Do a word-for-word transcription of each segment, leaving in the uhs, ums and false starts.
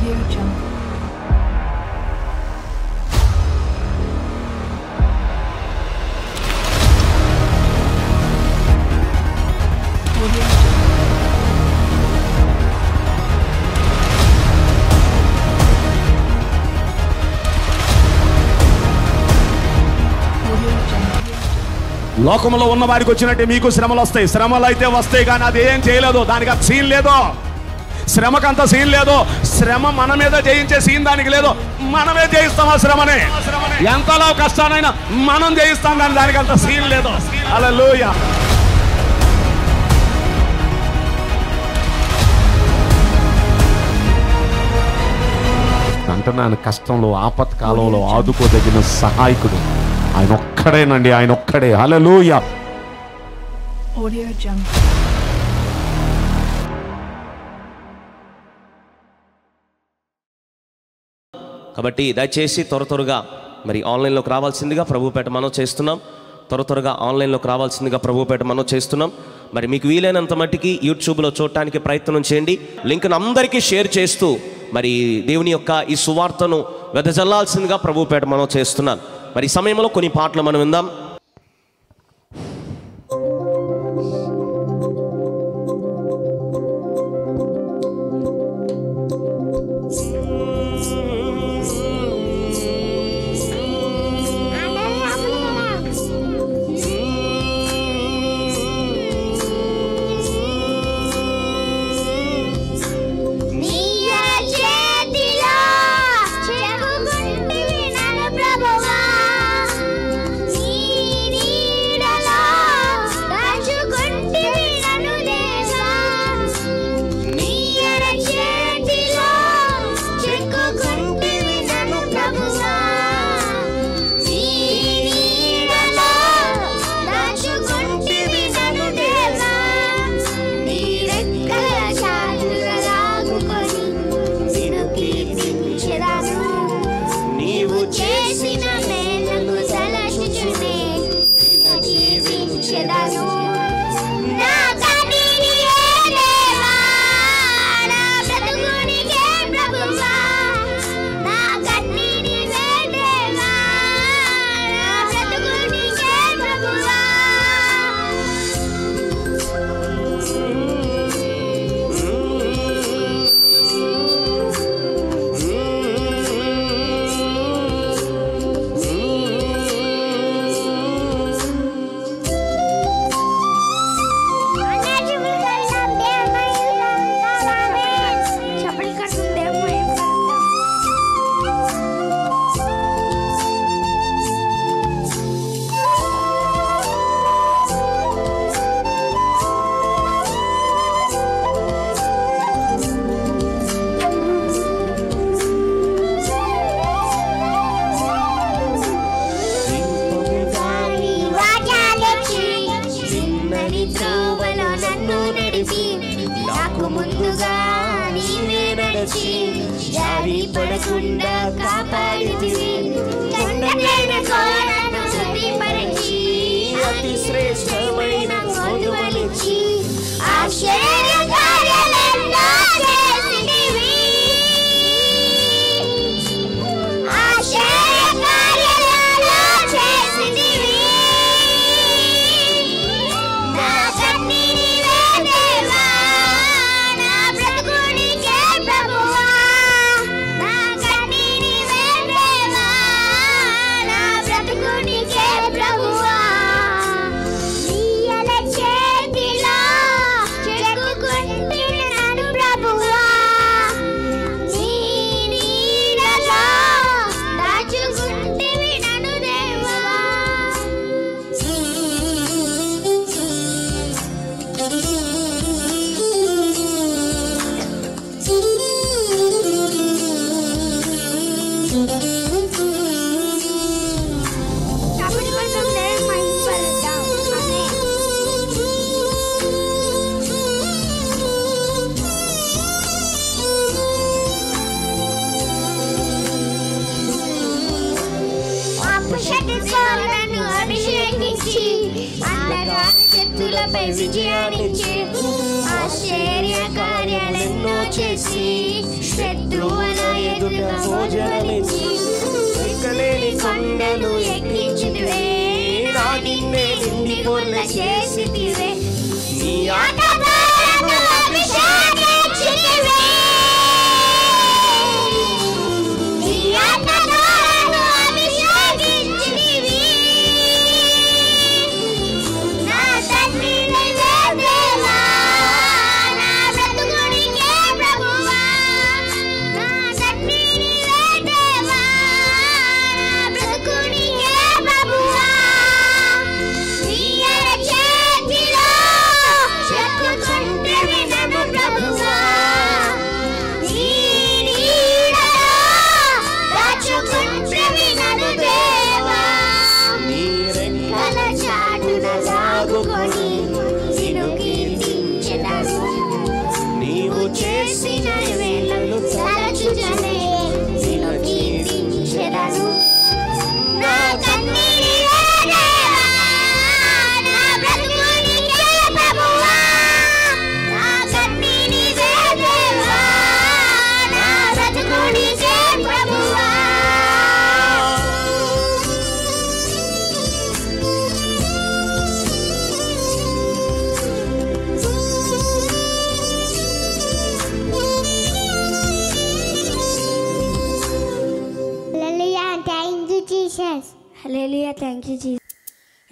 Audio Jungle. లోకములో ఉన్న వారికి వచ్చినట్టే మీకు శ్రమలు వస్తాయి. శ్రమలు అయితే వస్తాయి కానీ అది ఏం చేయలేదు, దానికి సీన్ లేదు, శ్రమకంత సీన్ లేదు. శ్రమ మన మీద జయించే సీన్ దానికి లేదు. మనమే జయిస్తాం ఆ శ్రమనే, ఎంతలో కష్టానైనా మనం జయిస్తాం కానీ దానికి అంత సీన్ లేదు. హల్లెలూయా. అంటున్నాను, కష్టంలో ఆపత్కాలంలో ఆదుకోదగిన సహాయకుడు ఆయన ఒక్కడేనండి, ఆయన ఒక్కడే. హల్లెలూయా. Audio jump. కాబట్టి దయచేసి త్వర త్వరగా మరి ఆన్లైన్లోకి రావాల్సిందిగా ప్రభుపేట మనం చేస్తున్నాం. త్వర త్వరగా ఆన్లైన్లోకి రావాల్సిందిగా ప్రభుపేట మనం చేస్తున్నాం. మరి మీకు వీలైనంత మట్టికి యూట్యూబ్లో చూడటానికి ప్రయత్నం చేయండి. లింక్ను అందరికీ షేర్ చేస్తూ మరి దేవుని యొక్క ఈ సువార్తను వెదజల్లాల్సిందిగా ప్రభుపేట మనం చేస్తున్నాం. మరి ఈ సమయంలో కొన్ని పాటలు మనం విందాం. విజయానించి ఆశ్చర్య కార్యాలెన్నో చేసి శత్రువుల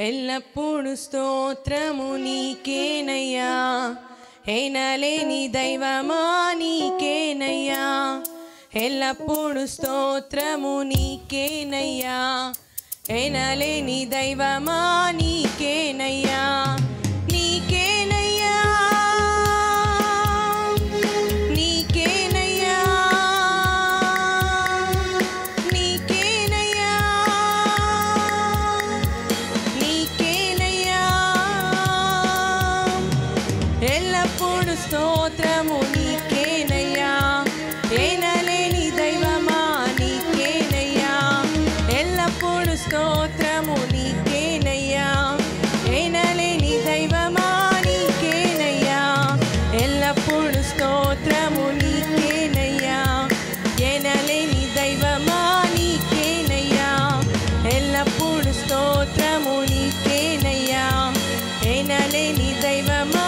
ఎల్లప్పుడు స్తోత్రము నీకేనయ్యా, ఎనలేని దైవమా నీకేనయ్యా, ఎల్లప్పుడు స్తోత్రము నీకేనయ్యా, ఎనలేని దైవమా నీకేనయ్యా, నీకేనయ్యా, నీకేనయ్యా, నీకేనయ్యా, ఎల్లప్పుడు స్తోత్రము నీకేనయ్యా, ఎనలేని దైవమా నీకేనయ్యా, ఎల్లప్పుడు స్తోత్రము నీకేనయ్యా, ఎనలేని దైవమా నీకేనయ్యా, ఎల్లప్పుడు స్తోత్రము నీకేనయ్యా, ఎనలేని దైవమా నీకేనయ్యా, ఎల్లప్పుడు స్తోత్రము నీకేనయ్యా, ఎనలేని దైవమా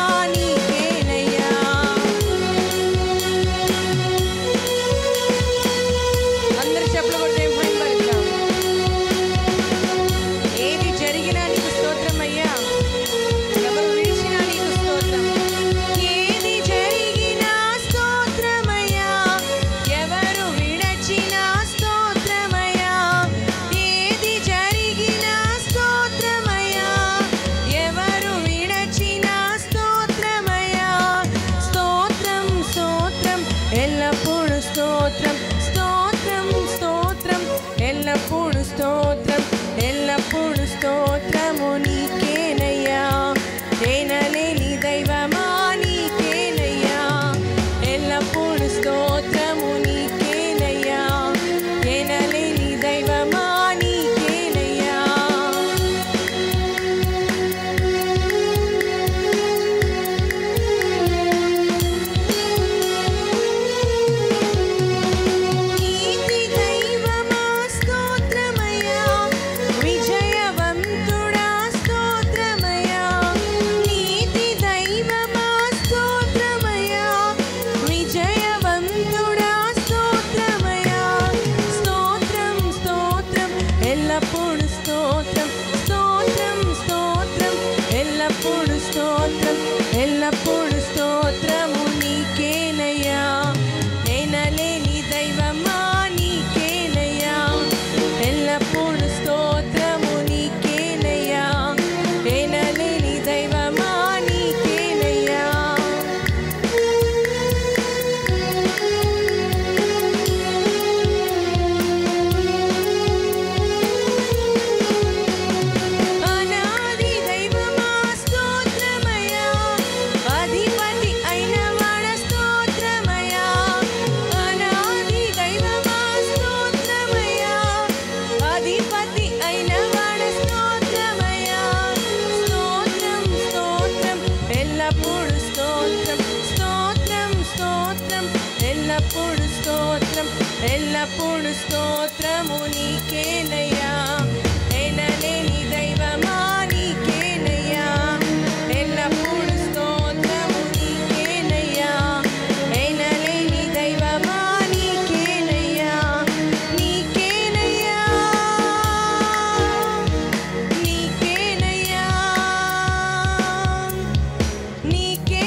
जयवंतुड़ा पूर्ण स्तोत्रम एल्लपूर्ण स्तोत्रम उनीके नया एनलेनी दैवमानी के नया एल्लपूर्ण स्तोत्रम उनीके नया एनलेनी दैवमानी के नया नीके नया नीके नया नीके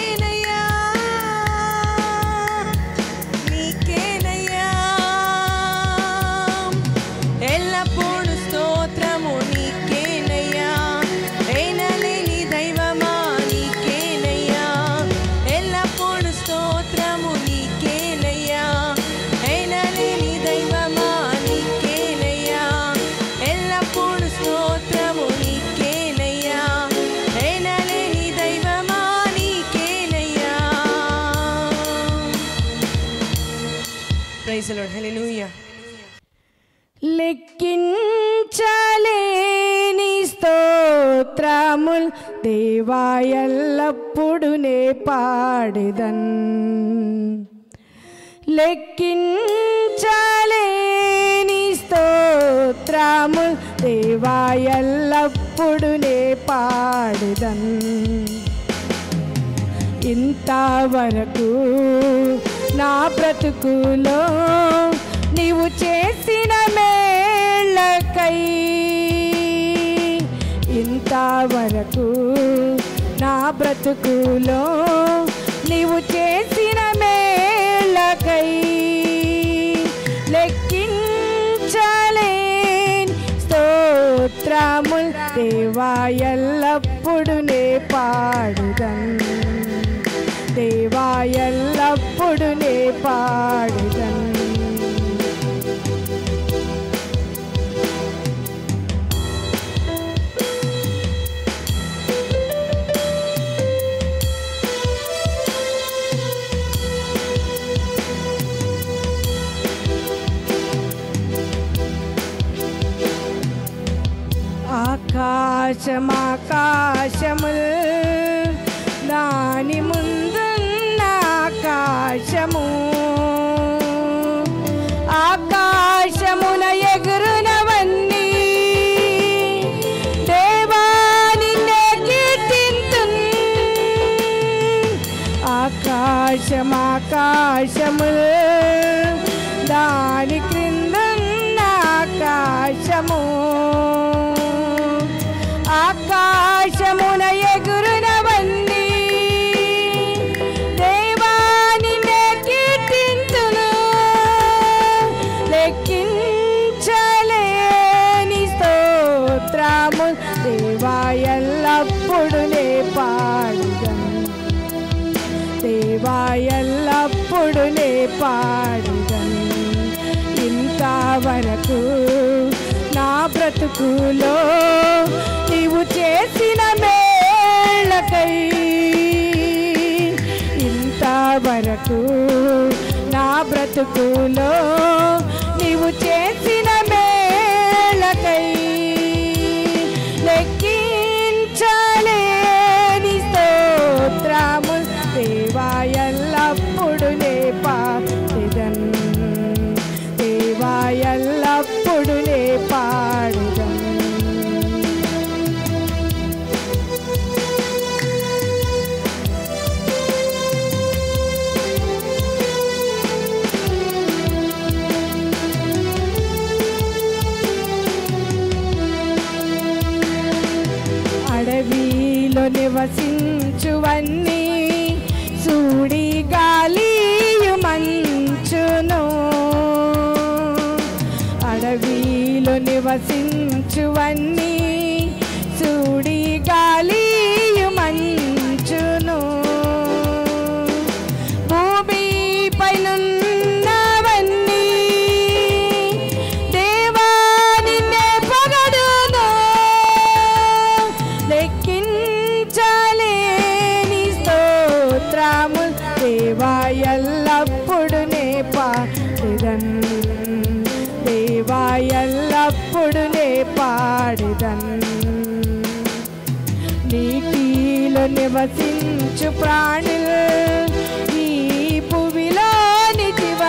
Praise the Lord. Hallelujah. లెక్కించలేని స్తోత్రముల్ దేవా ఎల్లప్పుడునే పాడెదన్ లెక్కించలేని స్తోత్రముల్ దేవా ఎల్లప్పుడునే పాడెదన్ ఇంతవరకు నా బ్రతుకులో నీవు చేసిన మేళ్ళకై ఇంతవరకు నా బ్రతుకులో నీవు చేసిన మేళ్ళకై లెక్కించలేని స్తోత్రముల్ దేవా ఎల్లప్పుడునే పాడుదను దేవా ఎల్లప్పుడునే పాడుదను ఆకాశమాకాశముల్ దాని ముందు ఆకాశము ఆకాశమున ఎగురునవన్నీ దేవా నిన్నే కీర్తింతున్ ఆకాశమాకాశము దాని క్రిందున్న ఆకాశము ఆకాశమున ఎగురునవన్నీ దేవా ఎల్లప్పుడునే పాడుదను దేవా ఎల్లప్పుడునే పాడుదను ఇంతవరకు నా బ్రతుకులో నీవు చేసిన మేళ్ళకై ఇంతవరకు నా బ్రతుకులో నీవు చేసిన మేళ్ళకై లెక్కించలేని స్తోత్రముల్ దేవా ఎల్లప్పుడునే పాడెదను దేవా ఎల్లప్పుడునే పాడెదను అడవిలో నివసించువన్నీ సూడి గాలియు మంచును అడవిలో నివసించువన్నీ సూడి గాలియు మంచును భూమి పైనున్నవన్నీ దేవా నిన్నే పొగడును లెక్కించలేని స్తోత్రముల్ దేవా ఎల్లప్పుడునే పాడెదను దేవా ఎల్లప్పుడునే పాడెదను నీటిలో నివసించు ప్రాణులు ఈ భూమిలోని జీవ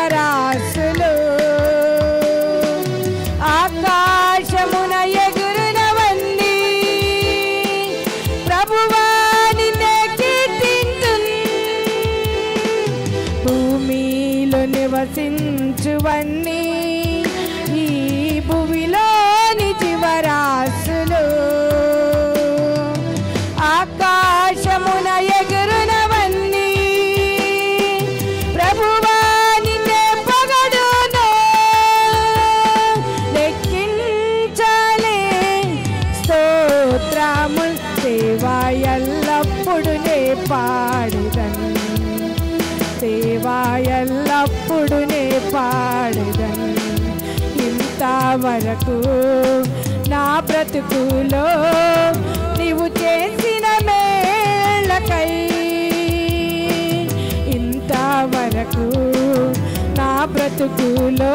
నివసించువన్నీ ఈ భూమిలోని జీవరాశులు ఆకాశమున ఎగురునవన్నీ ప్రభువా నిన్నే పొగడును లెక్కించలే స్తోత్రములు దేవా ఎల్లప్పుడు నే పాడుదను దేవా ఎల్లప్పుడు నే పాడుదను ఇంతవరకు నా బ్రతుకులో నీవు చేసిన మేళ్ళకై ఇంతవరకు నా బ్రతుకులో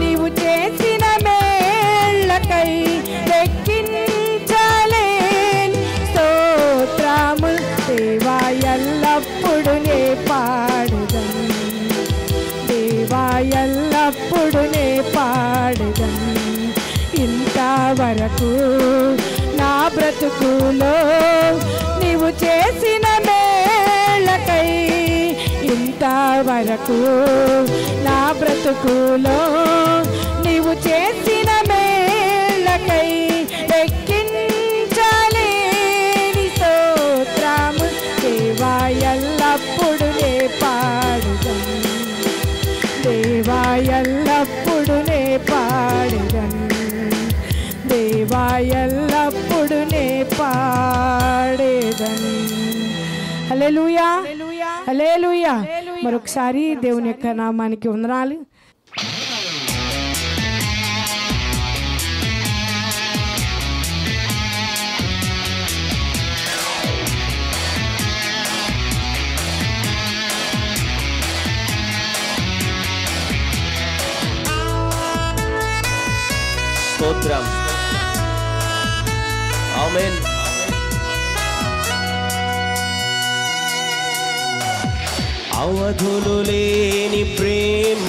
నీవు చేసిన మేళ్ళకై దేవా ఎల్లప్పుడు నే పాడుదను దేవా ఎల్లప్పుడు నే పాడుదను ఇంతవరకు నా బ్రతుకులో నీవు చేసిన మేళ్ళకై ఇంతవరకు నా బ్రతుకులో నీవు చేసిన మేళ్ళకై ఎల్లప్పుడు నే పాడుదను దేవా ఎల్లప్పుడు నే పాడుదను దేవా ఎల్లప్పుడు నే పాడుదను హల్లెలూయా హల్లెలూయా మరొకసారి దేవుని యొక్క నామానికి వందనాలు. స్తోత్రం. ఆమేన్. అవధులు లేని ప్రేమ,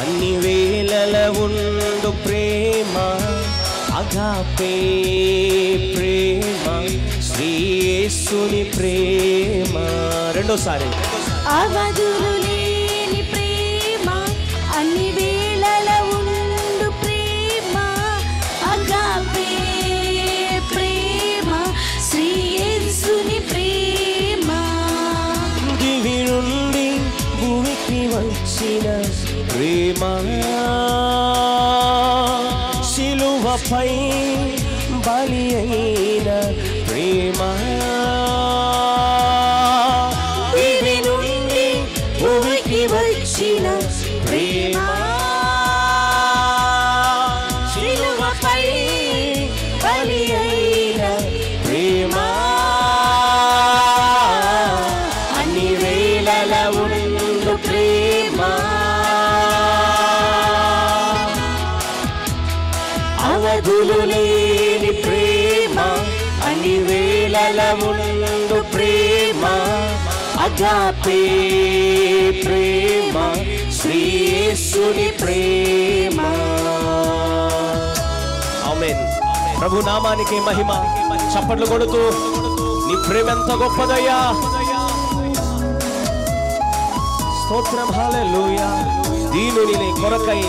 అన్ని వేళల ఉండు ప్రేమ, అగాపే ప్రేమ, శ్రీ యేసుని ప్రేమ. రెండోసారి. అవధులు లేని ప్రేమ, అన్ని వేళల ప్రేమ, సిలువపై బలి అయిన ప్రేమ, దివి నుండి భూమికి వచ్చిన ప్రేమ, సిలువపై బలి అయిన ప్రేమ, అన్ని వేళల ఉండు ప్రేమ. అవధులు లేని ప్రేమ, అన్ని వేళల ఉండు ప్రేమ, అగాపే ప్రేమ, శ్రీ యేసుని ప్రేమ. ఆమేన్. ప్రభు నామానికి మహిమ. చప్పట్లు కొడుతూ నీ ప్రేమ ఎంత గొప్పదయ్యా. స్తోత్రం. హల్లెలూయా. దీనుని నీ కొరకై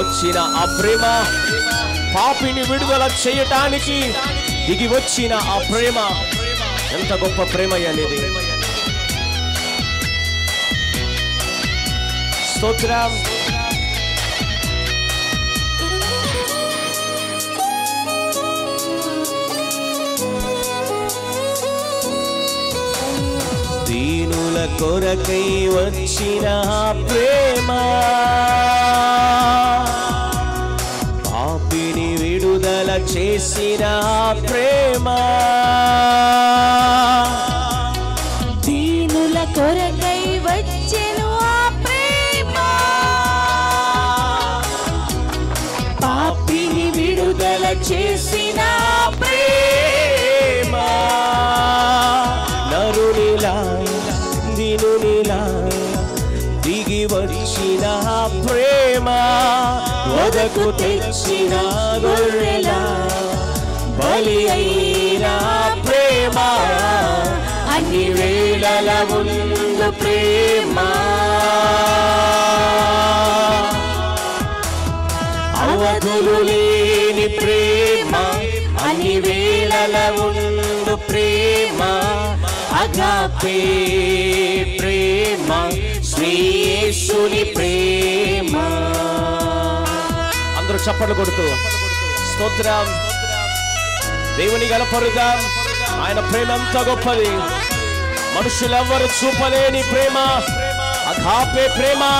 వచ్చిన ఆ ప్రేమ, పాపిని విడుదల చేయటానికి దిగి వచ్చిన ఆ ప్రేమ, ఎంత గొప్ప ప్రేమ అనేది. స్తోత్రం. దీనుల కొరకై వచ్చిన ఆ ప్రేమ, విడుదల చేసిన ప్రేమ, దీనుల కొరకై వచ్చెను ఆ ప్రేమ, పాపిని విడుదల చేసిన ప్రేమ, నరునిలా దీనునిలా దిగి వచ్చిన ప్రేమ, వదకు తెచ్చిన గొర్రెల బలి అయిన ప్రేమ, అన్ని వేళల ఉండు ప్రేమ. तो प्रेम अगापे प्रेम श्रीयेसुनी प्रेम अंदरू चप्पलु कोडुतू स्तोत्रम देवुनि गलपरुदां आयन प्रेम अंत गोप्पदि मनुषुलెవ్వరు చూపలేని ప్రేమ अगापे प्रेम ना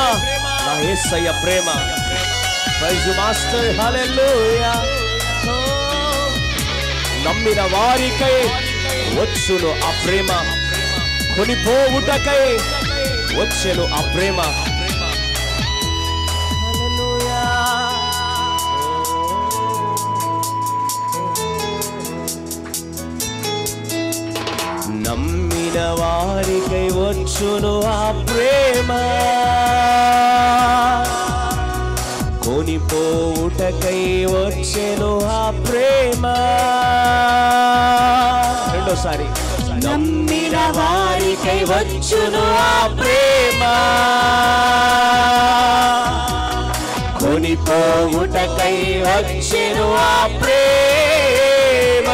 యేసయ్య प्रेम ప్రైజ్ యు మాస్టర్ హల్లెలూయా నమ్మిన వారికై వచ్చును ఆ ప్రేమ కొనిపోవుటకై వచ్చెను ఆ ప్రేమ హల్లెలూయా నమ్మిన వారికై వచ్చును ఆ ప్రేమ कोनिपोवुटकै वच्चेनु आ प्रेम రెండోసారి నమ్మిన వారికై వచ్చును ఆ ప్రేమ कोनिपोवुटकै वच्चेनु आ प्रेम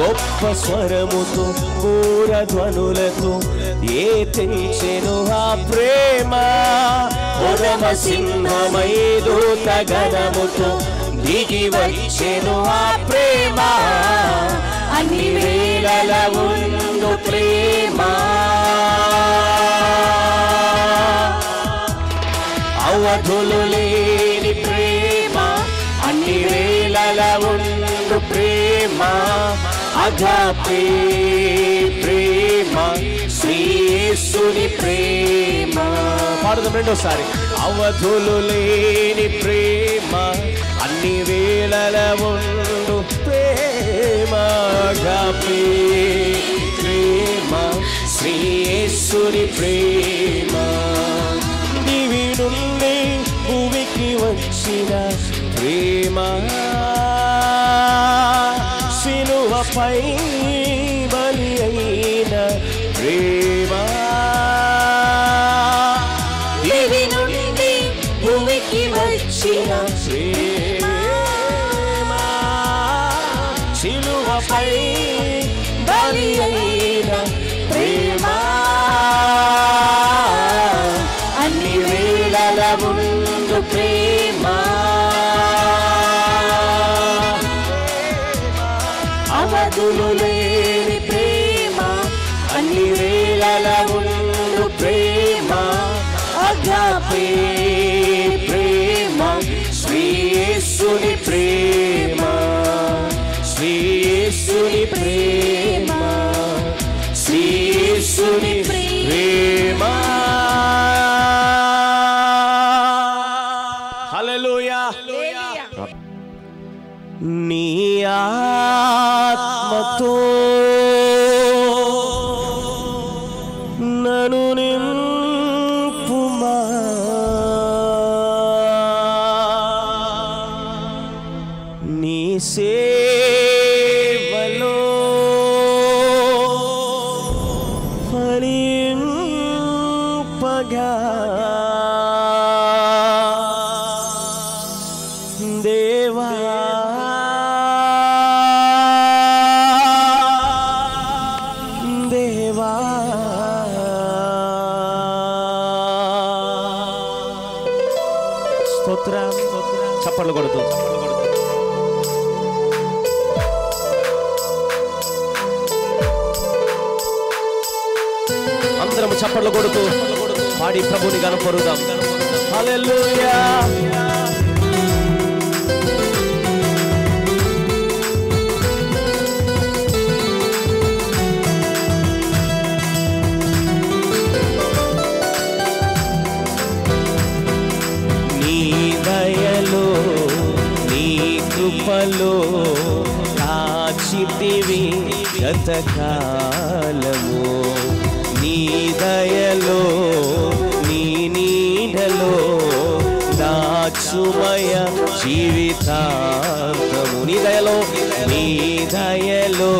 గొప్ప స్వరముతో పూర ధ్వనులతో ఏతించెను ఆ ప్రేమ ఓదమ సింహమై దూత గణముతో దిగి వచ్చెను ఆ ప్రేమ అన్ని వేళల ఉండు ప్రేమ అవధులు లేని ప్రేమ అన్ని వేళల ఉండు ప్రేమ अगापे प्रेम श्री येसुनी प्रेम पाडुदां रेंडोसारी अवधुलु लेनि प्रेम अन्नि वेळल उंडु प्रेम अगापे प्रेम श्री येसुनी प्रेम नीवि नुंडि भूमिकि वच्चिन प्रेम పై బలి అయిన ప్రేమ దివి నుండి భూమికి వచ్చిన ప్రేమ సిలువపై బలి అయిన ప్రేమ అన్ని వేళల ఉండు ప్రేమ అవధులులేని ప్రేమ అన్ని వేళల ఉండు ప్రేమ అగాపే ప్రేమ శ్రీ యేసుని ప్రేమ శ్రీ యేసుని ప్రేమ శ్రీ యేసుని ప్రేమ హల్లెలూయా నీ आत्मतो ननु निंपुमा नी सेवलो फरिंपगा देवा అందరం చప్పట్లు కొడుతూ పాడి ప్రభుని గణపరుద్దాం హల్లెలూయా लो काचितिवि गतकालमु नी दयलो नी नीडलो दाचुमय जीवितांतमु नी दयलो नी दयलो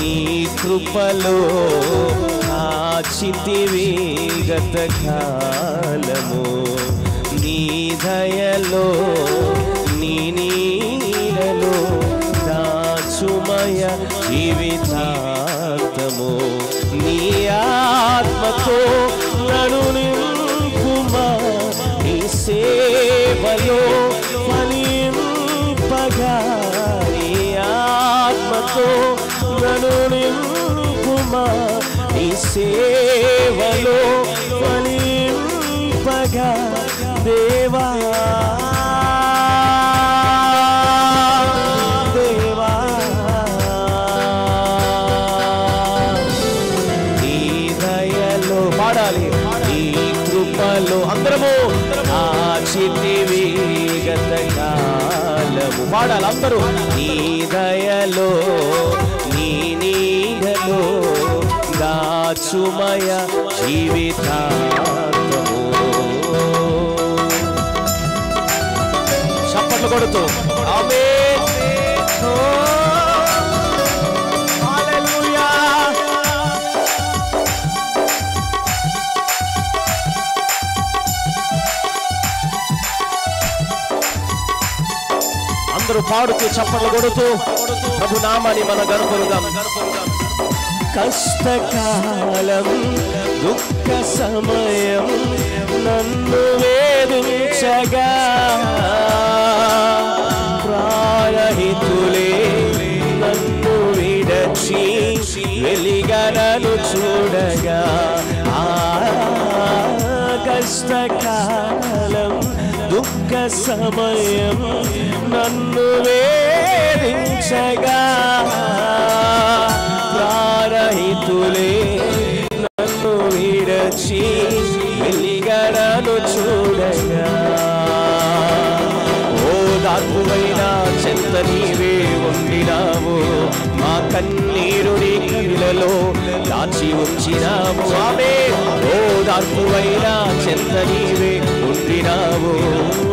नी कृपलो काचितिवि गतकालमु नी दयलो नी नीडलो दाचुमय ఆత్మమయ జీవితార్థము నీ ఆత్మతో నన్ను నింపుమా నీ సేవలో ఫలింపగా నీ ఆత్మతో నన్ను నింపుమా నీ సేవలో ఫలింపగా దేవా అందరూ నీ దయలో నీ నీడలో దాచుమయ జీవితార్థము చప్పట్లు కొడుతూ ఆమేన్ హల్లెలూయా అందరూ పాడుతూ చప్పట్లు కొడుతూ ప్రభు నామాన్ని మన గర్వపరుద్దాం. కష్టకాలం దుఃఖ సమయం నన్ను వేధించగా ప్రారహితులే నన్ను విడచి వెలిగనను చూడగా ఆ కష్టకాలం దుఃఖ సమయం నన్ను వేధించగా ప్రారహితులే నన్ను విడచి వెలిగడను చూడగా ఓ దాక్కువైన చెంత నీవే ఉండినావు మా కన్నీరుని కళ్ళలో దాచి ఉంచినావు ఆమె ఓ దాక్కువైన చెంత నీవే ఉండినావు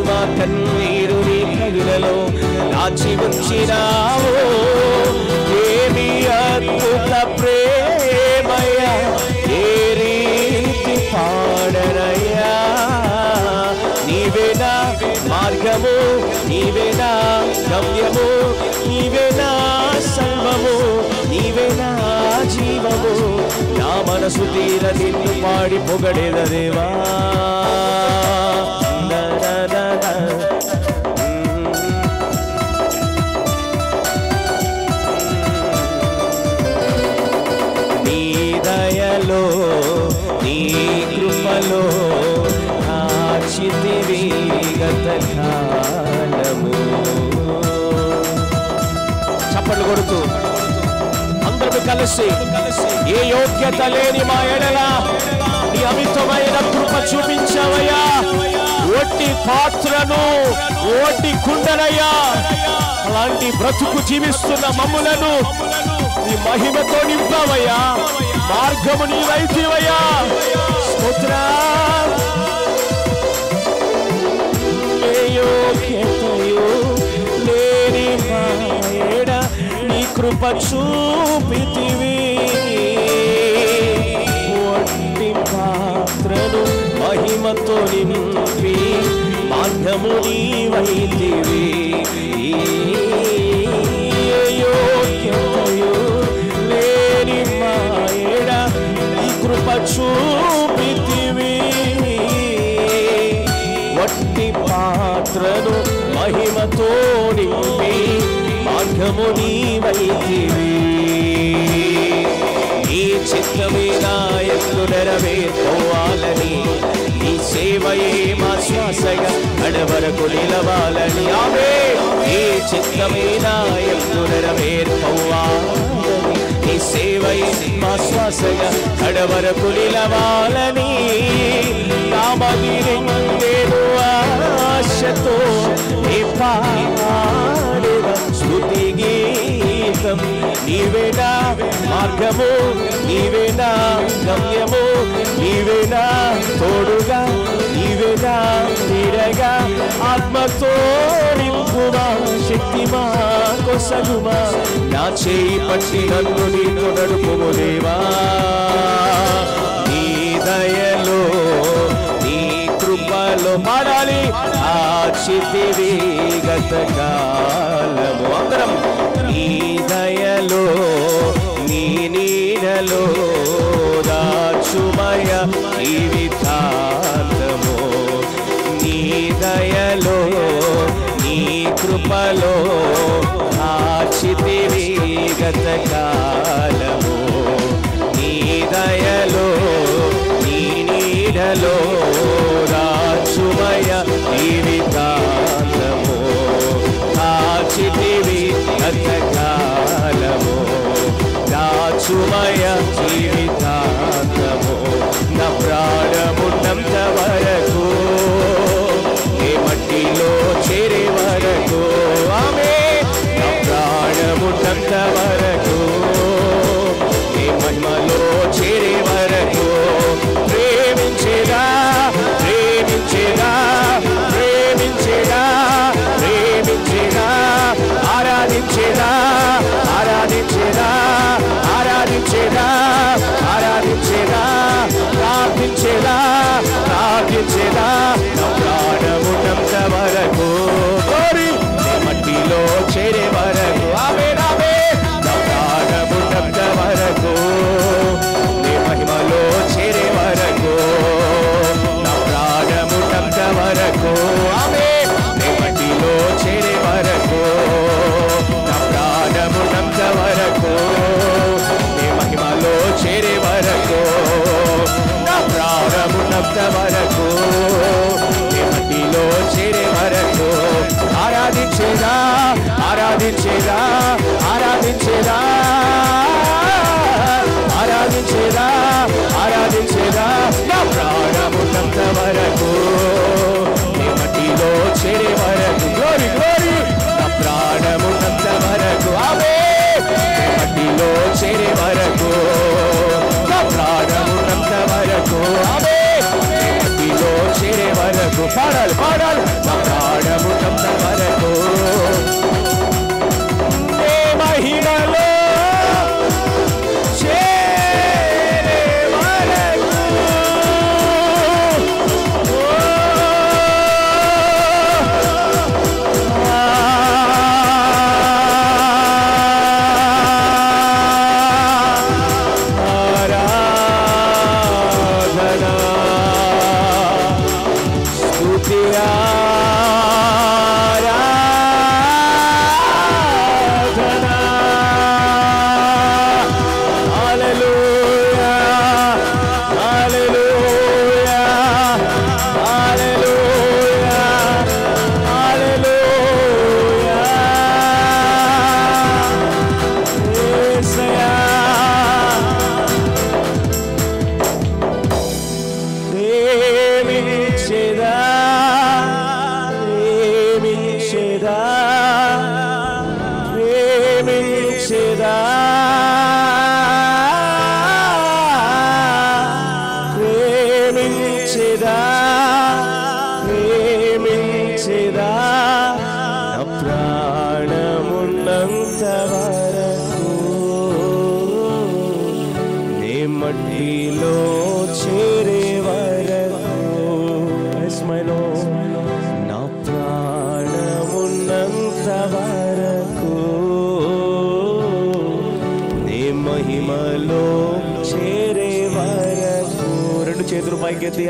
మా కన్నీరు కళ్ళలో దాచి ఉంచినావు ఏమి అద్భుత ప్రేమయా ఏ రీతి పాడనయ్యా నీవేనా మార్గము నీవేనా గమ్యము నీవేనా సర్వము నీవేనా జీవము నా మనసు తీర నిన్ను పాడి పొగడేద దేవా చప్పట్లు కొడుతూ అందరూ కలిసి ఏ యోగ్యత లేని మా ఎడల నీ అమితమైన కృప చూపించావయ్యా. ఒట్టి పాత్రను ఒట్టి కుండనయ్యా అలాంటి బ్రతుకు జీవిస్తున్న మమ్ములను నీ మహిమతో నింపావయ్యా. మార్గము నీవైతివయ్యా స్తోత్ర లేని మాయడ నీ కృప చూపితివి ఒట్టి పాత్రను మహిమతో నింపి మాధ్యము నీవైతివి యోగ్యతయో లేని మాయడ నీ కృప చూపితివి ఒట్టి పాత్రను మహిమతో నింపి మార్గము నీవైతివి నీ చిత్తమే నాయకుడు నెరవేర్కోవాలని నీ సేవయే మా శ్వాసగా నడవరకు నిలవాలని ఆమె నీ చిత్తమే నాయకుడు నెరవేర్కోవాలని నీ సేవయే మా శ్వాసగా నడవరకు నిలవాలని నేను ఆశతో నీ పాడిన స్తుతి గీతం నీవేనా మార్గము నీవేనా గమ్యము నీవేనా తోడుగా నీవేనా నీడగా ఆత్మతో నింపుమా శక్తిమా కొసలుమా నా చేయి పట్టి నన్ను నీతో నడుపుము దేవా నీ దయలో కృపలో పాడాలి ఆచితివి గతకాలము అందరం नी दयलो नी नीडलो दाक्षुमय जीवितांतमो नी दयलो नी कृपलो आचितिवि गतकालमो नी दयलो नी नीडलो दाक्षुमय जीवितांतमो आचितिवि गतकालमो दाक्षुमय जीवितांतमो ना प्राणमुन्नंत वरकू ये मट्टिलो चेरे वरकू आमेन प्राणमुन्नंत वरकू नी महिमलो चेरे वरकू प्रेमिंचेदा प्रेमिंचेदा प्रेमिंचेदा प्रेमिंचेदा आराधिंचेदा आराधिंचेदा आराधिंचेदा आराधिंचेदा प्रार्थिंचेदा प्रार्थिंचेदा प्राणमुन्नंत वरकू मट्टिलो चेरे वरकू आवे आवे प्राणमुन्नंत वरकू नी महिमलो चेरे वरकू प्राणमुन्नंत वरकू आवे नी मट्टिलो चेरे वरकू प्राणमुन्नंत वरकू नी महिमलो चेरे वरकू प्राणमुन्नंत वरकू नी मट्टिलो चेरे वरकू आराधिंचेदा आराधिंचेदा आराधिंचेदा आराधिंचेदा आराधिंचेदा ना प्राणमुन्नंत वरकू नी मट्टिलो चेरे वरकू ग्लोरी ग्लोरी ना प्राणमुन्नंत वरकू आवे नी मट्टिलो चेरे वरकू ना प्राणमुन्नंत वरकू आवे लो चेरे वरकू पाडल पाडल ना प्राणमुन्नंत वरकू नी महिमलो चेरे वरकू ओ आराधना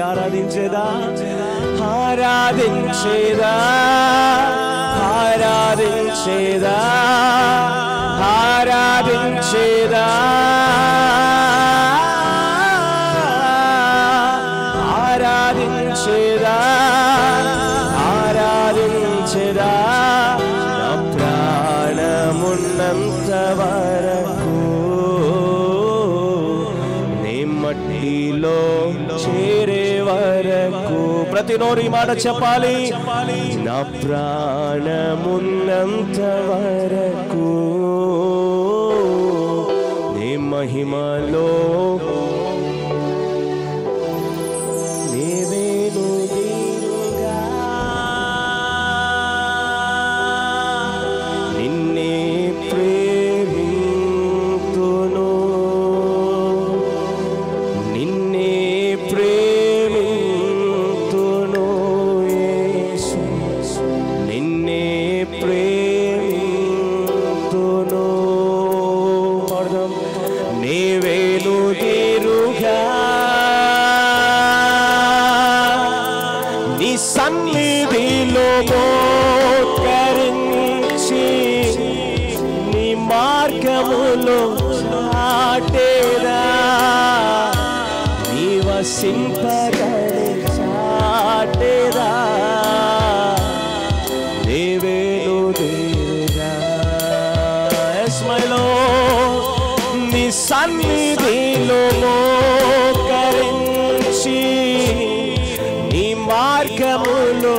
ఆరాధించేదా ఆరాధించేదా ఆరాధించేదా ఆరాధించేదా ఆరాధించేదా ఆరాధించేదా నా ప్రాణమున్నంత వరకు నీ మట్టిలో ప్రతి నోరు ఈ మాట చెప్పాలి నా ప్రాణమున్నంత వరకు నీ మహిమలో no కరించి నీ మార్గములో చాటేదా నివసింపగలే చాటేదా దేవేను దేవుడా యస్మైలో నీ సన్నిధిలో కరించి నీ మార్గములో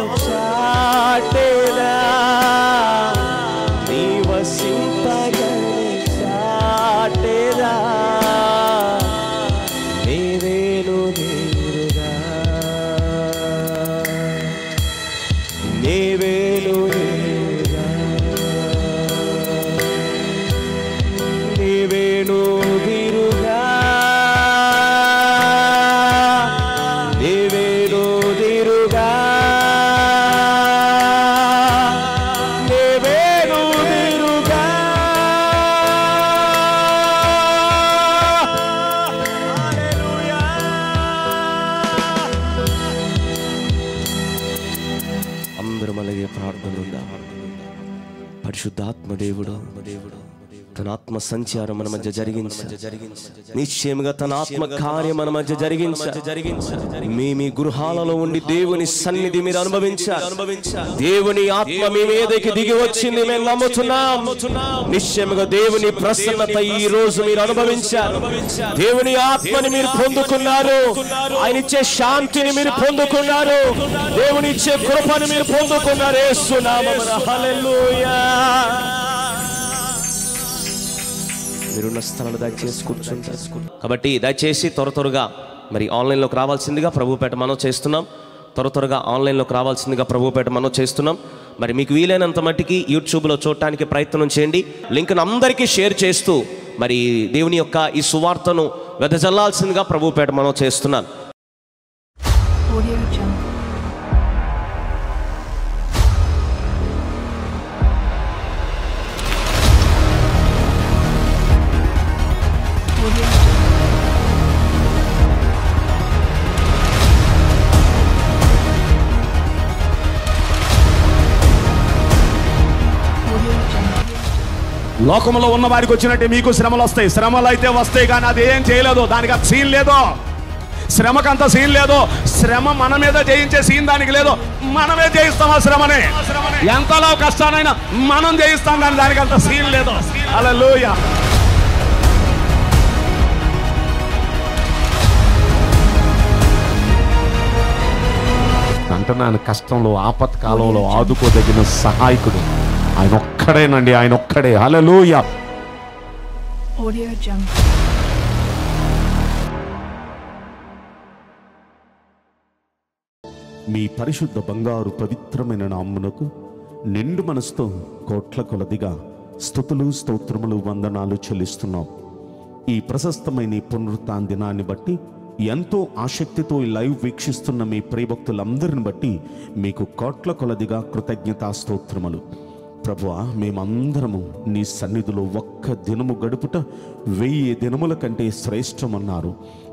పరిశుద్ధాత్మ దేవుడు తన ఆత్మ సంచారం మన మధ్య జరిగించు, నిశ్చయముగా తన ఆత్మ కార్యం మన మధ్య జరిగించు. మీ మీ గృహాలలో ఉండి దేవుని సన్నిధి మీరు అనుభవించారు. దేవుని ఆత్మ మీ మీదకి దిగి వచ్చింది మేము నమ్ముతున్నాం. నిశ్చయముగా దేవుని ప్రసన్నత ఈ రోజు మీరు అనుభవించారు. దేవుని ఆత్మని మీరు పొందుకున్నారు. ఆయన ఇచ్చే శాంతిని మీరు పొందుకున్నారు. దేవుని ఇచ్చే కృపను మీరు పొందుకున్నారు. యేసు నామమున హల్లెలూయా. మీరున్న స్థలాలు దయచేసి కూర్చుంటారు కాబట్టి దయచేసి త్వర త్వరగా మరి ఆన్లైన్లోకి రావాల్సిందిగా ప్రభుపేట మనం చేస్తున్నాం. త్వర త్వరగా ఆన్లైన్లోకి రావాల్సిందిగా ప్రభుపేట మనం చేస్తున్నాం. మరి మీకు వీలైనంత మట్టికి యూట్యూబ్లో చూడటానికి ప్రయత్నం చేయండి. లింక్ను అందరికీ షేర్ చేస్తూ మరి దేవుని యొక్క ఈ సువార్తను వెదజల్లాల్సిందిగా ప్రభుపేట మనం చేస్తున్నాం. లోకంలో ఉన్న వారికి వచ్చినట్టే మీకు శ్రమలు వస్తాయి. శ్రమలు అయితే వస్తాయి, కానీ అది ఏం చేయలేదు. దానికి అంత సీన్ లేదు. శ్రమకు అంత సీన్ లేదు. శ్రమ మన మీద జయించే సీన్ దానికి లేదు. మనమే జయిస్తాం ఆ శ్రమనే. ఎంతలో కష్టానైనా మనం జయిస్తాం, కానీ దానికి అంత సీన్ లేదు. హల్లెలూయా. అంటున్నాను, కష్టంలో ఆపత్కాలంలో ఆదుకోదగిన సహాయకుడు ఆయన ఒక్కడేనండి. ఆయన ఒక్కడే. హల్లెలూయా. Audio jump. మీ పరిశుద్ధ బంగారు పవిత్రమైన నామమునకు నిండు మనసుతో కోట్ల కొలదిగా స్తుతులు స్తోత్రములు వందనాలు చెల్లిస్తున్నాం. ఈ ప్రశస్తమైన పునరుత్థాన దినాన్ని బట్టి ఎంతో ఆసక్తితో ఈ లైవ్ వీక్షిస్తున్న మీ ప్రియభక్తులందరిని బట్టి మీకు కోట్ల కొలదిగా కృతజ్ఞతా స్తోత్రములు. ప్రభువా, మేమందరము నీ సన్నిధిలో ఒక్క దినము గడుపుట వెయ్యి దినముల కంటే శ్రేష్టమన్నారు.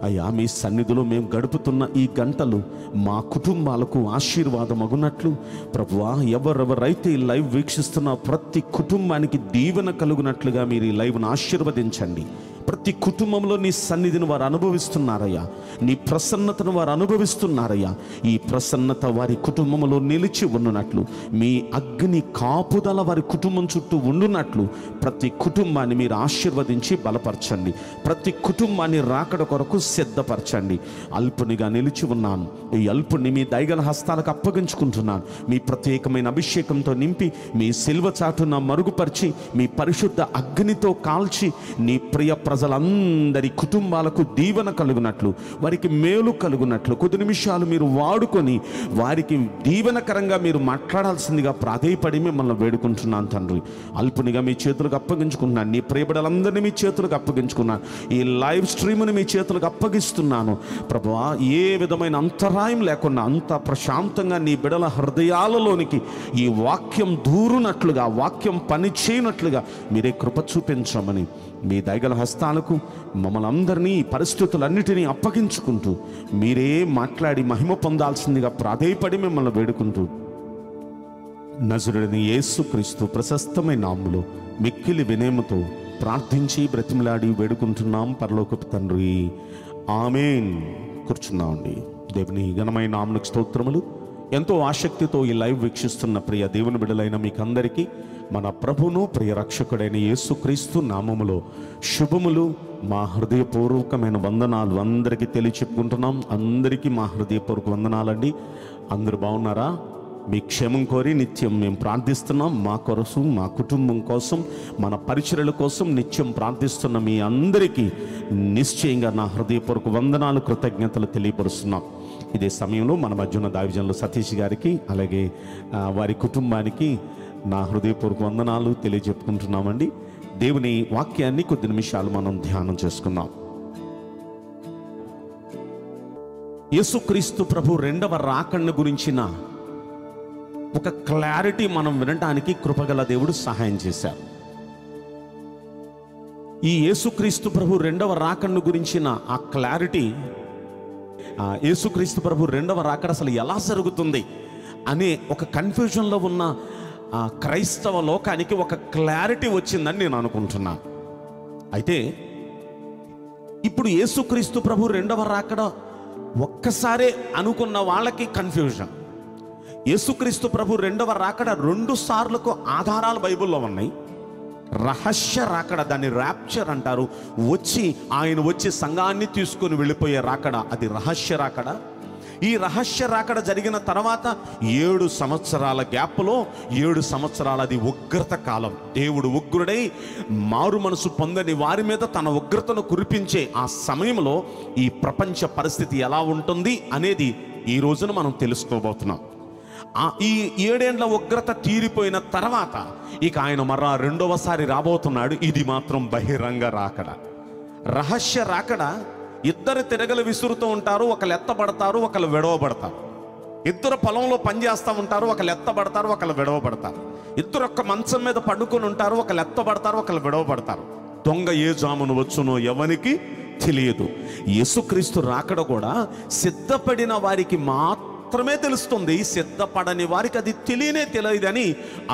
అయ్యా, మీ సన్నిధిలో మేము గడుపుతున్న ఈ గంటలు మా కుటుంబాలకు ఆశీర్వాదం అగునట్లు ప్రభువా, ఎవరెవరైతే ఈ లైవ్ వీక్షిస్తున్న ప్రతి కుటుంబానికి దీవెన కలుగునట్లుగా మీరు ఈ లైవ్ను ఆశీర్వదించండి. ప్రతి కుటుంబంలో నీ సన్నిధిని వారు అనుభవిస్తున్నారయ్యా. నీ ప్రసన్నతను వారు అనుభవిస్తున్నారయ్యా. ఈ ప్రసన్నత వారి కుటుంబంలో నిలిచి ఉండునట్లు, మీ అగ్ని కాపుదల వారి కుటుంబం చుట్టూ ఉండునట్లు ప్రతి కుటుంబాన్ని మీరు ఆశీర్వదించి బలపరచండి. ప్రతి కుటుంబాన్ని రాకడ కొరకు సిద్ధపరచండి. అల్పునిగా నిలిచి ఉన్నాను. ఈ అల్పుని మీ దయగల హస్తాలకు అప్పగించుకుంటున్నాను. మీ ప్రత్యేకమైన అభిషేకంతో నింపి, మీ సిల్వ చాటున మరుగుపరిచి, మీ పరిశుద్ధ అగ్నితో కాల్చి, నీ ప్రియ ప్రజలందరి కుటుంబాలకు దీవెన కలుగునట్లు, వారికి మేలు కలుగునట్లు కొద్ది నిమిషాలు మీరు వాడుకొని వారికి దీవెనకరంగా మీరు మాట్లాడాల్సిందిగా ప్రాధేయపడి మిమ్మల్ని వేడుకుంటున్నాను తండ్రి. అల్పునిగా మీ చేతులకు అప్పగించుకున్నాను. నీ ప్రియబిడ్డలందరినీ మీ చేతులకు అప్పగించుకున్నాను. ఈ లైవ్ స్ట్రీమ్ని మీ చేతులకు అప్పగిస్తున్నాను. ప్రభువా, ఏ విధమైన అంతరాయం లేకుండా అంత ప్రశాంతంగా నీ బిడ్డల హృదయాలలోనికి ఈ వాక్యం దూరునట్లుగా, వాక్యం పని చేయనట్లుగా మీరే కృప చూపించమని మీ దయగల హస్తాలకు మమ్మల్ని అందరినీ పరిస్థితులన్నిటినీ అప్పగించుకుంటూ మీరే మాట్లాడి మహిమ పొందాల్సిందిగా ప్రాధేయపడి మిమ్మల్ని వేడుకుంటూ నజరేయుడైన యేసుక్రీస్తు ప్రశస్తమైన నామములో మిక్కిలి వినయముతో ప్రార్థించి బ్రతిమలాడి వేడుకుంటున్నాం పరలోకపు తండ్రి, ఆమేన్. కూర్చున్నామండి. దేవుని ఘనమైన నామమునకు స్తోత్రములు. ఎంతో ఆసక్తితో ఈ లైవ్ వీక్షిస్తున్న ప్రియ దేవుని బిడ్డలైన మీకందరికీ మన ప్రభువును ప్రియ రక్షకుడైన యేసుక్రీస్తు నామములో శుభములు, మా హృదయపూర్వకమైన వందనాలు అందరికీ తెలియచెప్పుకుంటున్నాం. అందరికీ మా హృదయపూర్వక వందనాలండి. అందరూ బాగున్నారా? మీ క్షేమం కోరి నిత్యం మేము ప్రార్థిస్తున్నాం. మా కోసం, మా కుటుంబం కోసం, మన పరిచర్యల కోసం నిత్యం ప్రార్థిస్తున్న మీ అందరికీ నిశ్చయంగా నా హృదయపూర్వక వందనాలు, కృతజ్ఞతలు తెలియపరుస్తున్నాం. ఇదే సమయంలో మన మధ్య ఉన్న దైవజనులు సతీష్ గారికి అలాగే వారి కుటుంబానికి నా హృదయపూర్వక వందనాలు తెలియజెప్పుకుంటున్నామండి. దేవుని వాక్యాన్ని కొద్ది నిమిషాలు మనం ధ్యానం చేసుకుందాం. యేసుక్రీస్తు ప్రభు రెండవ రాకడను గురించిన ఒక క్లారిటీ మనం వినడానికి కృపగల దేవుడు సహాయం చేశారు. ఈ యేసుక్రీస్తు ప్రభు రెండవ రాకడను గురించిన ఆ క్లారిటీ, యేసుక్రీస్తు ప్రభు రెండవ రాకడ అసలు ఎలా జరుగుతుంది అనే ఒక కన్ఫ్యూజన్లో ఉన్న ఆ క్రైస్తవ లోకానికి ఒక క్లారిటీ వచ్చిందని నేను అనుకుంటున్నాను. అయితే ఇప్పుడు యేసుక్రీస్తు ప్రభు రెండవ రాకడ ఒక్కసారే అనుకున్న వాళ్ళకి కన్ఫ్యూజన్. యేసుక్రీస్తు ప్రభు రెండవ రాకడ రెండు సార్లకు ఆధారాలు బైబిల్లో ఉన్నాయి. రహస్య రాకడ, దాన్ని ర్యాప్చర్ అంటారు. వచ్చి ఆయన వచ్చి సంఘాన్ని తీసుకొని వెళ్ళిపోయే రాకడ, అది రహస్య రాకడ. ఈ రహస్య రాకడ జరిగిన తర్వాత ఏడు సంవత్సరాల గ్యాప్లో ఏడు సంవత్సరాల అది ఉగ్రత కాలం. దేవుడు ఉగ్రుడై మారు మనసు పొందని వారి మీద తన ఉగ్రతను కురిపించే ఆ సమయంలో ఈ ప్రపంచ పరిస్థితి ఎలా ఉంటుంది అనేది ఈ రోజున మనం తెలుసుకోబోతున్నాం. ఈ ఏడేండ్ల ఉగ్రత తీరిపోయిన తర్వాత ఇక ఆయన మరలా రెండవసారి రాబోతున్నాడు. ఇది మాత్రం బహిరంగ రాకడ. రహస్య రాకడ ఇద్దరు తిరగలు విసురుతూ ఉంటారు, ఒకళ్ళు ఎత్తబడతారు, ఒకళ్ళు విడవబడతారు. ఇద్దరు పొలంలో పనిచేస్తూ ఉంటారు, ఒకళ్ళు ఎత్తబడతారు, ఒకళ్ళు విడవబడతారు. ఇద్దరు ఒక్క మంచం మీద పడుకొని ఉంటారు, ఒకళ్ళు ఎత్తబడతారు, ఒకళ్ళు విడవబడతారు. దొంగ ఏ జామును వచ్చునో ఎవరికి తెలియదు. యేసుక్రీస్తు రాకడ కూడా సిద్ధపడిన వారికి మాత్రమే తెలుస్తుంది, సిద్ధపడని వారికి అది తెలియనే తెలియదని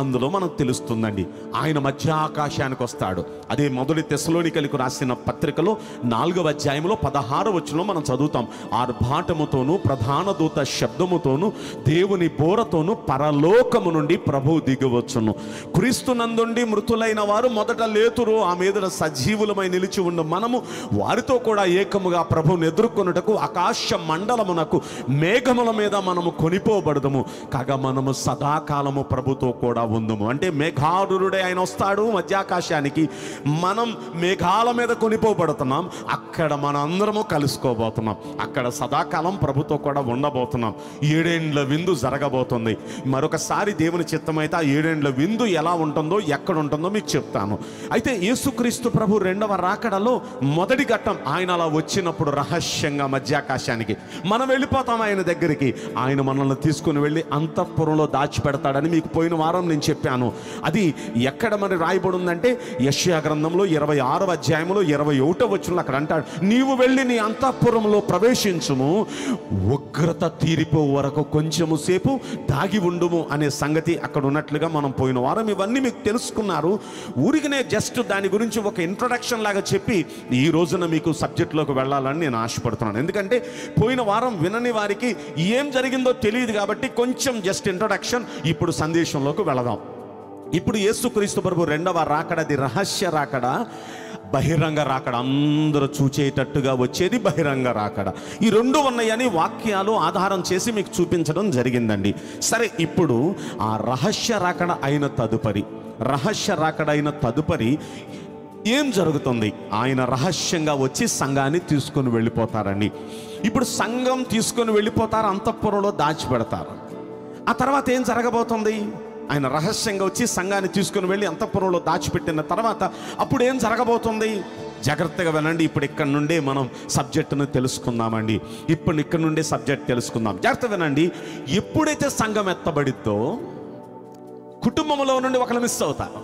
అందులో మనం తెలుస్తుందండి. ఆయన మధ్య ఆకాశానికి వస్తాడు. అదే మొదటి తెస్సలోనికలకు రాసిన పత్రికలో నాలుగవ అధ్యాయంలో పదహారవ వచనంలో మనం చదువుతాం. ఆర్భాటముతోనూ ప్రధాన దూత శబ్దముతోనూ దేవుని బోరతోనూ పరలోకము నుండి ప్రభువు దిగవచ్చును. క్రీస్తునందుండి మృతులైన వారు మొదట లేతురు, ఆ మీదట సజీవులమై నిలిచి ఉన్న మనము వారితో కూడా ఏకముగా ప్రభువును ఎదుర్కొనుటకు ఆకాశ మండలమునకు మేఘముల మీద మనము కొనిపోబడదము. కాగా మనము సదాకాలము ప్రభుతో కూడా ఉందము. అంటే మేఘారుడే ఆయన వస్తాడు మధ్యాకాశానికి, మనం మేఘాల మీద కొనిపోబడుతున్నాం. అక్కడ మనందరము కలుసుకోబోతున్నాం. అక్కడ సదాకాలం ప్రభుతో కూడా ఉండబోతున్నాం. ఏడేండ్ల విందు జరగబోతుంది. మరొకసారి దేవుని చిత్తమైతే ఆ ఏడేండ్ల విందు ఎలా ఉంటుందో, ఎక్కడ ఉంటుందో మీకు చెప్తాను. అయితే యేసుక్రీస్తు ప్రభు రెండవ రాకడలో మొదటి ఘట్టం ఆయన అలా వచ్చినప్పుడు రహస్యంగా మధ్యాకాశానికి మనం వెళ్ళిపోతాం. ఆయన దగ్గరికి ఆయన మనల్ని తీసుకుని వెళ్ళి అంతఃపురంలో దాచిపెడతాడని మీకు పోయిన వారం నేను చెప్పాను. అది ఎక్కడ మరి రాయబడి ఉందంటే యెషయా గ్రంథంలో ఇరవై ఆరవ అధ్యాయంలో ఇరవై ఒకటో వచనంలో అక్కడ అంటాడు, నీవు వెళ్ళి నీ అంతఃపురంలో ప్రవేశించుము, ఉగ్రత తీరిపో వరకు కొంచెము సేపు దాగి ఉండుము అనే సంగతి అక్కడ ఉన్నట్లుగా మనం పోయిన వారం ఇవన్నీ మీకు తెలుసుకున్నారు. ఊరికినే జస్ట్ దాని గురించి ఒక ఇంట్రొడక్షన్ లాగా చెప్పి ఈ రోజున మీకు సబ్జెక్టులోకి వెళ్ళాలని నేను ఆశపడుతున్నాను. ఎందుకంటే పోయిన వారం వినని వారికి ఏం జరిగిందో తెలియదు కాబట్టి కొంచెం జస్ట్ ఇంట్రొడక్షన్. ఇప్పుడు సందేశంలోకి వెళదాం. ఇప్పుడు యేసుక్రీస్తు ప్రభు రెండవ రాకడది రహస్య రాకడ. బహిరంగ రాకడ అందరూ చూచేటట్టుగా వచ్చేది బహిరంగ రాకడ. ఈ రెండు ఉన్నాయని వాక్యాలు ఆధారం చేసి మీకు చూపించడం జరిగిందండి. సరే, ఇప్పుడు ఆ రహస్య రాకడ అయిన తదుపరి రహస్య రాకడ అయిన తదుపరి ఏం జరుగుతుంది? ఆయన రహస్యంగా వచ్చి సంఘాన్ని తీసుకొని వెళ్ళిపోతారని. ఇప్పుడు సంఘం తీసుకొని వెళ్ళిపోతారు, అంతఃపురంలో దాచిపెడతారు. ఆ తర్వాత ఏం జరగబోతుంది? ఆయన రహస్యంగా వచ్చి సంఘాన్ని తీసుకొని వెళ్ళి అంతఃపురంలో దాచిపెట్టిన తర్వాత అప్పుడు ఏం జరగబోతుంది? జాగ్రత్తగా వినండి. ఇప్పుడు ఇక్కడ నుండే మనం సబ్జెక్టును తెలుసుకుందామండి. ఇప్పుడు ఇక్కడ నుండే సబ్జెక్ట్ తెలుసుకుందాం. జాగ్రత్త వినండి. ఎప్పుడైతే సంఘం ఎత్తబడిద్దో కుటుంబంలో నుండి ఒకరు మిస్ అవుతారు,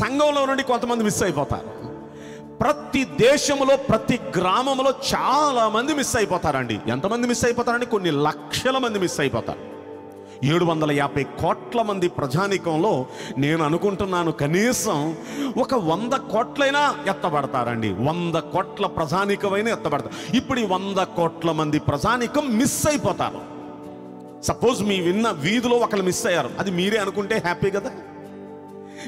సంఘంలో నుండి కొంతమంది మిస్ అయిపోతారు, ప్రతి దేశంలో ప్రతి గ్రామంలో చాలా మంది మిస్ అయిపోతారండి. ఎంతమంది మిస్ అయిపోతారండి? కొన్ని లక్షల మంది మిస్ అయిపోతారు. सात सौ యాభై కోట్ల మంది ప్రజానికంలో నేను అనుకుంటున్నాను కనీసం ఒక వంద కోట్లైనా ఎత్తబడతారండి. వంద కోట్ల ప్రజానికమైనా ఎత్తబడతారు. ఇప్పుడు ఈ వంద కోట్ల మంది ప్రజానికం మిస్ అయిపోతారు. సపోజ్ మీ విన్న వీధిలో ఒకళ్ళు మిస్ అయ్యారు, అది మీరే అనుకుంటే హ్యాపీ కదా,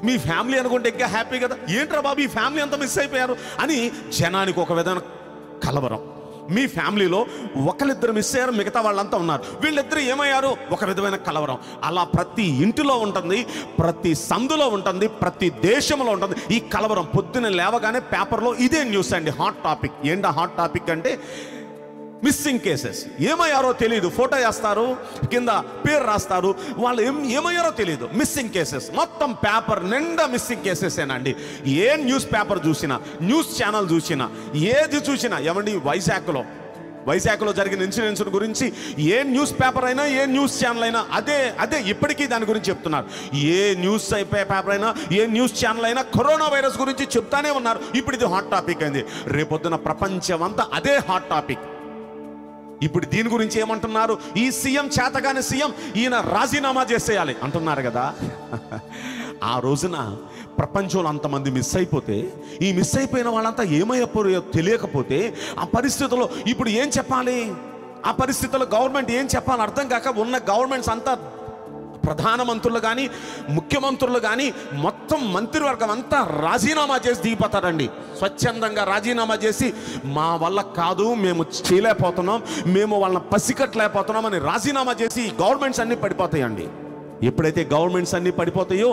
మీ ఫ్యామిలీ అనుకుంటే ఇంకా హ్యాపీ కదా. ఏంట్రా బాబు ఈ ఫ్యామిలీ అంతా మిస్ అయిపోయారు అని జనానికి ఒక విధంగా కలవరం. మీ ఫ్యామిలీలో ఒకరిద్దరు మిస్ అయ్యారు, మిగతా వాళ్ళంతా ఉన్నారు, వీళ్ళిద్దరు ఏమయ్యారు, ఒక విధమైన కలవరం. అలా ప్రతి ఇంటిలో ఉంటుంది, ప్రతి సందులో ఉంటుంది, ప్రతి దేశంలో ఉంటుంది ఈ కలవరం. పొద్దున లేవగానే పేపర్లో ఇదే న్యూస్ అండి, హాట్ టాపిక్. ఏంటా హాట్ టాపిక్ అంటే మిస్సింగ్ కేసెస్. ఏమయ్యారో తెలియదు, ఫోటో వేస్తారు, కింద పేరు రాస్తారు, వాళ్ళు ఏం ఏమయ్యారో తెలియదు. మిస్సింగ్ కేసెస్ మొత్తం పేపర్ నిండా మిస్సింగ్ కేసెసేనండి. ఏ న్యూస్ పేపర్ చూసినా, న్యూస్ ఛానల్ చూసినా, ఏది చూసినా ఏమండి వైజాగ్లో వైజాగ్లో జరిగిన ఇన్సిడెంట్స్ గురించి ఏ న్యూస్ పేపర్ అయినా, ఏ న్యూస్ ఛానల్ అయినా అదే అదే ఇప్పటికీ దాని గురించి చెప్తున్నారు. ఏ న్యూస్ పేపర్ అయినా, ఏ న్యూస్ ఛానల్ అయినా కరోనా వైరస్ గురించి చెప్తానే ఉన్నారు. ఇప్పుడు ఇది హాట్ టాపిక్ అయింది, రేపొద్దున ప్రపంచం అంతా అదే హాట్ టాపిక్. ఇప్పుడు దీని గురించి ఏమంటున్నారు, ఈ సీఎం చేతగాని సీఎం, ఈయన రాజీనామా చేసేయాలి అంటున్నారు కదా. ఆ రోజున ప్రపంచంలో అంతమంది మిస్ అయిపోతే, ఈ మిస్ అయిపోయిన వాళ్ళంతా ఏమైపోయో తెలియకపోతే, ఆ పరిస్థితుల్లో ఇప్పుడు ఏం చెప్పాలి, ఆ పరిస్థితుల్లో గవర్నమెంట్ ఏం చెప్పాలి అర్థం కాక ఉన్న గవర్నమెంట్స్ అంతా, ప్రధానమంత్రులు కానీ ముఖ్యమంత్రులు కానీ మొత్తం మంత్రివర్గం అంతా రాజీనామా చేసి దిగిపోతారండి. స్వచ్ఛందంగా రాజీనామా చేసి మా వల్ల కాదు, మేము చేయలేకపోతున్నాం, మేము వాళ్ళని పసికట్టలేకపోతున్నాం అని రాజీనామా చేసి గవర్నమెంట్స్ అన్నీ పడిపోతాయండి. ఎప్పుడైతే గవర్నమెంట్స్ అన్నీ పడిపోతాయో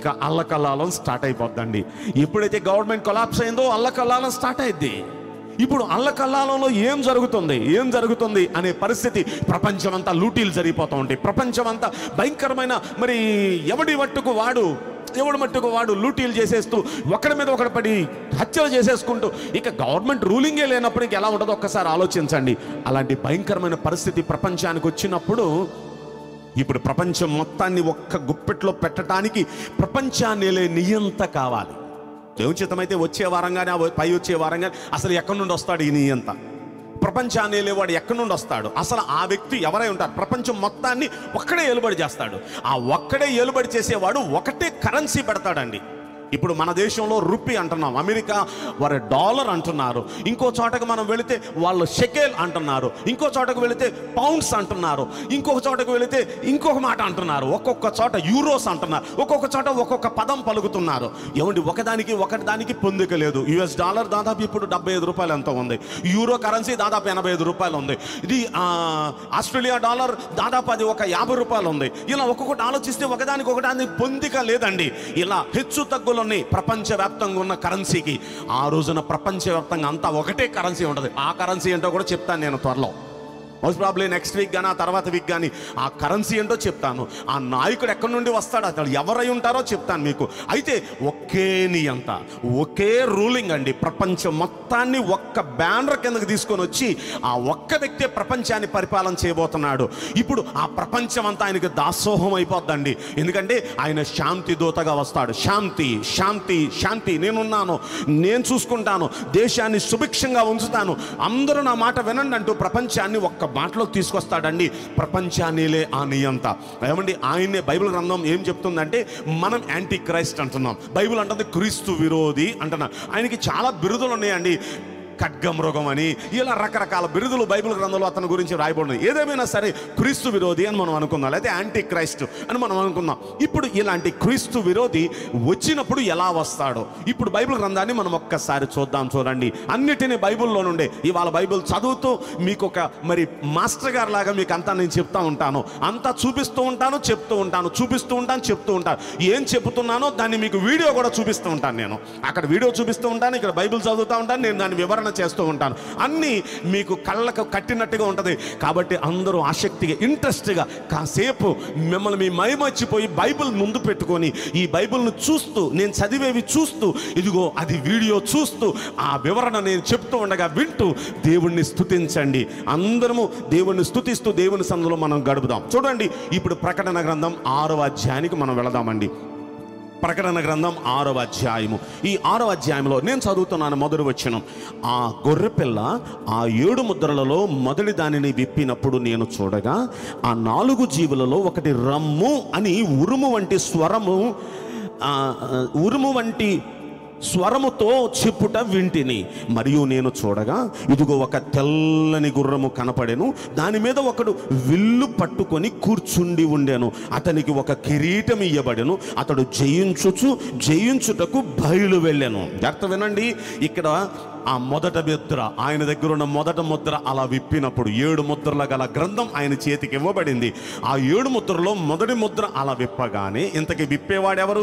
ఇక అల్లకల్లాలం స్టార్ట్ అయిపోద్దండి. ఎప్పుడైతే గవర్నమెంట్ కొలాప్స్ అయిందో అల్లకల్లాలం స్టార్ట్ అయింది. ఇప్పుడు అల్లకల్లాలంలో ఏం జరుగుతుంది ఏం జరుగుతుంది అనే పరిస్థితి. ప్రపంచమంతా లూటీలు జరిగిపోతూ ఉంటాయి, ప్రపంచమంతా భయంకరమైన, మరి ఎవడి మట్టుకు వాడు ఎవడి మట్టుకు వాడు లూటీలు చేసేస్తూ ఒకరి మీద ఒకటి పడి హత్యలు చేసేసుకుంటూ, ఇక గవర్నమెంట్ రూలింగే లేనప్పుడు ఇంక ఎలా ఉంటుందో ఒక్కసారి ఆలోచించండి. అలాంటి భయంకరమైన పరిస్థితి ప్రపంచానికి వచ్చినప్పుడు ఇప్పుడు ప్రపంచం మొత్తాన్ని ఒక్క గుప్పెట్లో పెట్టడానికి ప్రపంచాన్ని నియంత కావాలి. దేవుని చిత్తమైతే వచ్చే వారం కానీ ఆ పై వచ్చే వారం కానీ అసలు ఎక్కడి నుండి వస్తాడు ఈ నియంత, ప్రపంచాన్ని లేవాడు ఎక్కడి నుండి వస్తాడు, అసలు ఆ వ్యక్తి ఎవరై ఉంటారు, ప్రపంచం మొత్తాన్ని ఒక్కడే ఏలుబడి చేస్తాడు. ఆ ఒక్కడే ఏలుబడి చేసేవాడు ఒకటే కరెన్సీ పెడతాడండి. ఇప్పుడు మన దేశంలో రూపీ అంటున్నాం, అమెరికా వారు డాలర్ అంటున్నారు, ఇంకో చోటకు మనం వెళితే వాళ్ళు షెకేల్ అంటున్నారు, ఇంకో చోటకు వెళితే పౌండ్స్ అంటున్నారు, ఇంకొక చోటకు వెళితే ఇంకొక మాట అంటున్నారు, ఒక్కొక్క చోట యూరోస్ అంటున్నారు, ఒక్కొక్క చోట ఒక్కొక్క పదం పలుకుతున్నారు. ఏమండి ఒకదానికి ఒకటి దానికి పొందిక లేదు. యుఎస్ డాలర్ దాదాపు ఇప్పుడు డెబ్బై ఐదు రూపాయలు ఎంతో ఉంది, యూరో కరెన్సీ దాదాపు ఎనభై ఐదు రూపాయలు ఉంది, ఇది ఆస్ట్రేలియా డాలర్ దాదాపు అది ఒక యాభై రూపాయలు ఉంది. ఇలా ఒక్కొక్కటి ఆలోచిస్తే ఒకదానికి ఒకటి పొందిక లేదండి. ఇలా హెచ్చు తగ్గులు ప్రపంచవ్యాప్తంగా ఉన్న కరెన్సీకి ఆ రోజున ప్రపంచవ్యాప్తంగా అంతా ఒకటే కరెన్సీ ఉంటుంది. ఆ కరెన్సీ ఏంటో కూడా చెప్తాను నేను త్వరలో, మోస్ట్ ప్రాబ్లీ నెక్స్ట్ వీక్ కానీ ఆ తర్వాత వీక్ కానీ ఆ కరెన్సీ ఏంటో చెప్తాను, ఆ నాయకుడు ఎక్కడి నుండి వస్తాడు, అతను ఎవరై ఉంటారో చెప్తాను మీకు. అయితే ఒకే నియంత, ఒకే రూలింగ్ అండి. ప్రపంచం మొత్తాన్ని ఒక్క బ్యానర్ కిందకి తీసుకొని వచ్చి ఆ ఒక్క వ్యక్తే ప్రపంచాన్ని పరిపాలన చేయబోతున్నాడు. ఇప్పుడు ఆ ప్రపంచం అంతా ఆయనకు దాసోహం అయిపోద్దండి. ఎందుకంటే ఆయన శాంతి దూతగా వస్తాడు. శాంతి శాంతి శాంతి, నేనున్నాను, నేను చూసుకుంటాను, దేశాన్ని సుభిక్షంగా ఉంచుతాను, అందరూ నా మాట వినండి అంటూ ప్రపంచాన్ని ఒక్క మాటలోకి తీసుకొస్తాడండి. ప్రపంచాన్నిలే ఆ నియంత. ఏమండి ఆయన్నే బైబిల్ గ్రంథం ఏం చెప్తుందంటే, మనం యాంటీ క్రైస్ట్ అంటున్నాం, బైబిల్ అంటుంది క్రీస్తు విరోధి అంటున్నాం. ఆయనకి చాలా బిరుదులు ఉన్నాయండి, ఖడ్గమృగం అని ఇలా రకరకాల బిరుదులు బైబిల్ గ్రంథంలో అతని గురించి రాయబడినవి. ఏదేమైనా సరే క్రీస్తు విరోధి అని మనం అనుకుందాం, లేదా యాంటీ క్రైస్ట్ అని మనం అనుకుందాం. ఇప్పుడు ఇలాంటి క్రీస్తు విరోధి వచ్చినప్పుడు ఎలా వస్తాడో ఇప్పుడు బైబిల్ గ్రంథాన్ని మనం ఒక్కసారి చూద్దాం. చూడండి అన్నిటినీ బైబిల్లో నుండే. ఇవాళ బైబిల్ చదువుతూ మీకు ఒక మరి మాస్టర్ గారు లాగా మీకు అంతా నేను చెప్తా ఉంటాను, అంతా చూపిస్తూ ఉంటాను, చెప్తూ ఉంటాను, చూపిస్తూ ఉంటాను, చెప్తూ ఉంటాను. ఏం చెప్తున్నానో దాన్ని మీకు వీడియో కూడా చూపిస్తూ ఉంటాను. నేను అక్కడ వీడియో చూపిస్తూ ఉంటాను, ఇక్కడ బైబిల్ చదువుతూ ఉంటాను, నేను దాని వివరణ చేస్తూ ఉంటాను. అన్నీ మీకు కళ్ళకు కట్టినట్టుగా ఉంటుంది కాబట్టి అందరూ ఆసక్తిగా ఇంట్రెస్ట్గా కాసేపు మిమ్మల్ని మీ మైమర్చిపోయి బైబిల్ ముందు పెట్టుకొని ఈ బైబిల్ను చూస్తూ, నేను చదివేవి చూస్తూ, ఇదిగో అది వీడియో చూస్తూ, ఆ వివరణ నేను చెప్తూ ఉండగా వింటూ దేవుణ్ణి స్తుతించండి. అందరము దేవుణ్ణి స్తుతిస్తూ దేవుని సన్నిధిలో మనం గడుపుదాం. చూడండి ఇప్పుడు ప్రకటన గ్రంథం ఆరవ అధ్యాయానికి మనం వెళదామండి. ప్రకటన గ్రంథం ఆరవ అధ్యాయము ఈ ఆరవ అధ్యాయంలో నేను చదువుతున్నాను మొదటి వచనం ఆ గొర్రెపిల్ల ఆ ఏడు ముద్రలలో మొదటి దానిని విప్పినప్పుడు నేను చూడగా ఆ నాలుగు జీవులలో ఒకటి రమ్ము అని ఉరుము వంటి స్వరము ఉరుము వంటి స్వరముతో చెప్పుట వింటిని మరియు నేను చూడగా ఇదిగో ఒక తెల్లని గుర్రము కనపడెను దాని మీద ఒకడు విల్లు పట్టుకొని కూర్చుండి ఉండెను అతనికి ఒక కిరీటం ఇయ్యబడెను అతడు జయించుచు జయించుటకు బయలు వెళ్ళెను అర్థం వినండి ఇక్కడ ఆ మొదట ముద్ర ఆయన దగ్గర ఉన్న మొదట ముద్ర అలా విప్పినప్పుడు ఏడు ముద్రల గల గ్రంథం ఆయన చేతికి ఇవ్వబడింది ఆ ఏడు ముద్రలో మొదటి ముద్ర అలా విప్పగానే ఇంతకీ విప్పేవాడెవరు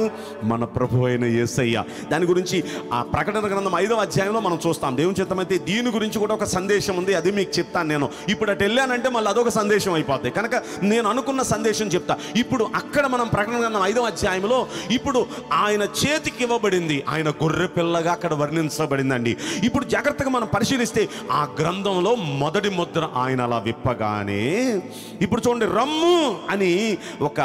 మన ప్రభు అయిన యేసయ్య దాని గురించి ఆ ప్రకటన గ్రంథం ఐదవ అధ్యాయంలో మనం చూస్తాం దేవుని చిత్తమైతే దీని గురించి కూడా ఒక సందేశం ఉంది అది మీకు చెప్తాను నేను ఇప్పుడు అటు వెళ్ళానంటే మళ్ళీ అదొక సందేశం అయిపోద్ది కనుక నేను అనుకున్న సందేశం చెప్తా ఇప్పుడు అక్కడ మనం ప్రకటన గ్రంథం ఐదవ అధ్యాయంలో ఇప్పుడు ఆయన చేతికి ఇవ్వబడింది ఆయన గొర్రె పిల్లగా అక్కడ వర్ణించబడిందండి ఇప్పుడు జాగ్రత్తగా మనం పరిశీలిస్తే ఆ గ్రంథంలో మొదటి ముద్ర ఆయన అలా విప్పగానే ఇప్పుడు చూడండి రమ్ము అని ఒక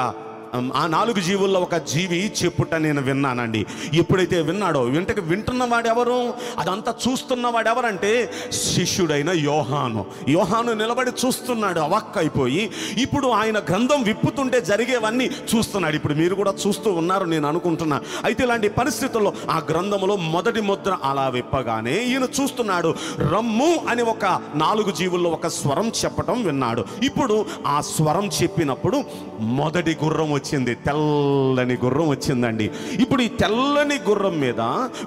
ఆ నాలుగు జీవుల్లో ఒక జీవి చెప్పుట నేను విన్నానండి ఎప్పుడైతే విన్నాడో వెంటకి వింటున్నవాడెవరు అదంతా చూస్తున్నవాడెవరంటే శిష్యుడైన యోహాను యోహాను నిలబడి చూస్తున్నాడు అవాక్కైపోయి ఇప్పుడు ఆయన గ్రంథం విప్పుతుంటే జరిగేవన్నీ చూస్తున్నాడు ఇప్పుడు మీరు కూడా చూస్తూ ఉన్నారు నేను అనుకుంటున్నా అయితే ఇలాంటి పరిస్థితుల్లో ఆ గ్రంథంలో మొదటి ముద్ర అలా విప్పగానే ఈయన చూస్తున్నాడు రమ్ము అని ఒక నాలుగు జీవుల్లో ఒక స్వరం చెప్పటం విన్నాడు ఇప్పుడు ఆ స్వరం చెప్పినప్పుడు మొదటి గుర్రం వచ్చింది తెల్లని గుర్రం వచ్చిందండి ఇప్పుడు ఈ తెల్లని గుర్రం మీద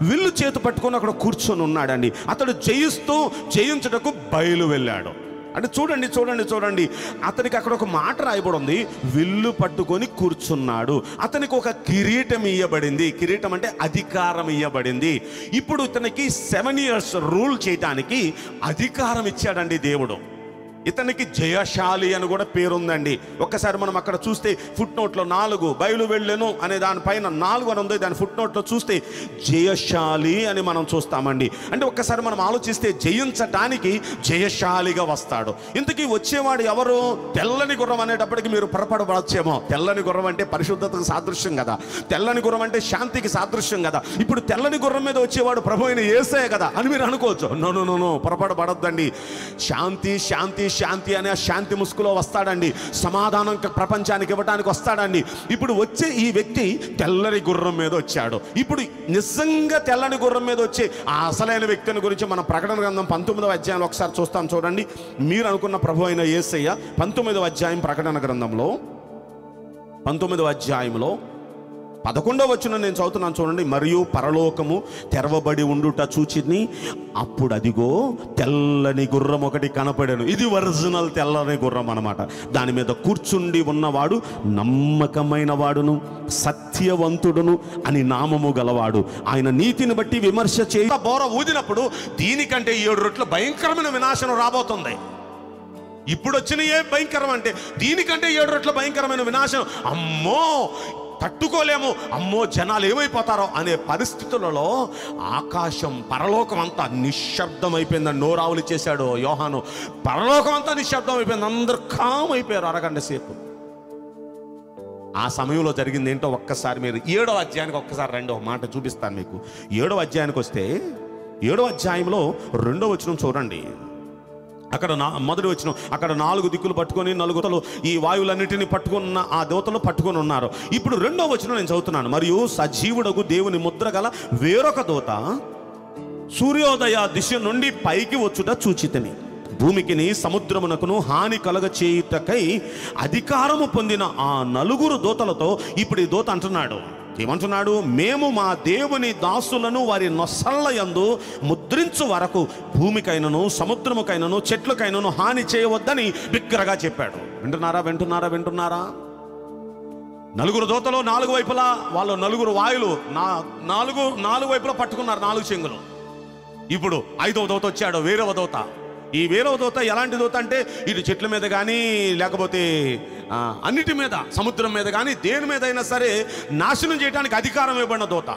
విల్లు చేతి పట్టుకొని అక్కడ కూర్చొని ఉన్నాడండి అతడు జయిస్తూ జయించుటకు బయలు వెళ్ళాడు అంటే చూడండి చూడండి చూడండి అతనికి అక్కడ ఒక మాట రాయబడి ఉంది విల్లు పట్టుకొని కూర్చున్నాడు అతనికి ఒక కిరీటం ఇయ్యబడింది కిరీటం అంటే అధికారం ఇయ్యబడింది ఇప్పుడు ఇతనికి సెవెన్ ఇయర్స్ రూల్ చేయడానికి అధికారం ఇచ్చాడండి దేవుడు ఇతనికి జయశాలి అని కూడా పేరుందండి ఒక్కసారి మనం అక్కడ చూస్తే ఫుట్ నోట్లో నాలుగు బయలు వెళ్ళెను అనే దానిపైన నాలుగు అని ఉంది దాని ఫుట్ నోట్లో చూస్తే జయశాలి అని మనం చూస్తామండి అంటే ఒక్కసారి మనం ఆలోచిస్తే జయించటానికి జయశాలిగా వస్తాడు ఇంతకీ వచ్చేవాడు ఎవరు తెల్లని గుర్రం అనేటప్పటికి మీరు పొరపడవచ్చేమో తెల్లని గుర్రం అంటే పరిశుద్ధతకు సాదృశ్యం కదా తెల్లని గుర్రం అంటే శాంతికి సాదృశ్యం కదా ఇప్పుడు తెల్లని గుర్రం మీద వచ్చేవాడు ప్రభు అయిన యేసే కదా అని మీరు అనుకోవచ్చు నో నో నో పొరపడబడద్దండి శాంతి శాంతి శాంతి అనే శాంతి ముసుగులో వస్తాడండి సమాధానం ప్రపంచానికి ఇవ్వడానికి వస్తాడండి ఇప్పుడు వచ్చే ఈ వ్యక్తి తెల్లని గుర్రం మీద వచ్చాడు ఇప్పుడు నిజంగా తెల్లని గుర్రం మీద వచ్చే ఆ అసలైన వ్యక్తిని గురించి మనం ప్రకటన గ్రంథం పంతొమ్మిదవ అధ్యాయంలో ఒకసారి చూస్తాం చూడండి మీరు అనుకున్న ప్రభు అయిన యేసయ్య పంతొమ్మిదవ అధ్యాయం ప్రకటన గ్రంథంలో పంతొమ్మిదవ అధ్యాయంలో పదకొండవ వచనం నేను చదువుతున్నాను చూడండి మరియు పరలోకము తెరవబడి ఉండుట చూచిని అప్పుడు అదిగో తెల్లని గుర్రం ఒకటి కనపడెను ఇది ఒరిజినల్ తెల్లని గుర్రం అనమాట దాని మీద కూర్చుండి ఉన్నవాడు నమ్మకమైన వాడును సత్యవంతుడును అని నామము గలవాడు ఆయన నీతిని బట్టి విమర్శ చేయ బోర ఊదినప్పుడు దీనికంటే ఏడు రెట్లు భయంకరమైన వినాశనం రాబోతుంది ఇప్పుడు వచ్చిన ఏ భయంకరం అంటే దీనికంటే ఏడు రెట్ల భయంకరమైన వినాశనం అమ్మో తట్టుకోలేము అమ్మో జనాలు ఏమైపోతారో అనే పరిస్థితులలో ఆకాశం పరలోకం అంతా నిశ్శబ్దం అయిపోయిందని నోరావులు చేశాడు యోహాను పరలోకం అంతా నిశ్శబ్దం అయిపోయింది అందరు కామ్ అయిపోయారు అరగంట సేపు ఆ సమయంలో జరిగింది ఏంటో ఒక్కసారి మీరు ఏడవ అధ్యాయానికి ఒక్కసారి రెండో మాట చూపిస్తాను మీకు ఏడవ అధ్యాయానికి వస్తే ఏడవ అధ్యాయంలో రెండో వచనం చూడండి అక్కడ నా మొదటి వచనం అక్కడ నాలుగు దిక్కులు పట్టుకొని నలుగుతలు ఈ వాయువులన్నిటిని పట్టుకున్న ఆ దేవతలు పట్టుకొని ఉన్నారు ఇప్పుడు రెండో వచనం నేను చదువుతున్నాను మరియు సజీవుడకు దేవుని ముద్ర గల వేరొక దూత సూర్యోదయ దిశ నుండి పైకి వచ్చుట చూచితిని భూమికిని సముద్రమునకును హాని కలగ చేయుటకై అధికారము పొందిన ఆ నలుగురు దూతలతో ఇప్పుడు ఈ దూత అంటున్నాడు ఏమంటున్నాడు మేము మా దేవుని దాసులను వారి నొసళ్ళ యందు ముద్రించు వరకు భూమికైనను సముద్రముకైనను చెట్లకైనను హాని చేయవద్దని బిగ్గరగా చెప్పాడు వింటున్నారా వింటున్నారా వింటున్నారా నలుగురు దూతలు నాలుగు వైపులా వాళ్ళు నలుగురు వాయులు నా నాలుగు నాలుగు వైపులా పట్టుకున్నారు నాలుగు చెంగులు ఇప్పుడు ఐదవ దూత వచ్చాడు వేరవ దూత ఈ వేరవ దూత ఎలాంటి దూత అంటే ఇటు చెట్ల మీద కానీ లేకపోతే అన్నిటి మీద సముద్రం మీద కానీ దేని మీద అయినా సరే నాశనం చేయడానికి అధికారం ఇవ్వబడిన దూత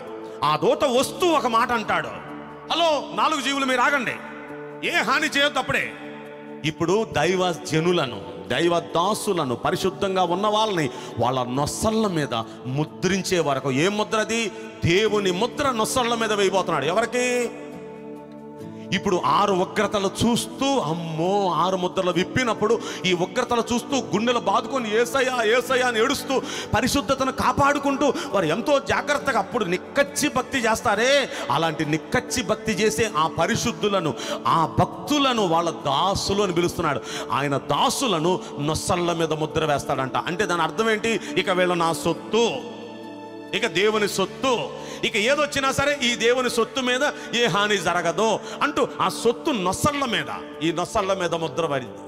ఆ దూత వస్తూ ఒక మాట అంటాడు హలో నాలుగు జీవులు మీరు ఆగండి ఏ హాని చేయొద్దు అప్పుడే ఇప్పుడు దైవ జనులను దైవ దాసులను పరిశుద్ధంగా ఉన్న వాళ్ళని వాళ్ళ నొసళ్ళ మీద ముద్రించే వరకు ఏ ముద్రది దేవుని ముద్ర నొసళ్ళ మీద వేయబోతున్నాడు ఎవరికి ఇప్పుడు ఆరు ఉగ్రతలు చూస్తూ అమ్మో ఆరు ముద్రలు విప్పినప్పుడు ఈ ఉగ్రతలు చూస్తూ గుండెలు బాదుకొని యేసయ్యా యేసయ్యా అని ఏడుస్తూ పరిశుద్ధతను కాపాడుకుంటూ వారు ఎంతో జాగృతగా అప్పుడు నిక్కచ్చి భక్తి చేస్తారే అలాంటి నిక్కచ్చి భక్తి చేసే ఆ పరిశుద్ధులను ఆ భక్తులను వాళ్ళ దాసులు అని పిలుస్తున్నాడు ఆయన దాసులను నొసళ్ళ మీద ముద్ర వేస్తాడంట అంటే దాని అర్థం ఏంటి ఇక వీళ్ళు నా సొత్తు ఇక దేవుని సొత్తు ఇక ఏదొచ్చినా సరే ఈ దేవుని సొత్తు మీద ఏ హాని జరగదు అంటూ ఆ సొత్తు నొసళ్ళ మీద ఈ నొసళ్ళ మీద ముద్ర పడింది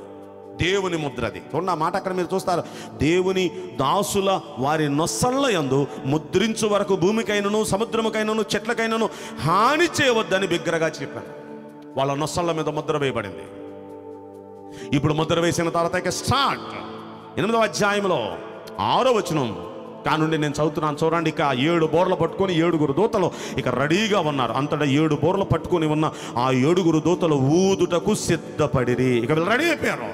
దేవుని ముద్రది ఉన్న మాట అక్కడ మీరు చూస్తారు దేవుని దాసుల వారి నొసళ్ళ యందు ముద్రించు వరకు భూమికైనను సముద్రముకైనను చెట్లకైనను హాని చేయవద్దని బిగ్గరగా చెప్పారు వాళ్ళ నొసళ్ళ మీద ముద్ర వేయబడింది ఇప్పుడు ముద్ర వేసిన తర్వాత ఇక స్టార్ట్ ఎనిమిదవ అధ్యాయంలో ఆరో వచనం కానుండి నేను చదువుతున్నాను చూడండి ఇక ఏడు బోర్లు పట్టుకొని ఏడుగురు దూతలు ఇక రెడీగా ఉన్నారు అంతటా ఏడు బోర్లు పట్టుకొని ఉన్న ఆ ఏడుగురు దూతలు ఊదుటకు సిద్ధపడిరి ఇక వీళ్ళు రెడీ అయిపోయారు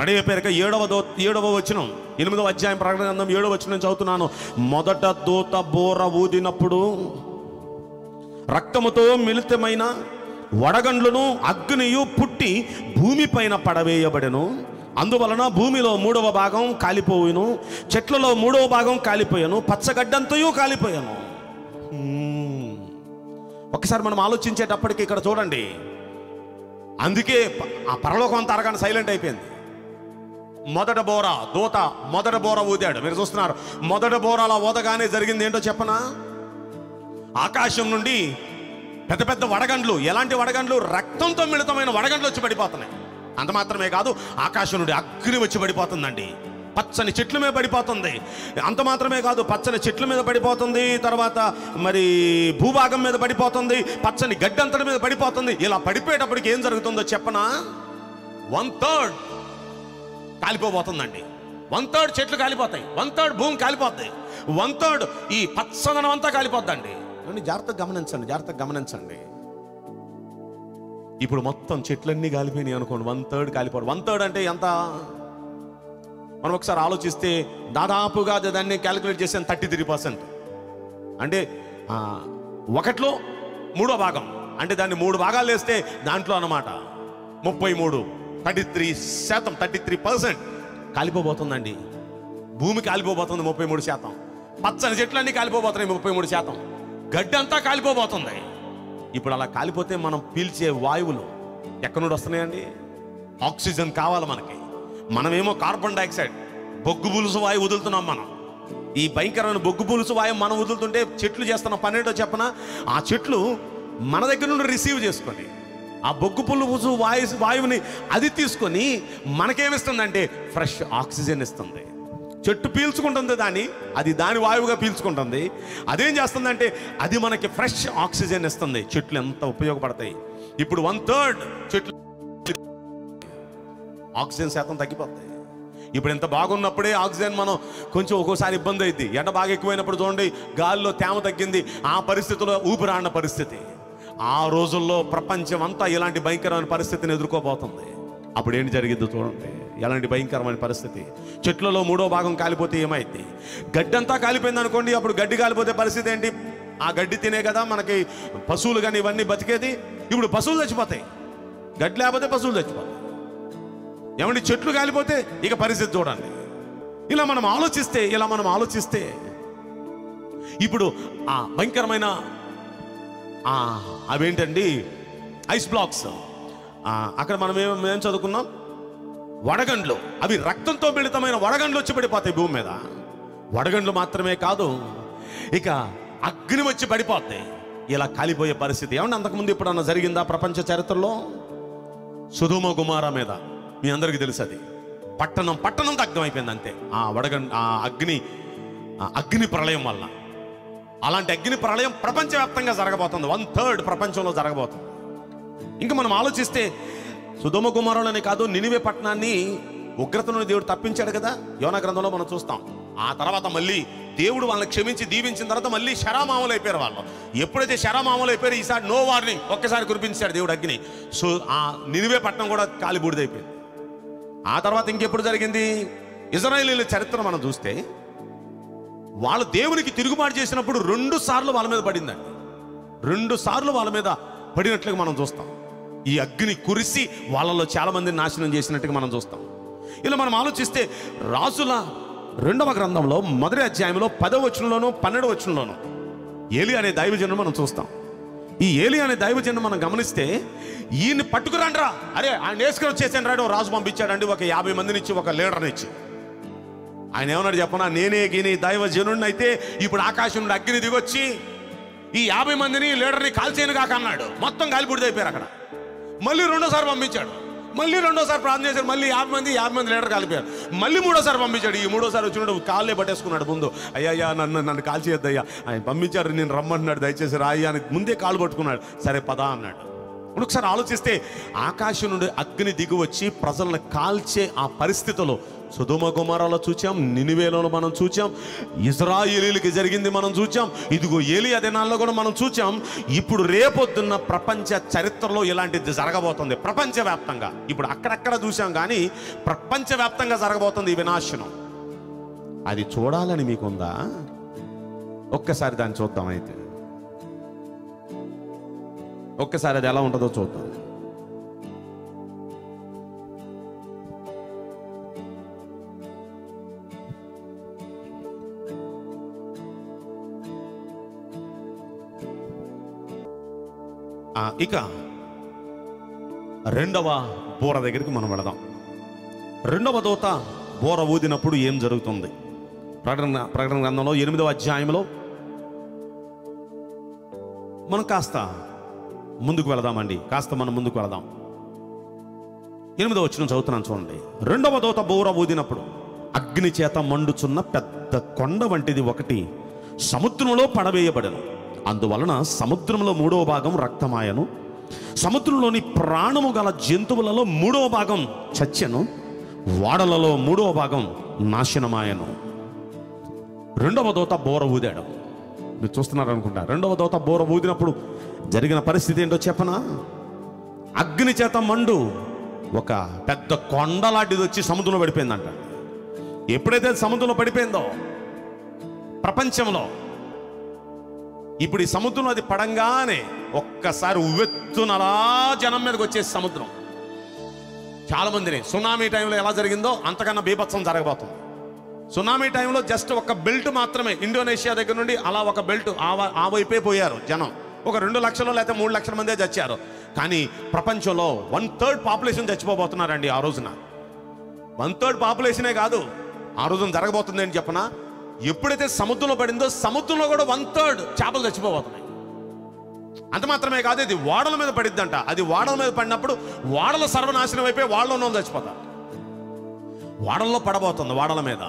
రెడీ అయిపోయారు ఇక ఏడవ దూ ఏడవ వచనం ఎనిమిదవ అధ్యాయం ప్రకటన గ్రంథం ఏడవ వచనం చదువుతున్నాను మొదట దూత బోర ఊదినప్పుడు రక్తముతో మిళితమైన వడగండ్లను అగ్నియు పుట్టి భూమిపైన పడవేయబడెను అందువలన భూమిలో మూడవ భాగం కాలిపోయాను చెట్లలో మూడవ భాగం కాలిపోయాను పచ్చగడ్డంతయు కాలిపోయాను ఒకసారి మనం ఆలోచించేటప్పటికి ఇక్కడ చూడండి అందుకే ఆ పరలోకం అంతా అరగని సైలెంట్ అయిపోయింది మొదట బోర దూత మొదట బోర ఊదాడు మీరు చూస్తున్నారు మొదట బోర అలా ఊదగానే జరిగింది ఏంటో చెప్పనా ఆకాశం నుండి పెద్ద పెద్ద వడగండ్లు ఎలాంటి వడగండ్లు రక్తంతో మిళితమైన వడగండ్లు వచ్చి పడిపోతున్నాయి అంత మాత్రమే కాదు ఆకాశం నుండి అగ్ని వచ్చి పడిపోతుందండి పచ్చని చెట్ల మీద పడిపోతుంది అంత మాత్రమే కాదు పచ్చని చెట్ల మీద పడిపోతుంది తర్వాత మరి భూభాగం మీద పడిపోతుంది పచ్చని గడ్డంతటి మీద పడిపోతుంది ఇలా పడిపోయేటప్పటికి ఏం జరుగుతుందో చెప్పనా వన్ థర్డ్ కాలిపోబోతుందండి వన్ థర్డ్ చెట్లు కాలిపోతాయి వన్ థర్డ్ భూమి కాలిపోతాయి వన్ థర్డ్ ఈ పచ్చదనం అంతా కాలిపోద్దండి జాగ్రత్తగా గమనించండి జాగ్రత్తగా గమనించండి ఇప్పుడు మొత్తం చెట్లన్నీ కాలిపోయినాయి అనుకోండి వన్ థర్డ్ కాలిపోవడం వన్ థర్డ్ అంటే ఎంత మనం ఒకసారి ఆలోచిస్తే దాదాపుగా దాన్ని క్యాలిక్యులేట్ చేసాను థర్టీ త్రీ పర్సెంట్ అంటే ఒకటిలో మూడో భాగం అంటే దాన్ని మూడు భాగాలు వేస్తే దాంట్లో అన్నమాట ముప్పై మూడు థర్టీ త్రీ శాతం థర్టీ త్రీ పర్సెంట్ కాలిపోబోతుందండి భూమి కాలిపోబోతుంది ముప్పై మూడు శాతం పచ్చని చెట్లన్నీ కాలిపోబోతున్నాయి ముప్పై మూడు శాతం గడ్డి అంతా కాలిపోబోతుంది ఇప్పుడు అలా కాలిపోతే మనం పీల్చే వాయువులు ఎక్కడి నుండి వస్తున్నాయండి ఆక్సిజన్ కావాలి మనకి మనమేమో కార్బన్ డైఆక్సైడ్ బొగ్గు పులుసు వాయువు వదులుతున్నాం మనం ఈ భయంకరమైన బొగ్గు పులుసు వాయువు మనం వదులుతుంటే చెట్లు చేస్తున్న పనేటో చెప్పనా ఆ చెట్లు మన దగ్గర నుండి రిసీవ్ చేసుకొని ఆ బొగ్గు పులుసు వాయు వాయువుని అది తీసుకొని మనకేమిస్తుందంటే ఫ్రెష్ ఆక్సిజన్ ఇస్తుంది చెట్టు పీల్చుకుంటుంది దాన్ని అది దాని వాయువుగా పీల్చుకుంటుంది అదేం చేస్తుందంటే అది మనకి ఫ్రెష్ ఆక్సిజన్ ఇస్తుంది చెట్లు ఎంత ఉపయోగపడతాయి ఇప్పుడు వన్ థర్డ్ చెట్లు ఆక్సిజన్ శాతం తగ్గిపోతాయి ఇప్పుడు ఎంత బాగున్నప్పుడే ఆక్సిజన్ మనం కొంచెం ఒక్కోసారి ఇబ్బంది అయింది ఎండ బాగా ఎక్కువైనప్పుడు చూడండి గాలిలో తేమ తగ్గింది ఆ పరిస్థితిలో ఊపిరాడిన పరిస్థితి ఆ రోజుల్లో ప్రపంచం అంతా ఇలాంటి భయంకరమైన పరిస్థితిని ఎదుర్కోబోతుంది అప్పుడు ఏంటి జరిగిందో చూడండి ఎలాంటి భయంకరమైన పరిస్థితి చెట్లలో మూడో భాగం కాలిపోతే ఏమైంది గడ్డి అంతా కాలిపోయింది అనుకోండి అప్పుడు గడ్డి కాలిపోతే పరిస్థితి ఏంటి ఆ గడ్డి తినే కదా మనకి పశువులు కానీ ఇవన్నీ బతికేది ఇప్పుడు పశువులు చచ్చిపోతాయి గడ్డి లేకపోతే పశువులు చచ్చిపోతాయి ఏమండి చెట్లు కాలిపోతే ఇక పరిస్థితి చూడండి ఇలా మనం ఆలోచిస్తే ఇలా మనం ఆలోచిస్తే ఇప్పుడు ఆ భయంకరమైన అవేంటండి ఐస్ బ్లాక్స్ అక్కడ మనం ఏం ఏం చదువుకున్నాం వడగండ్లు అవి రక్తంతో మిళితమైన వడగండ్లు వచ్చి పడిపోతాయి భూమి మీద వడగండ్లు మాత్రమే కాదు ఇక అగ్ని వచ్చి పడిపోతాయి ఇలా కాలిపోయే పరిస్థితి ఏమన్నా అంతకుముందు ఎప్పుడన్నా జరిగిందా ప్రపంచ చరిత్రలో సుధుమ కుమార మీద మీ అందరికీ తెలుసు అది పట్టణం పట్టణం దగ్ధమైపోయింది అంతే ఆ వడగం ఆ అగ్ని అగ్ని ప్రళయం వల్ల అలాంటి అగ్ని ప్రళయం ప్రపంచవ్యాప్తంగా జరగబోతుంది వన్ థర్డ్ ప్రపంచంలో జరగబోతుంది ఇంకా మనం ఆలోచిస్తే సుధమ కుమారులనే కాదు నినివే పట్టణాన్ని ఉగ్రత నుండి దేవుడు తప్పించాడు కదా యోనా గ్రంథంలో మనం చూస్తాం ఆ తర్వాత మళ్ళీ దేవుడు వాళ్ళని క్షమించి దీవించిన తర్వాత మళ్ళీ శరామామలు అయిపోయారు వాళ్ళు ఎప్పుడైతే శరామామలు అయిపోయారు ఈసారి నో వార్నింగ్ ఒక్కసారి కురిపించాడు దేవుడు అగ్ని సో ఆ నినివే పట్టణం కూడా కాలిబూడిదైపోయింది ఆ తర్వాత ఇంకెప్పుడు జరిగింది? ఇశ్రాయేలీయుల చరిత్ర మనం చూస్తే వాళ్ళు దేవునికి తిరుగుబాటు చేసినప్పుడు రెండు సార్లు వాళ్ళ మీద పడిందండి. రెండు సార్లు వాళ్ళ మీద పడినట్లుగా మనం చూస్తాం. ఈ అగ్ని కురిసి వాళ్ళలో చాలా మందిని నాశనం చేసినట్టుగా మనం చూస్తాం. ఇలా మనం ఆలోచిస్తే రాజుల రెండవ గ్రంథంలో మొదటి అధ్యాయంలో పదవ వచనంలోనూ పన్నెండవ వచనంలోనూ ఏలీ అనే దైవజనుడు మనం చూస్తాం. ఈ ఏలీ అనే దైవజనుడు మనం గమనిస్తే ఈయన్ని పట్టుకురండ్రా, అరే ఆయన వేసుకొని వచ్చేసాను రాడు రాజు పంపించాడండి ఒక యాభై మందిని ఇచ్చి ఒక లీడర్ని ఇచ్చి. ఆయన ఏమన్నాడు చెప్పనా, నేనే గిని దైవజనుడిని అయితే ఇప్పుడు ఆకాశం నుండి అగ్ని దిగొచ్చి ఈ యాభై మందిని లీడర్ని కాల్చేయను కాక అన్నాడు. మొత్తం గాలిపూడిది అయిపోయారు అక్కడ. మళ్ళీ రెండోసారి పంపించాడు, మళ్ళీ రెండోసారి ప్రార్థన చేశారు, మళ్ళీ యాభై మంది యాభై మంది లీడర్ కాలిపోయారు. మళ్ళీ మూడోసారి పంపించాడు. ఈ మూడోసారి వచ్చినప్పుడు కాళ్ళే పట్టేసుకున్నాడు. ముందు అయ్యా నన్ను నన్ను కాల్చేయద్దయ్యా, ఆయన పంపించారు నేను రమ్మంటున్నాడు, దయచేసి రాయ్యా అని ముందే కాలు పట్టుకున్నాడు. సరే పదా అన్నాడు. ఇప్పుడు ఒకసారి ఆలోచిస్తే ఆకాశం నుండి అగ్ని దిగి వచ్చి ప్రజలను కాల్చే ఆ పరిస్థితుల్లో సొదొమ గొమొరాలో చూచాం, నినివేలో మనం చూచాం, ఇశ్రాయేలీయులకి జరిగింది మనం చూచాం, ఇదిగో ఏలియా దినాల్లో కూడా మనం చూచాం. ఇప్పుడు రేపొద్దున్న ప్రపంచ చరిత్రలో ఇలాంటిది జరగబోతుంది ప్రపంచవ్యాప్తంగా. ఇప్పుడు అక్కడక్కడ చూసాం కానీ ప్రపంచవ్యాప్తంగా జరగబోతుంది ఈ వినాశనం. అది చూడాలని మీకుందా? ఒక్కసారి దాన్ని చూద్దాం. అయితే ఒక్కసారి అది ఎలా ఉంటుందో చూద్దాం. ఇక రెండవ బోర దగ్గరికి మనం వెళదాం. రెండవ దూత బోర ఊదినప్పుడు ఏం జరుగుతుంది? ప్రకటన ప్రకటన గ్రంథంలో ఎనిమిదవ అధ్యాయంలో మనం కాస్త ముందుకు వెళదామండి. కాస్త మనం ముందుకు వెళదాం. ఎనిమిదవ వచనం చదువుతున్నాను చూడండి. రెండవ దూత బోర ఊదినప్పుడు అగ్ని చేత మండుచున్న పెద్ద కొండ వంటిది ఒకటి సముద్రంలో పడవేయబడను, అందువలన సముద్రంలో మూడవ భాగం రక్తమాయను, సముద్రంలోని ప్రాణము గల జంతువులలో మూడవ భాగం చచ్చెను, వాడలలో మూడవ భాగం నాశనమాయను. రెండవ దూత బోర ఊదాడు. మీరు చూస్తున్నారు అనుకుంటా. రెండవ దూత బోర ఊదినప్పుడు జరిగిన పరిస్థితి ఏంటో చెప్పనా? అగ్ని చేత మండు ఒక పెద్ద కొండ లాంటిది వచ్చి సముద్రంలో పడిపోయిందంట. ఎప్పుడైతే సముద్రంలో పడిపోయిందో ప్రపంచంలో, ఇప్పుడు ఈ సముద్రం అది పడంగానే ఒక్కసారి ఉవ్వెత్తునలా జనం మీదకి వచ్చేసి సముద్రం చాలామందిని, సునామీ టైంలో ఎలా జరిగిందో అంతకన్నా బీభత్సం జరగబోతుంది. సునామీ టైంలో జస్ట్ ఒక బెల్ట్ మాత్రమే, ఇండోనేషియా దగ్గర నుండి అలా ఒక బెల్ట్ ఆ వైపే పోయారు జనం. ఒక రెండు లక్షలు లేకపోతే మూడు లక్షల మందే చచ్చారు. కానీ ప్రపంచంలో వన్ థర్డ్ పాపులేషన్ చచ్చిపోబోతున్నారండి ఆ రోజున. వన్ థర్డ్ పాపులేషనే కాదు ఆ రోజున జరగబోతుంది అని చెప్పిన, ఎప్పుడైతే సముద్రంలో పడిందో సముద్రంలో కూడా వన్ థర్డ్ చేపలు చచ్చిపోబోతున్నాయి. అంత మాత్రమే కాదు, ఇది ఓడల మీద పడిద్దంట. అది ఓడల మీద పడినప్పుడు ఓడల సర్వనాశనం అయిపోయి వాళ్ళలో ఉన్న వాళ్ళు చచ్చిపోతారు. ఓడల్లో పడబోతుంది, ఓడల మీద.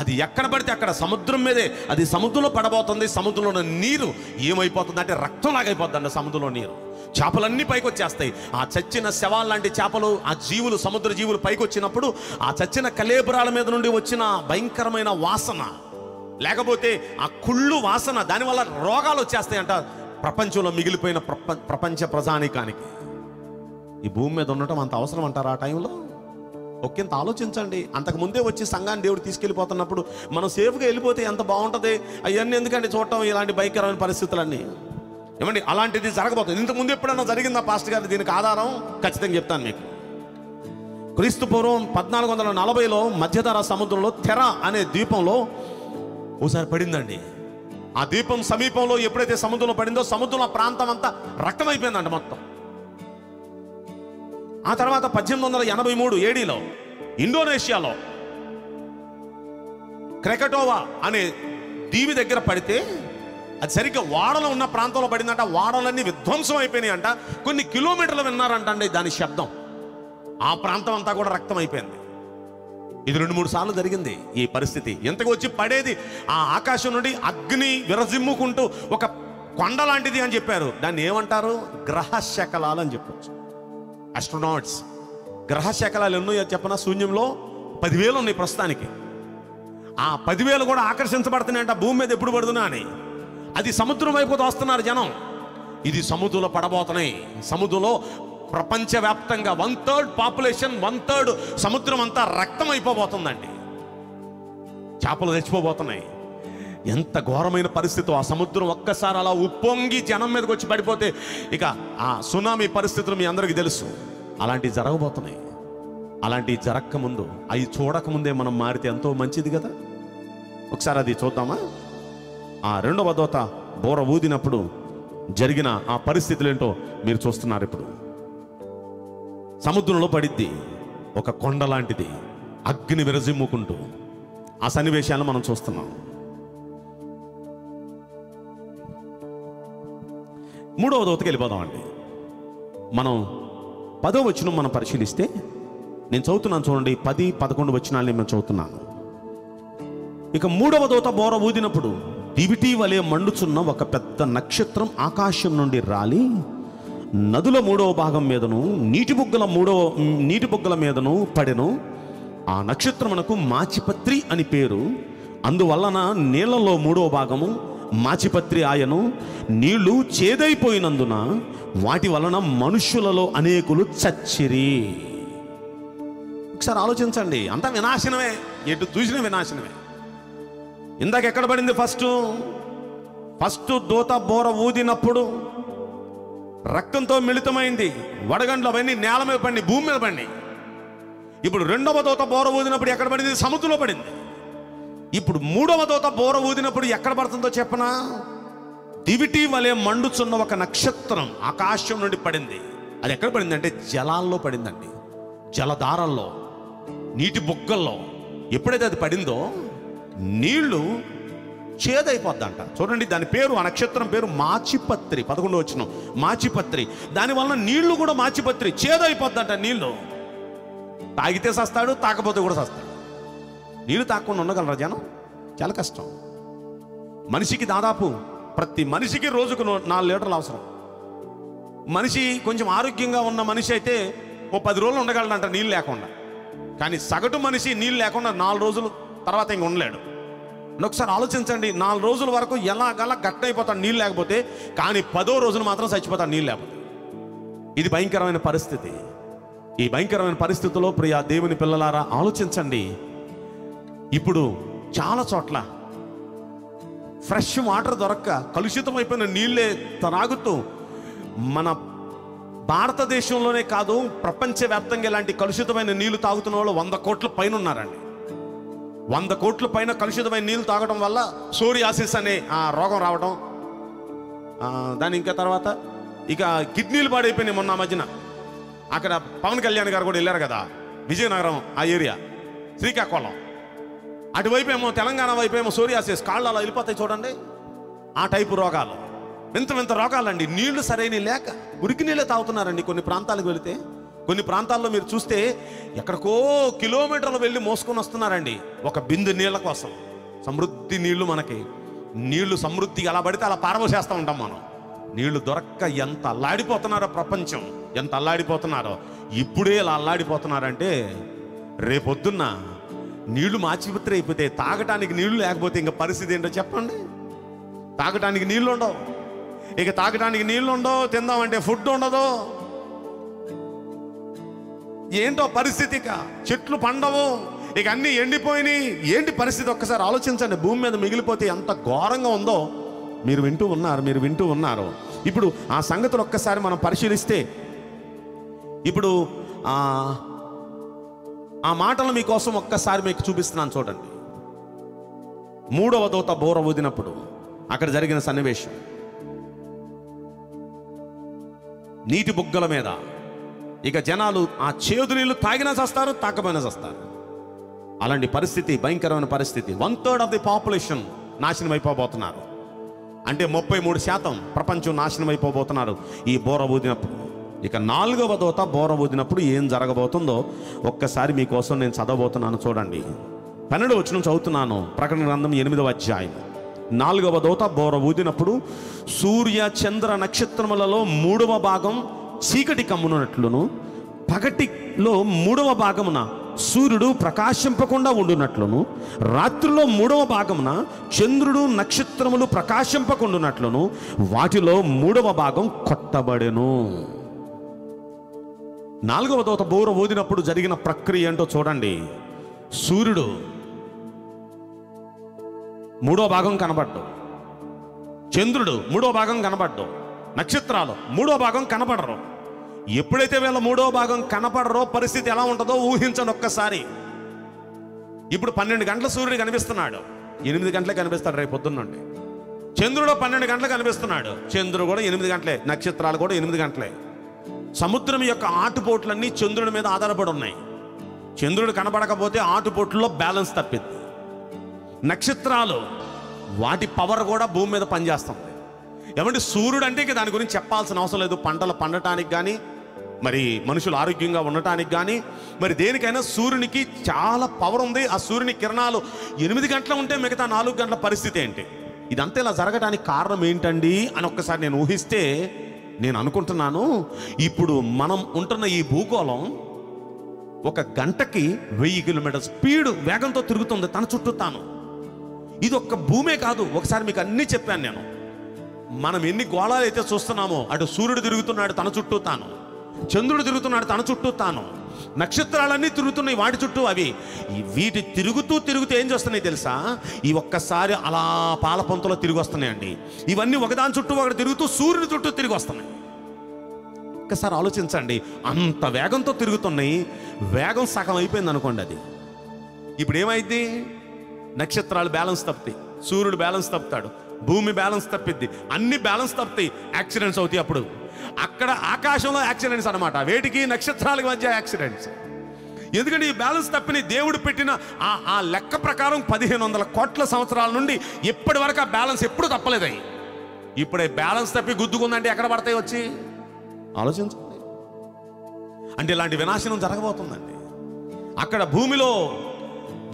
అది ఎక్కడ పడితే అక్కడ సముద్రం మీదే అది సముద్రంలో పడబోతుంది. సముద్రంలో ఉన్న నీరు ఏమైపోతుంది అంటే రక్తంలాగైపోతుందంట. సముద్రంలో నీరు, చేపలన్నీ పైకి వచ్చేస్తాయి. ఆ చచ్చిన శవాల లాంటి చేపలు, ఆ జీవులు, సముద్ర జీవులు పైకి వచ్చినప్పుడు ఆ చచ్చిన కలేబరాల మీద నుండి వచ్చిన భయంకరమైన వాసన, లేకపోతే ఆ కుళ్ళు వాసన, దానివల్ల రోగాలు వచ్చేస్తాయంట ప్రపంచంలో మిగిలిపోయిన ప్రప ప్రపంచ ప్రజానీకానికి. ఈ భూమి మీద ఉండటం అంత అవసరం అంటారు ఆ టైంలో? ఒక్కింత ఆలోచించండి. అంతకుముందే వచ్చి సంఘాన్ని దేవుడు తీసుకెళ్ళిపోతున్నప్పుడు మనం సేఫ్గా వెళ్ళిపోతే ఎంత బాగుంటుంది. అవన్నీ ఎందుకంటే చూడటం ఇలాంటి భయంకరమైన పరిస్థితులన్నీ. ఏమండి, అలాంటిది జరగబోతుంది. ఇంతకుముందు ఎప్పుడన్నా జరిగిందా పాస్టర్ గారు? దీనికి ఆధారం ఖచ్చితంగా చెప్తాను మీకు. క్రీస్తు పూర్వం పద్నాలుగు వందల నలభైలో మధ్యధరా సముద్రంలో తెర అనే ద్వీపంలో ఓసారి పడిందండి. ఆ ద్వీపం సమీపంలో ఎప్పుడైతే సముద్రంలో పడిందో సముద్రం ఆ ప్రాంతం అంతా రక్తమైపోయిందండి మొత్తం. ఆ తర్వాత పద్దెనిమిది వందల ఎనభై మూడు ఏడీలో ఇండోనేషియాలో క్రెకటోవా అనే దీవి దగ్గర పడితే అది సరిగ్గా వాడలో ఉన్న ప్రాంతంలో పడిందంట. వాడలన్నీ విధ్వంసం అయిపోయినాయి అంట. కొన్ని కిలోమీటర్లు విన్నారంటండి దాని శబ్దం. ఆ ప్రాంతం అంతా కూడా రక్తం అయిపోయింది. ఇది రెండు మూడు సార్లు జరిగింది ఈ పరిస్థితి. ఎంతకు వచ్చి పడేది ఆ ఆకాశం నుండి అగ్ని విరజిమ్ముకుంటూ ఒక కొండ లాంటిది అని చెప్పారు. దాన్ని ఏమంటారు? గ్రహశకలాలు అని చెప్పచ్చు. ఆస్ట్రోనాట్స్ గ్రహశకలాలు ఎన్నో చెప్పిన శూన్యంలో పదివేలు ఉన్నాయి ప్రస్తుతానికి. ఆ పదివేలు కూడా ఆకర్షించబడుతున్నాయంట భూమి మీద ఎప్పుడు పడుతున్నా అని. అది సముద్రం వైపు వస్తున్నారు జనం. ఇది సముద్రంలో పడబోతున్నాయి. సముద్రంలో ప్రపంచవ్యాప్తంగా one third population one third సముద్రం అంతా రక్తం అయిపోబోతుందండి. చేపలు తెచ్చిపోబోతున్నాయి. ఎంత ఘోరమైన పరిస్థితి. ఆ సముద్రం ఒక్కసారి అలా ఉప్పొంగి జనం మీదకి వచ్చి పడిపోతే ఇక ఆ సునామీ పరిస్థితులు మీ అందరికీ తెలుసు. అలాంటివి జరగబోతున్నాయి. అలాంటివి జరగకముందు అవి చూడకముందే మనం మారితే ఎంతో మంచిది కదా. ఒకసారి అది చూద్దామా? ఆ రెండవ దోత బోర ఊదినప్పుడు జరిగిన ఆ పరిస్థితులు ఏంటో మీరు చూస్తున్నారు. ఇప్పుడు సముద్రంలో పడిద్ది ఒక కొండ లాంటిది అగ్ని విరజిమ్ముకుంటూ. ఆ సన్నివేశాలను మనం చూస్తున్నాం. మూడవ దోతకి వెళ్ళిపోదామండి. మనం పదో వచనం మనం పరిశీలిస్తే, నేను చదువుతున్నాను చూడండి, పది పదకొండు వచనాలని నేను చదువుతున్నాను. ఇక మూడవ దోత బోర ఊదినప్పుడు దివిటి వలె మండుచున్న ఒక పెద్ద నక్షత్రం ఆకాశం నుండి రాలి నదుల మూడవ భాగం మీదను నీటి బుగ్గల మూడవ నీటి బుగ్గల మీదను పడెను. ఆ నక్షత్రమునకు మాచిపత్రి అని పేరు. అందువలన నీళ్లలో మూడవ భాగము మాచిపత్రి ఆయను. నీళ్లు చేదైపోయినందున వాటి వలన మనుష్యులలో అనేకులు చచ్చిరి. ఒకసారి ఆలోచించండి. అంతా వినాశనమే, ఎటు చూసిన వినాశనమే. ఇందాక ఎక్కడ పడింది? ఫస్ట్ ఫస్ట్ దూత బోర ఊదినప్పుడు రక్తంతో మిళితమైంది. వడగండ్లు అవన్నీ నేల మీద పడి, భూమి మీద పడి. ఇప్పుడు రెండవ దోత బోర ఊదినప్పుడు ఎక్కడ పడింది? సముద్రంలో పడింది. ఇప్పుడు మూడవ దోత బోర ఊదినప్పుడు ఎక్కడ పడుతుందో చెప్పనా? దివిటి వలె మండుచున్న ఒక నక్షత్రం ఆకాశం నుండి పడింది. అది ఎక్కడ పడింది అంటే జలాల్లో పడిందండి, జలధారల్లో, నీటి బుగ్గల్లో. ఎప్పుడైతే అది పడిందో నీళ్లు చేదైపోద్దంట. చూడండి, దాని పేరు, ఆ నక్షత్రం పేరు మాచిపత్రి. పదకొండు వచ్చిన మాచిపత్రి. దానివల్ల నీళ్లు కూడా మాచిపత్రి, చేదైపోద్దంట. నీళ్లు తాగితే సస్తాడు, తాకపోతే కూడా సస్తాడు. నీళ్లు తాకుండా ఉండగలరా జనం? చాలా కష్టం. మనిషికి దాదాపు ప్రతి మనిషికి రోజుకు నాలుగు లీటర్లు అవసరం. మనిషి కొంచెం ఆరోగ్యంగా ఉన్న మనిషి అయితే ఓ పది రోజులు ఉండగలడంట నీళ్ళు లేకుండా. కానీ సగటు మనిషి నీళ్ళు లేకుండా నాలుగు రోజులు తర్వాత ఇంక ఉండలేడు. ఒకసారి ఆలోచించండి, నాలుగు రోజుల వరకు ఎలాగలా గట్ట అయిపోతాడు నీళ్ళు లేకపోతే. కానీ పదో రోజులు మాత్రం చచ్చిపోతాడు నీళ్ళు లేకపోతే. ఇది భయంకరమైన పరిస్థితి. ఈ భయంకరమైన పరిస్థితిలో ప్రియా దేవుని పిల్లలారా ఆలోచించండి. ఇప్పుడు చాలా చోట్ల ఫ్రెష్ వాటర్ దొరక్క కలుషితమైపోయిన నీళ్ళే తాగుతూ మన భారతదేశంలోనే కాదు ప్రపంచవ్యాప్తంగా ఇలాంటి కలుషితమైన నీళ్లు తాగుతున్న వాళ్ళు వంద కోట్ల పైన ఉన్నారండి. వంద కోట్ల పైన కలుషితమైన నీళ్లు తాగడం వల్ల సోరియాసిస్ అనే ఆ రోగం రావడం, దాని ఇంకా తర్వాత ఇక కిడ్నీలు పాడైపోయినాయి. మొన్న మధ్యన అక్కడ పవన్ కళ్యాణ్ గారు కూడా వెళ్ళారు కదా, విజయనగరం ఆ ఏరియా, శ్రీకాకుళం అటువైపు ఏమో, తెలంగాణ వైపు ఏమో సోరియాసిస్, కాళ్ళు అలా వెళ్ళిపోతాయి చూడండి. ఆ టైపు రోగాలు, వింత వింత రోగాలండి, నీళ్లు సరైన లేక. ఉరికి నీళ్ళే తాగుతున్నారండి. కొన్ని ప్రాంతాలకు వెళితే, కొన్ని ప్రాంతాల్లో మీరు చూస్తే ఎక్కడికో కిలోమీటర్లు వెళ్ళి మోసుకొని వస్తున్నారండి ఒక బిందు నీళ్ళ కోసం. సమృద్ధి నీళ్లు, మనకి నీళ్లు సమృద్ధిగా అలా పడితే అలా పారబోసేస్తూ ఉంటాం మనం. నీళ్లు దొరక్క ఎంత అల్లాడిపోతున్నారో ప్రపంచం, ఎంత అల్లాడిపోతున్నారో. ఇప్పుడే ఇలా అల్లాడిపోతున్నారంటే రేపొద్దున్న నీళ్లు మాచిపత్రి అయిపోతే, తాగటానికి నీళ్లు లేకపోతే ఇంకా పరిస్థితి ఏంటో చెప్పండి. తాగటానికి నీళ్ళు ఉండవు. ఇక తాగటానికి నీళ్ళు ఉండవు, తిందామంటే ఫుడ్ ఉండదు, ఏంటో పరిస్థితి. ఇక చెట్లు పండవు, ఇక అన్నీ ఎండిపోయినాయి. ఏంటి పరిస్థితి ఒక్కసారి ఆలోచించండి. భూమి మీద మిగిలిపోతే ఎంత ఘోరంగా ఉందో మీరు వింటూ ఉన్నారు, మీరు వింటూ ఉన్నారు. ఇప్పుడు ఆ సంగతులు ఒక్కసారి మనం పరిశీలిస్తే, ఇప్పుడు ఆ ఆ మాటలు మీకోసం ఒక్కసారి మీకు చూపిస్తున్నాను చూడండి. మూడవ దోత బోర ఊదినప్పుడు అక్కడ జరిగిన సన్నివేశం. నీటి బుగ్గల మీద ఇక జనాలు ఆ చేదు నీళ్లు తాగినా చస్తారు, తాకపోయినా చస్తారు. అలాంటి పరిస్థితి, భయంకరమైన పరిస్థితి. One third of the population నాశనం అయిపోబోతున్నారు. అంటే ముప్పై మూడు శాతం ప్రపంచం నాశనం అయిపోబోతున్నారు ఈ బోర ఊదినప్పుడు. ఇక నాలుగవ దోత బోర ఊదినప్పుడు ఏం జరగబోతుందో ఒక్కసారి మీకోసం నేను చదవబోతున్నాను చూడండి. పన్నెండు వచనం చదువుతున్నాను, ప్రకటన గ్రంథం ఎనిమిదవ అధ్యాయం. నాలుగవ దోత బోర ఊదినప్పుడు సూర్య చంద్ర నక్షత్రములలో మూడవ భాగం చీకటి కమ్మునట్లును, పగటిలో మూడవ భాగమున సూర్యుడు ప్రకాశింపకుండా ఉండునట్లును, రాత్రిలో మూడవ భాగమున చంద్రుడు నక్షత్రములు ప్రకాశింపకుండునట్లును వాటిలో మూడవ భాగం కొట్టబడెను. నాలుగవ దూత బూర ఊదినప్పుడు జరిగిన ప్రక్రియ ఏంటో చూడండి. సూర్యుడు మూడో భాగం కనబడ్డు, చంద్రుడు మూడో భాగం కనబడ్డు, నక్షత్రాలు మూడో భాగం కనపడరు. ఎప్పుడైతే వీళ్ళ మూడో భాగం కనపడరో పరిస్థితి ఎలా ఉంటుందో ఊహించను ఒక్కసారి. ఇప్పుడు పన్నెండు గంటల సూర్యుడు కనిపిస్తున్నాడు, ఎనిమిది గంటలే కనిపిస్తాడు రేపు పొద్దున్నండి. చంద్రుడు పన్నెండు గంటలు కనిపిస్తున్నాడు, చంద్రుడు కూడా ఎనిమిది గంటలే, నక్షత్రాలు కూడా ఎనిమిది గంటలే. సముద్రం యొక్క ఆటుపోట్లన్నీ చంద్రుడి మీద ఆధారపడి ఉన్నాయి. చంద్రుడు కనబడకపోతే ఆటుపోట్లలో బ్యాలెన్స్ తప్పింది. నక్షత్రాలు వాటి పవర్ కూడా భూమి మీద పనిచేస్తుంది. ఏమంటే సూర్యుడు అంటే ఇక దాని గురించి చెప్పాల్సిన అవసరం లేదు. పంటలు పండటానికి కానీ, మరి మనుషులు ఆరోగ్యంగా ఉండటానికి కానీ, మరి దేనికైనా సూర్యునికి చాలా పవర్ ఉంది. ఆ సూర్యుని కిరణాలు ఎనిమిది గంటలు ఉంటే మిగతా నాలుగు గంటల పరిస్థితి ఏంటి? ఇదంతా ఇలా జరగడానికి కారణం ఏంటండి అని ఒక్కసారి నేను ఊహిస్తే నేను అనుకుంటున్నాను, ఇప్పుడు మనం ఉంటున్న ఈ భూగోళం ఒక గంటకి వెయ్యి కిలోమీటర్ స్పీడ్ వేగంతో తిరుగుతుంది తన చుట్టూ తాను. ఇది ఒక్క భూమే కాదు, ఒకసారి మీకు అన్నీ చెప్పాను నేను. మనం ఎన్ని గోళాలు అయితే చూస్తున్నామో, అటు సూర్యుడు తిరుగుతున్నాడు తన చుట్టూ తాను, చంద్రుడు తిరుగుతున్నాడు తన చుట్టూ తాను, నక్షత్రాలన్నీ తిరుగుతున్నాయి వాటి చుట్టూ. అవి వీటి తిరుగుతూ తిరుగుతూ ఏం చేస్తున్నాయి తెలుసా? ఈ ఒక్కసారి అలా పాలపంతలో తిరిగి వస్తున్నాయండి. ఇవన్నీ ఒకదాని చుట్టూ ఒకటి తిరుగుతూ సూర్యుడి చుట్టూ తిరిగి వస్తున్నాయి. ఒక్కసారి ఆలోచించండి, అంత వేగంతో తిరుగుతున్నాయి. వేగం సగం అయిపోయింది అనుకోండి, అది ఇప్పుడు ఏమైంది? నక్షత్రాలు బ్యాలెన్స్ తప్పుతాయి, సూర్యుడు బ్యాలెన్స్ తప్పుతాడు, భూమి బ్యాలెన్స్ తప్పిద్ది, అన్ని బ్యాలెన్స్ తప్పుతాయి, యాక్సిడెంట్స్ అవుతాయి. అప్పుడు అక్కడ ఆకాశంలో యాక్సిడెంట్స్ అనమాట, వేటికి నక్షత్రాలకు మధ్య యాక్సిడెంట్స్. ఎందుకంటే ఈ బ్యాలెన్స్ తప్పిని దేవుడు పెట్టిన ఆ ఆ లెక్క ప్రకారం పదిహేను వందల కోట్ల సంవత్సరాల నుండి ఇప్పటి వరకు ఆ బ్యాలెన్స్ ఎప్పుడు తప్పలేదు. అవి ఇప్పుడు బ్యాలెన్స్ తప్పి గుద్దుకుందంటే ఎక్కడ పడతాయి వచ్చి? ఆలోచించండి. అంటే ఇలాంటి వినాశనం జరగబోతుందండి. అక్కడ భూమిలో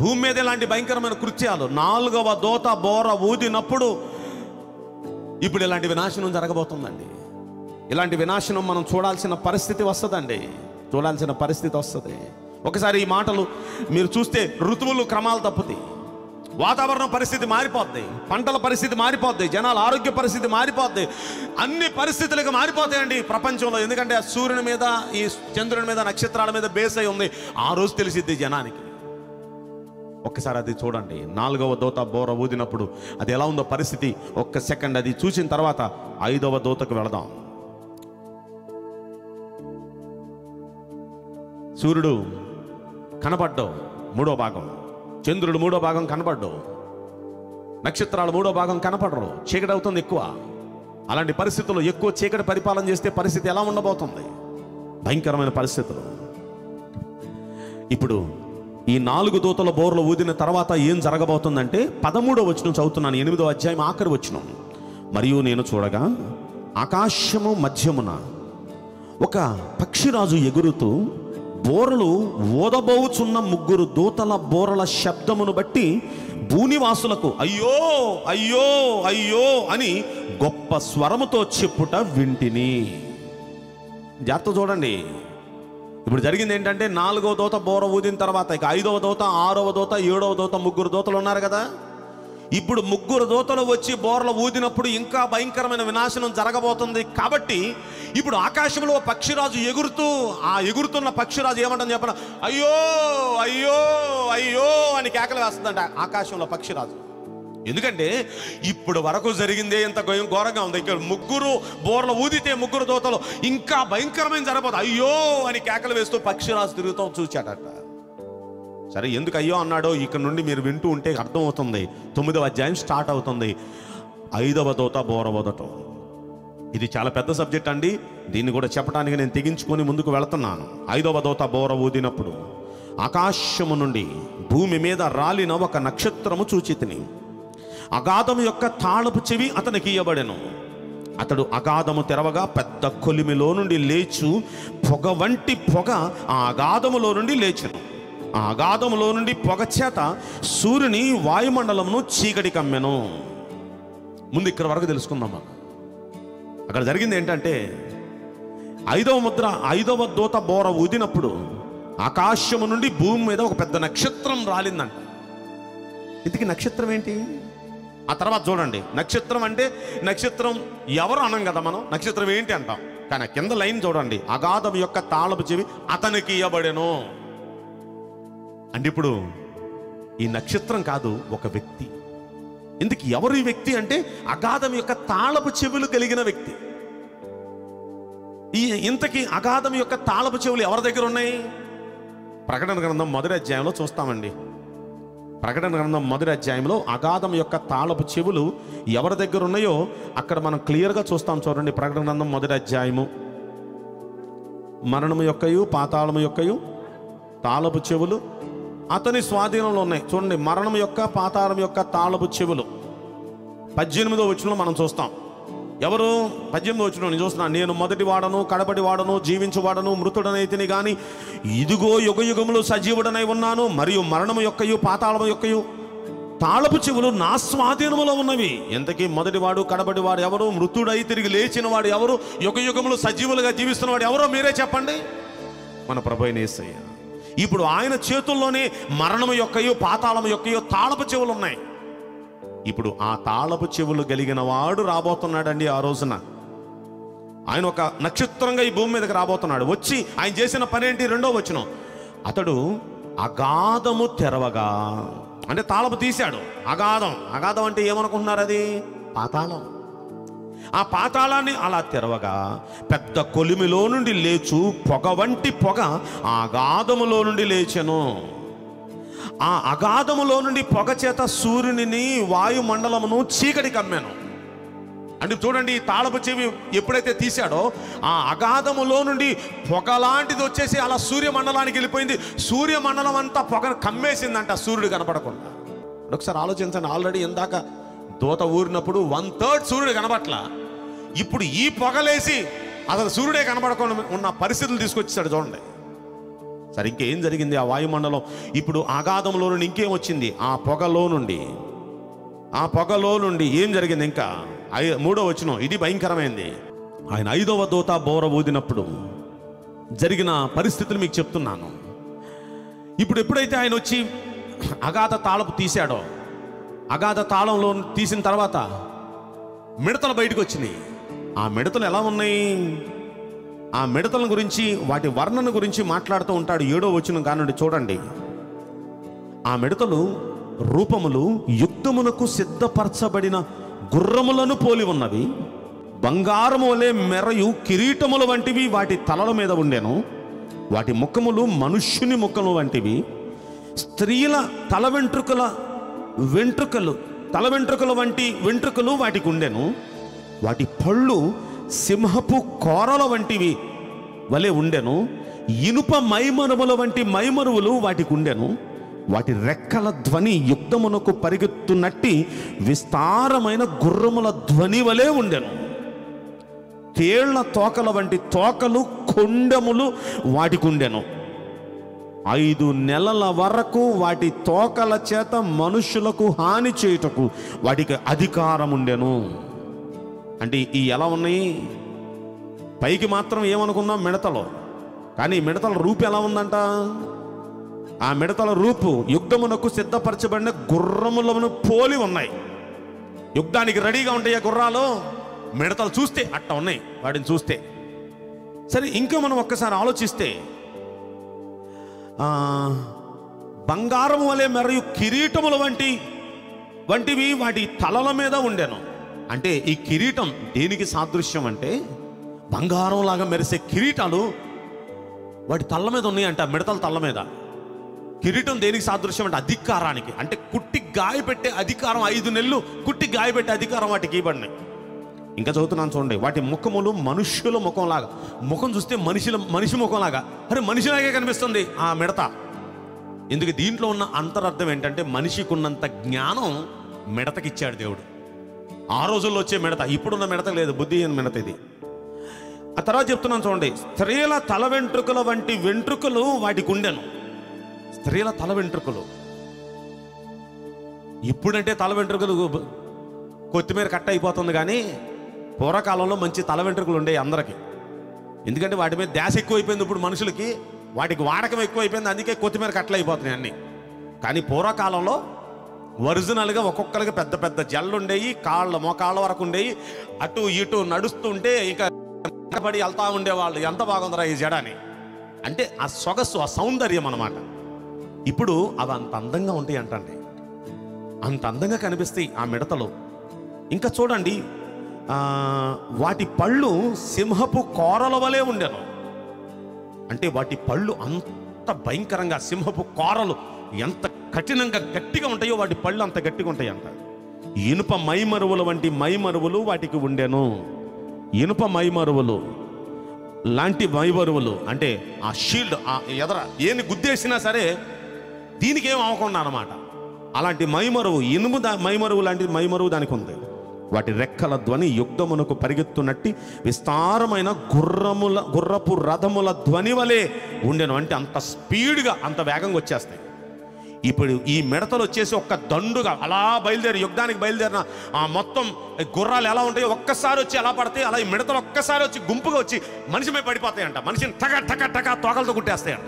భూమి మీద ఇలాంటి భయంకరమైన కృత్యాలు నాలుగవ దోత బోర ఊదినప్పుడు ఇప్పుడు ఇలాంటి వినాశనం జరగబోతుందండి. ఇలాంటి వినాశనం మనం చూడాల్సిన పరిస్థితి వస్తుందండి, చూడాల్సిన పరిస్థితి వస్తుంది. ఒకసారి ఈ మాటలు మీరు చూస్తే ఋతువులు క్రమాలు తప్పుతాయి, వాతావరణ పరిస్థితి మారిపోద్ది, పంటల పరిస్థితి మారిపోద్ది, జనాల ఆరోగ్య పరిస్థితి మారిపోద్ది, అన్ని పరిస్థితులకు మారిపోతాయండి ప్రపంచంలో. ఎందుకంటే ఆ సూర్యుని మీద, ఈ చంద్రుని మీద, నక్షత్రాల మీద బేస్ అయి ఉంది. ఆ రోజు తెలిసిద్ది జనానికి. ఒక్కసారి అది చూడండి, నాలుగవ దోత బోర ఊదినప్పుడు అది ఎలా ఉందో పరిస్థితి ఒక్క సెకండ్. అది చూసిన తర్వాత ఐదవ దోతకు వెళదాం. సూర్యుడు కనబడ్డు మూడో భాగం, చంద్రుడు మూడో భాగం కనబడ్డు, నక్షత్రాలు మూడో భాగం కనపడరు, చీకటి అవుతుంది ఎక్కువ. అలాంటి పరిస్థితుల్లో ఎక్కువ చీకటి పరిపాలన చేస్తే పరిస్థితి ఎలా ఉండబోతుంది? భయంకరమైన పరిస్థితులు. ఇప్పుడు ఈ నాలుగు దూతల బోర్లు ఊదిన తర్వాత ఏం జరగబోతుందంటే పదమూడో వచనం చదువుతున్నాను, ఎనిమిదో అధ్యాయం ఆఖరి వచనం. మరియు నేను చూడగా ఆకాశము మధ్యమున ఒక పక్షిరాజు ఎగురుతూ బోరలు ఊదబోచున్న ముగ్గురు దూతల బోరల శబ్దమును బట్టి భూనివాసులకు అయ్యో అయ్యో అయ్యో అని గొప్ప స్వరముతో చెప్పుట వింటిని. జాగ్రత్త చూడండి, ఇప్పుడు జరిగింది ఏంటంటే నాలుగవ దోత బోర ఊదిన తర్వాత ఇక ఐదవ దోత, ఆరవ దోత, ఏడవ దోత, ముగ్గురు దోతలు ఉన్నారు కదా. ఇప్పుడు ముగ్గురు దోతలు వచ్చి బోర్లు ఊదినప్పుడు ఇంకా భయంకరమైన వినాశనం జరగబోతుంది. కాబట్టి ఇప్పుడు ఆకాశంలో పక్షిరాజు ఎగురుతూ, ఆ ఎగురుతున్న పక్షిరాజు ఏమంటుంది చెప్పన, అయ్యో అయ్యో అయ్యో అని కేకలు వేస్తుందంట ఆకాశంలో పక్షిరాజు. ఎందుకంటే ఇప్పుడు వరకు జరిగిందే ఇంత ఘోరంగా ఉంది, ఇక్కడ ముగ్గురు బోర్లు ఊదితే ముగ్గురు దోతలు ఇంకా భయంకరమైన జరగబోతుంది, అయ్యో అని కేకలు వేస్తూ పక్షిరాజు తిరుగుతూ చూశాడట. సరే, ఎందుకు అయ్యో అన్నాడో ఇక్కడ నుండి మీరు వింటూ ఉంటే అర్థమవుతుంది. తొమ్మిదవ అధ్యాయం స్టార్ట్ అవుతుంది, ఐదవ దోత బోర ఊదటం. ఇది చాలా పెద్ద సబ్జెక్ట్ అండి, దీన్ని కూడా చెప్పడానికి నేను తెగించుకొని ముందుకు వెళుతున్నాను. ఐదవ దోత బోర ఊదినప్పుడు ఆకాశము నుండి భూమి మీద రాలిన ఒక నక్షత్రము చూచితిని. అగాధము యొక్క తాళపు చెవి అతనికి ఇయ్యబడెను. అతడు అగాధము తెరవగా పెద్ద కొలిమిలో నుండి లేచు పొగ వంటి పొగ ఆ అగాధములో నుండి లేచెను. ఆ అగాధములో నుండి పొగ చేత సూర్యుని వాయుమండలమును చీకటి కమ్మెను. ముందు ఇక్కడ వరకు తెలుసుకుందాం. అక్కడ జరిగింది ఏంటంటే ఐదవ ముద్ర ఐదవ దూత బోర ఊదినప్పుడు ఆకాశము నుండి భూమి మీద ఒక పెద్ద నక్షత్రం రాలిందంట. ఇంతకీ నక్షత్రం ఏంటి? ఆ తర్వాత చూడండి, నక్షత్రం అంటే నక్షత్రం ఎవరు అనం కదా మనం, నక్షత్రం ఏంటి అంటాం. కానీ కింద లైన్ చూడండి, అగాధం యొక్క తాళపు చెవి అతనికి ఇవ్వబడెను. అంటే ఇప్పుడు ఈ నక్షత్రం కాదు, ఒక వ్యక్తి. ఇందుకు ఎవరు ఈ వ్యక్తి అంటే అగాధం యొక్క తాళపు చెవులు కలిగిన వ్యక్తి. ఈ ఇంతకీ అగాధం యొక్క తాళపు చెవులు ఎవరి దగ్గర ఉన్నాయి? ప్రకటన గ్రంథం మొదటి అధ్యాయంలో చూస్తామండి. ప్రకటన గ్రంథం మొదటి అధ్యాయంలో అగాధం యొక్క తాళపు చెవులు ఎవరి దగ్గర ఉన్నాయో అక్కడ మనం క్లియర్గా చూస్తాం. చూడండి, ప్రకటన గ్రంథం మొదటి అధ్యాయము, మరణము యొక్కయు పాతాళము యొక్కయు తాళపు చెవులు అతని స్వాధీనంలో ఉన్నాయి. చూడండి, మరణం యొక్క పాతాళం యొక్క తాళపు చెవులు పద్దెనిమిదో వచనంలో మనం చూస్తాం. ఎవరు? పద్దెనిమిదో వచనం నేను చూస్తున్నా, నేను మొదటి వాడను, కడపటి వాడను, జీవించువాడను, మృతుడనైతిని గాని ఇదిగో యుగ యుగములు సజీవుడనై ఉన్నాను, మరియు మరణము యొక్కయు పాతాళము యొక్కయు తాళపు చెవులు నా స్వాధీనములో ఉన్నవి. ఎంతకీ మొదటి వాడు, కడపటి వాడు ఎవరు? మృతుడై తిరిగి లేచిన వాడు ఎవరు? యుగ యుగములు సజీవులుగా జీవిస్తున్నవాడు ఎవరో మీరే చెప్పండి. మన ప్రభువైన యేసయ్య. ఇప్పుడు ఆయన చేతుల్లోనే మరణము యొక్కయో పాతాళము యొక్కయో తాళపు చెవులు ఉన్నాయి. ఇప్పుడు ఆ తాళపు చెవులు కలిగిన వాడు రాబోతున్నాడండి. ఆ రోజున ఆయన ఒక నక్షత్రంగా ఈ భూమి మీదకి రాబోతున్నాడు. వచ్చి ఆయన చేసిన పని ఏంటి? రెండో వచనం, అతడు అగాధము తెరవగా, అంటే తాళపు తీశాడు. అగాధం, అగాధం అంటే ఏమనుకుంటున్నారు? అది పాతాళం. ఆ పాతాళాన్ని అలా తెరవగా పెద్ద కొలిమిలో నుండి లేచు పొగ వంటి పొగ ఆ అగాధములో నుండి లేచెను. ఆ అగాధములో నుండి పొగ చేత సూర్యుని వాయుమండలమును చీకటి కమ్మాను. అంటే చూడండి, ఈ తాళపు చెవి ఎప్పుడైతే తీశాడో ఆ అగాధములో నుండి పొగలాంటిది వచ్చేసి అలా సూర్యమండలానికి వెళ్ళిపోయింది. సూర్యమండలం అంతా పొగను కమ్మేసిందంట, సూర్యుడు కనపడకుండా. ఒకసారి ఆలోచించండి, ఆల్రెడీ ఇందాక దూత ఊరినప్పుడు వన్ థర్డ్ సూర్యుడు కనబట్లా, ఇప్పుడు ఈ పొగలేసి అసలు సూర్యుడే కనబడకుండా ఉన్న పరిస్థితులు తీసుకొచ్చేసాడు. చూడండి, సరే ఇంకేం జరిగింది? ఆ వాయుమండలం ఇప్పుడు అగాధంలో నుండి ఇంకేం వచ్చింది? ఆ పొగలో నుండి, ఆ పొగలో నుండి ఏం జరిగింది? ఇంకా మూడో వచనం, ఇది భయంకరమైంది. ఆయన ఐదవ దూత బోర ఊదినప్పుడు జరిగిన పరిస్థితులు మీకు చెప్తున్నాను. ఇప్పుడు ఎప్పుడైతే ఆయన వచ్చి అగాధ తాళపు తీశాడో, అగాధ తాళంలో తీసిన తర్వాత మిడతలు బయటకు వచ్చినాయి. ఆ మిడతలు ఎలా ఉన్నాయి? ఆ మిడతల గురించి, వాటి వర్ణన గురించి మాట్లాడుతూ ఉంటాడు ఏడో వచనం కానుండి. చూడండి, ఆ మిడతలు రూపములు యుద్ధమునకు సిద్ధపరచబడిన గుర్రములను పోలి ఉన్నవి, బంగారము వలె మెరయు కిరీటముల వంటివి వాటి తలల మీద ఉండెను, వాటి ముఖములు మనుష్యుని ముఖము వంటివి, స్త్రీల తల వెంట్రుకల వెంట్రుకలు తల వెంట్రుకల వంటి వెంట్రుకలు వాటికి ఉండెను, వాటి పళ్ళు సింహపు కోరల వంటివి వలె ఉండెను, ఇనుప మైమరువుల వంటి మైమరువులు వాటికి ఉండెను, వాటి రెక్కల ధ్వని యుద్ధమునకు పరిగెత్తునట్టి విస్తారమైన గుర్రముల ధ్వని వలె ఉండెను, తేళ్ల తోకల వంటి తోకలు కొండములు వాటికి ఉండెను, ఐదు నెలల వరకు వాటి తోకల చేత మనుషులకు హాని చేయుటకు వాటికి అధికారం ఉండెను. అంటే ఈ ఎలా ఉన్నాయి? పైకి మాత్రం ఏమనుకున్నాం మిడతలు, కానీ మిడతల రూపు ఎలా ఉందంట? ఆ మిడతల రూపు యుద్ధమునకు సిద్ధపరచబడిన గుర్రములను పోలి ఉన్నాయి. యుద్ధానికి రెడీగా ఉంటాయి ఆ గుర్రాలు. మిడతలు చూస్తే అట్ట ఉన్నాయి వాటిని చూస్తే. సరే, ఇంకా మనం ఒక్కసారి ఆలోచిస్తే, బంగారం వలె మరియు కిరీటముల వంటి వంటివి వాటి తలల మీద ఉండెను. అంటే ఈ కిరీటం దేనికి సాదృశ్యం అంటే, బంగారం లాగా మెరిసే కిరీటాలు వాటి తల్ల మీద ఉన్నాయంట, మిడతల తల్ల మీద. కిరీటం దేనికి సాదృశ్యం అంటే అధికారానికి. అంటే కుట్టి గాయ పెట్టే అధికారం, ఐదు నెలలు కుట్టి గాయ పెట్టే అధికారం వాటికి ఇవ్వండి. ఇంకా చదువుతున్నాను చూడండి, వాటి ముఖములు మనుష్యుల ముఖంలాగా, ముఖం చూస్తే మనుషుల మనిషి ముఖంలాగా, అరే మనిషిలాగే కనిపిస్తుంది ఆ మిడత. ఎందుకు? దీంట్లో ఉన్న అంతరార్థం ఏంటంటే మనిషికి ఉన్నంత జ్ఞానం మిడతకి ఇచ్చాడు దేవుడు. ఆ రోజుల్లో వచ్చే మిడత, ఇప్పుడున్న మిడత లేదు, బుద్ధిహీన మిడత ఇది. ఆ తర్వాత చెప్తున్నాను చూడండి, స్త్రీల తల వెంట్రుకల వంటి వెంట్రుకలు వాటికి ఉండెను. స్త్రీల తల వెంట్రుకలు, ఇప్పుడంటే తల వెంట్రుకలు కొత్తిమీర కట్ అయిపోతుంది, కానీ పూర్వకాలంలో మంచి తల వెంట్రుకలు ఉండేవి అందరికీ. ఎందుకంటే వాటి మీద ధ్యాస ఎక్కువైపోయింది ఇప్పుడు మనుషులకి, వాటికి వాడకం ఎక్కువైపోయింది, అందుకే కొత్తిమీర కట్టలు అయిపోతున్నాయి అన్నీ. కానీ పూర్వకాలంలో ఒరిజినల్గా ఒక్కొక్కరికి పెద్ద పెద్ద జల్లు ఉండేవి, కాళ్ళ మోకాళ్ళ వరకు ఉండేవి, అటు ఇటు నడుస్తుంటే ఇక పడి వెళ్తా ఉండేవాళ్ళు ఎంత బాగుందరా ఈ జడ అని అంటే ఆ సొగసు ఆ సౌందర్యం అన్నమాట. ఇప్పుడు అవి అంత అందంగా ఉంటాయి అంటండి, అంత అందంగా కనిపిస్తాయి ఆ మిడతలు. ఇంకా చూడండి వాటి పళ్ళు సింహపు కోరల వలె ఉండెను, అంటే వాటి పళ్ళు అంత భయంకరంగా సింహపు కోరలు ఎంత కఠినంగా గట్టిగా ఉంటాయో వాటి పళ్ళు అంత గట్టిగా ఉంటాయి అంట. ఇనుప మైమరువుల వంటి మైమరువులు వాటికి ఉండెను, ఇనుప మైమరువులు లాంటి మైమరువులు అంటే ఆ షీల్డ్ ఆ ఎదర ఏమి గుద్దేసినా సరే దీనికి ఏం అవ్వకుండా అనమాట. అలాంటి మైమరువు ఇనుము దా మైమరువు లాంటి మైమరువు దానికి ఉంది. వాటి రెక్కల ధ్వని యుద్ధమునకు పరిగెత్తునట్టి విస్తారమైన గుర్రముల గుర్రపు రథముల ధ్వని వలె ఉండెను, అంటే అంత స్పీడ్గా అంత వేగంగా వచ్చేస్తాయి. ఇప్పుడు ఈ మిడతలు వచ్చేసి ఒక్క దండుగా అలా బయలుదేరి యుద్ధానికి బయలుదేరిన ఆ మొత్తం గుర్రాలు ఎలా ఉంటాయో ఒక్కసారి వచ్చి ఎలా పడతాయి, అలా ఈ మిడతలు ఒక్కసారి వచ్చి గుంపుగా వచ్చి మనిషి మీద పడిపోతాయంట, మనిషిని టక టక టక తోకలతో కుట్టేస్తాయంట.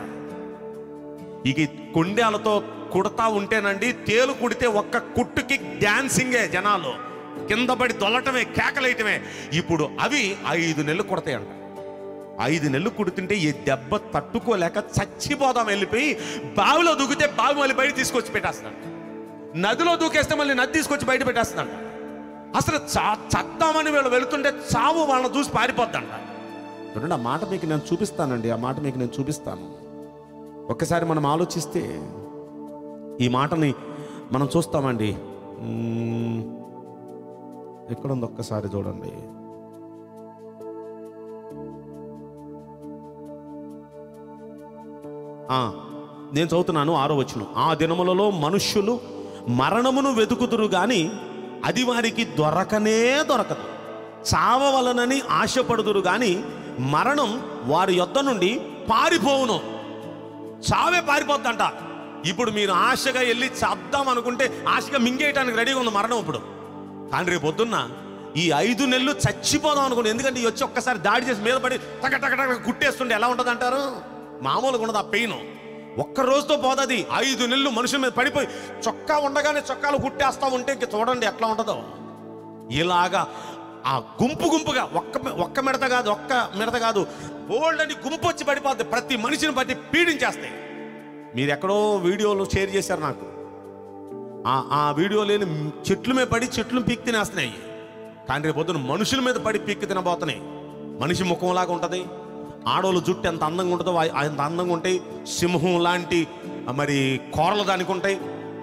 ఇక కొండేలతో కుడతా ఉంటేనండి తేలు కుడితే ఒక్క కుట్టుకి డ్యాన్సింగే, జనాలు కింద పడి దొల్లటమే కేకలేయటమే. ఇప్పుడు అవి ఐదు నెలలు కుడతాయంట, ఐదు నెలలు కుడుతుంటే ఈ దెబ్బ తట్టుకోలేక చచ్చిపోదాం వెళ్ళిపోయి బావిలో దూకితే బావి మళ్ళీ బయట తీసుకొచ్చి పెట్టేస్తున్నాడు, నదిలో దూకేస్తే మళ్ళీ నది తీసుకొచ్చి బయట పెట్టేస్తున్నాడు. అసలు చా చద్దామని వీళ్ళు వెళుతుంటే చావు వాళ్ళని చూసి పారిపోద్దంట. చూడండి ఆ మాట మీకు నేను చూపిస్తానండి, ఆ మాట మీకు నేను చూపిస్తాను. ఒక్కసారి మనం ఆలోచిస్తే ఈ మాటని మనం చూస్తామండి. ఎక్కడుంది ఒక్కసారి చూడండి, నేను చదువుతున్నాను ఆరో వచనం. ఆ దినములలో మనుష్యులు మరణమును వెతుకుతురు గాని అది వారికి దొరకనే దొరకదు, చావవలనని ఆశపడుదురు గాని మరణం వారి యొద్ద నుండి పారిపోవును. చావే పారిపోద్దంట. ఇప్పుడు మీరు ఆశగా వెళ్ళి చద్దాం అనుకుంటే ఆశగా మింగేయటానికి రెడీగా ఉంది మరణం ఇప్పుడు. కానీ రేపు పొద్దున్న ఈ ఐదు నెలలు చచ్చిపోదాం అనుకుని, ఎందుకంటే వచ్చి ఒక్కసారి దాడి చేసి మీద పడి టక టక టక కుట్టేస్తుంటే ఎలా ఉంటుంది అంటారు, మామూలుగా ఉండదు ఆ పెయిన్. ఒక్క రోజుతో పోతుంది, ఐదు నెలలు మనుషుల మీద పడిపోయి చొక్కా ఉండగానే చొక్కాలు కుట్టేస్తా ఉంటే ఇంక చూడండి ఎట్లా ఉంటుందో. ఇలాగా ఆ గుంపు గుంపుగా ఒక్క ఒక్క మిడత కాదు ఒక్క మిడత కాదు బోల్డ్ అని గుంపు వచ్చి పడిపోద్ది, ప్రతి మనిషిని బట్టి పీడించేస్తాయి. మీరు ఎక్కడో వీడియోలు షేర్ చేశారు నాకు, ఆ వీడియో లేని చెట్ల మీద పడి చెట్లు పీక్కి తినేస్తున్నాయి. కానీ రేపు పొద్దున మనుషుల మీద పడి పీక్కి తినబోతున్నాయి. మనిషి ముఖంలాగా ఉంటుంది, ఆడోళ్ళ జుట్టు ఎంత అందంగా ఉంటుందో అంత అందంగా ఉంటాయి, సింహం లాంటి మరి కోరలు దానికి ఉంటాయి,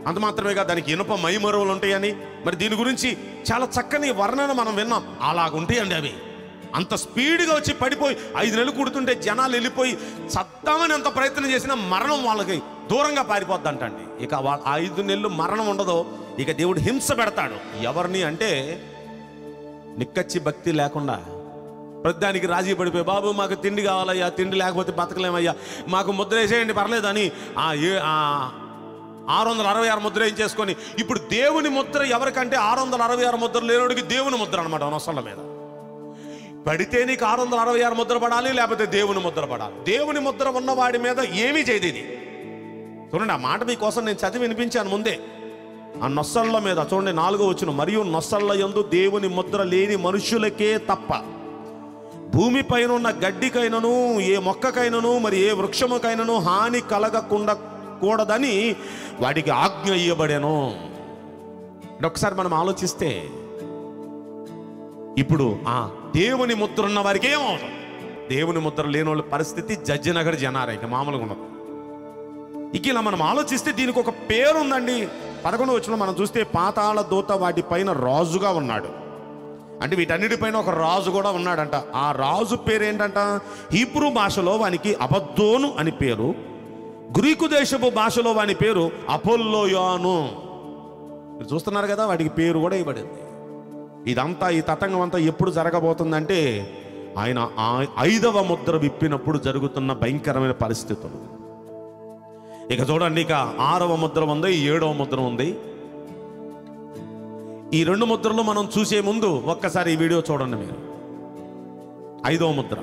అంత మాత్రమేగా దానికి ఇనుప మైమరువులు ఉంటాయని మరి దీని గురించి చాలా చక్కని వర్ణన మనం విన్నాం. అలాగుంటాయండి అవి, అంత స్పీడ్గా వచ్చి పడిపోయి ఐదు నెలలు కుడుతుంటే జనాలు వెళ్ళిపోయి చద్దామని ఎంత ప్రయత్నం చేసినా మరణం వాళ్ళకి దూరంగా పారిపోద్ది అంటండి. ఇక వాళ్ళ ఐదు నెలలు మరణం ఉండదు, ఇక దేవుడు హింస పెడతాడు. ఎవరిని అంటే నిక్కచ్చి భక్తి లేకుండా ప్రతిదానికి రాజీ పడిపోయి, బాబు మాకు తిండి కావాలయ్యా, తిండి లేకపోతే బతకలేమయ్యా, మాకు ముద్ర వేసేయండి పర్లేదు అని ఆ ఏ ఆరు వందల అరవై ఆరు ముద్ర ఏం చేసుకొని ఇప్పుడు దేవుని ముద్ర ఎవరికంటే ఆరు వందల అరవై ఆరు ముద్ర లేనోడికి దేవుని ముద్ర అనమాట. అనవసరం మీద పడితే నీకు ఆరు వందల అరవై ఆరు ముద్ర పడాలి, లేకపోతే దేవుని ముద్ర పడాలి. దేవుని ముద్ర ఉన్నవాడి మీద ఏమీ చేయదు. ఇది చూడండి ఆ మాట మీకోసం నేను చదివి వినిపించాను ముందే. ఆ నొస్సళ్ళ మీద చూడండి నాలుగో వచనం, మరియు నొస్సళ్ళ యందు దేవుని ముద్ర లేని మనుషులకే తప్ప భూమిపైన ఉన్న గడ్డికైనను ఏ మొక్కకైనను మరి ఏ వృక్షముకైనను హాని కలగకుండా కూడదని వాడికి ఆజ్ఞ ఇయ్యబడెను. ఒకసారి మనం ఆలోచిస్తే ఇప్పుడు ఆ దేవుని ముద్ర ఉన్న వారికి ఏమవుతుంది, దేవుని ముద్ర లేని వాళ్ళ పరిస్థితి జడ్జినగర్ జనారే ఇక మామూలుగా ఉండదు. ఇక ఇలా మనం ఆలోచిస్తే దీనికి ఒక పేరు ఉందండి. పదకొండు వచనం మనం చూస్తే, పాతాళ దూత వాటిపైన రాజుగా ఉన్నాడు, అంటే వీటన్నిటిపైన ఒక రాజు కూడా ఉన్నాడంట. ఆ రాజు పేరేంటంట, హీబ్రూ భాషలో వానికి అబద్దోను అని పేరు, గ్రీకు దేశపు భాషలో వాని పేరు అపోల్లోయాను. మీరు చూస్తున్నారు కదా వాడికి పేరు కూడా ఇవ్వబడింది. ఇదంతా ఈ తతంగం అంతా ఎప్పుడు జరగబోతుందంటే ఆయన ఐదవ ముద్ర విప్పినప్పుడు జరుగుతున్న భయంకరమైన పరిస్థితులు. ఇక చూడండి, ఇక ఆరవ ముద్ర ఉంది, ఏడవ ముద్ర ఉంది. ఈ రెండు ముద్రలు మనం చూసే ముందు ఒక్కసారి ఈ వీడియో చూడండి మీరు. ఐదవ ముద్ర,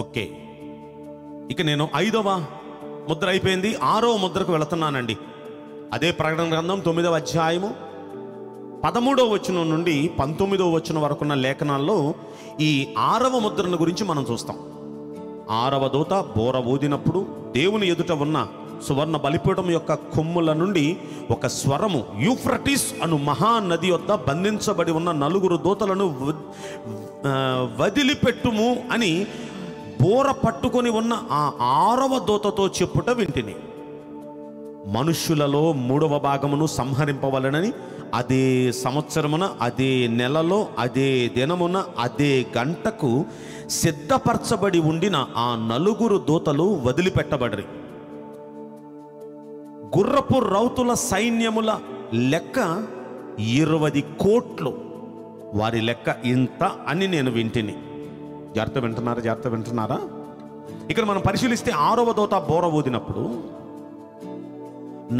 ओके इक नेनु ఐదవ ముద్ర అయిపోయింది ఆరో ముద్రకు వెళ్తున్నానండి అదే ప్రకటన గ్రంథం తొమ్మిదవ అధ్యాయము పదమూడవ వచనం నుండి పంతొమ్మిదవ వచనం వరకు ఉన్న లేఖనాల్లో ఈ ఆరవ ముద్రను గురించి మనం చూస్తాం ఆరవ దూత బోర ఊదినప్పుడు దేవుని ఎదుట ఉన్న సువర్ణ బలిపీఠం యొక్క కొమ్ముల నుండి ఒక స్వరము యూఫ్రటీస్ అను మహా నది యొద్ద బంధించబడి ఉన్న నలుగురు దూతలను వదిలిపెట్టుము అని బోర పట్టుకొని ఉన్న ఆ ఆరవ దూతతో చెప్పుట వింటిని మనుషులలో మూడవ భాగమును సంహరింపవలనని అదే సంవత్సరమున అదే నెలలో అదే దినమున అదే గంటకు సిద్ధపరచబడి ఉండిన ఆ నలుగురు దూతలు వదిలిపెట్టబడరు గుర్రపు రౌతుల సైన్యముల లెక్క ఇరవై కోట్లు వారి లెక్క ఇంత అని నేను వింటిని జాగ్రత్త వింటున్నారా జాగ్రత్త వింటున్నారా ఇక్కడ మనం పరిశీలిస్తే ఆరవ దూత బోర ఊదినప్పుడు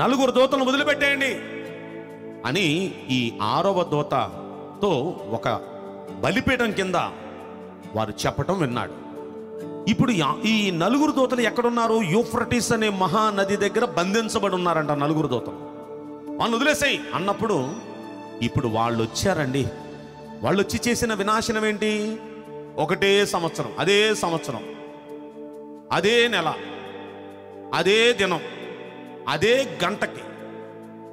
నలుగురు దూతలను వదిలిపెట్టేయండి అని ఈ ఆరవ దూతతో ఒక బలిపీఠం కింద వారు చెప్పటం విన్నాడు ఇప్పుడు ఈ నలుగురు దూతలు ఎక్కడున్నారు యూఫ్రటీస్ అనే మహానది దగ్గర బంధించబడి ఉన్నారంట నలుగురు దూతలు వాళ్ళు వదిలేసాయి అన్నప్పుడు ఇప్పుడు వాళ్ళు వచ్చారండి వాళ్ళు వచ్చి చేసిన వినాశనం ఏంటి ఒకటే సంవత్సరం అదే సంవత్సరం అదే నెల అదే దినం అదే గంటకి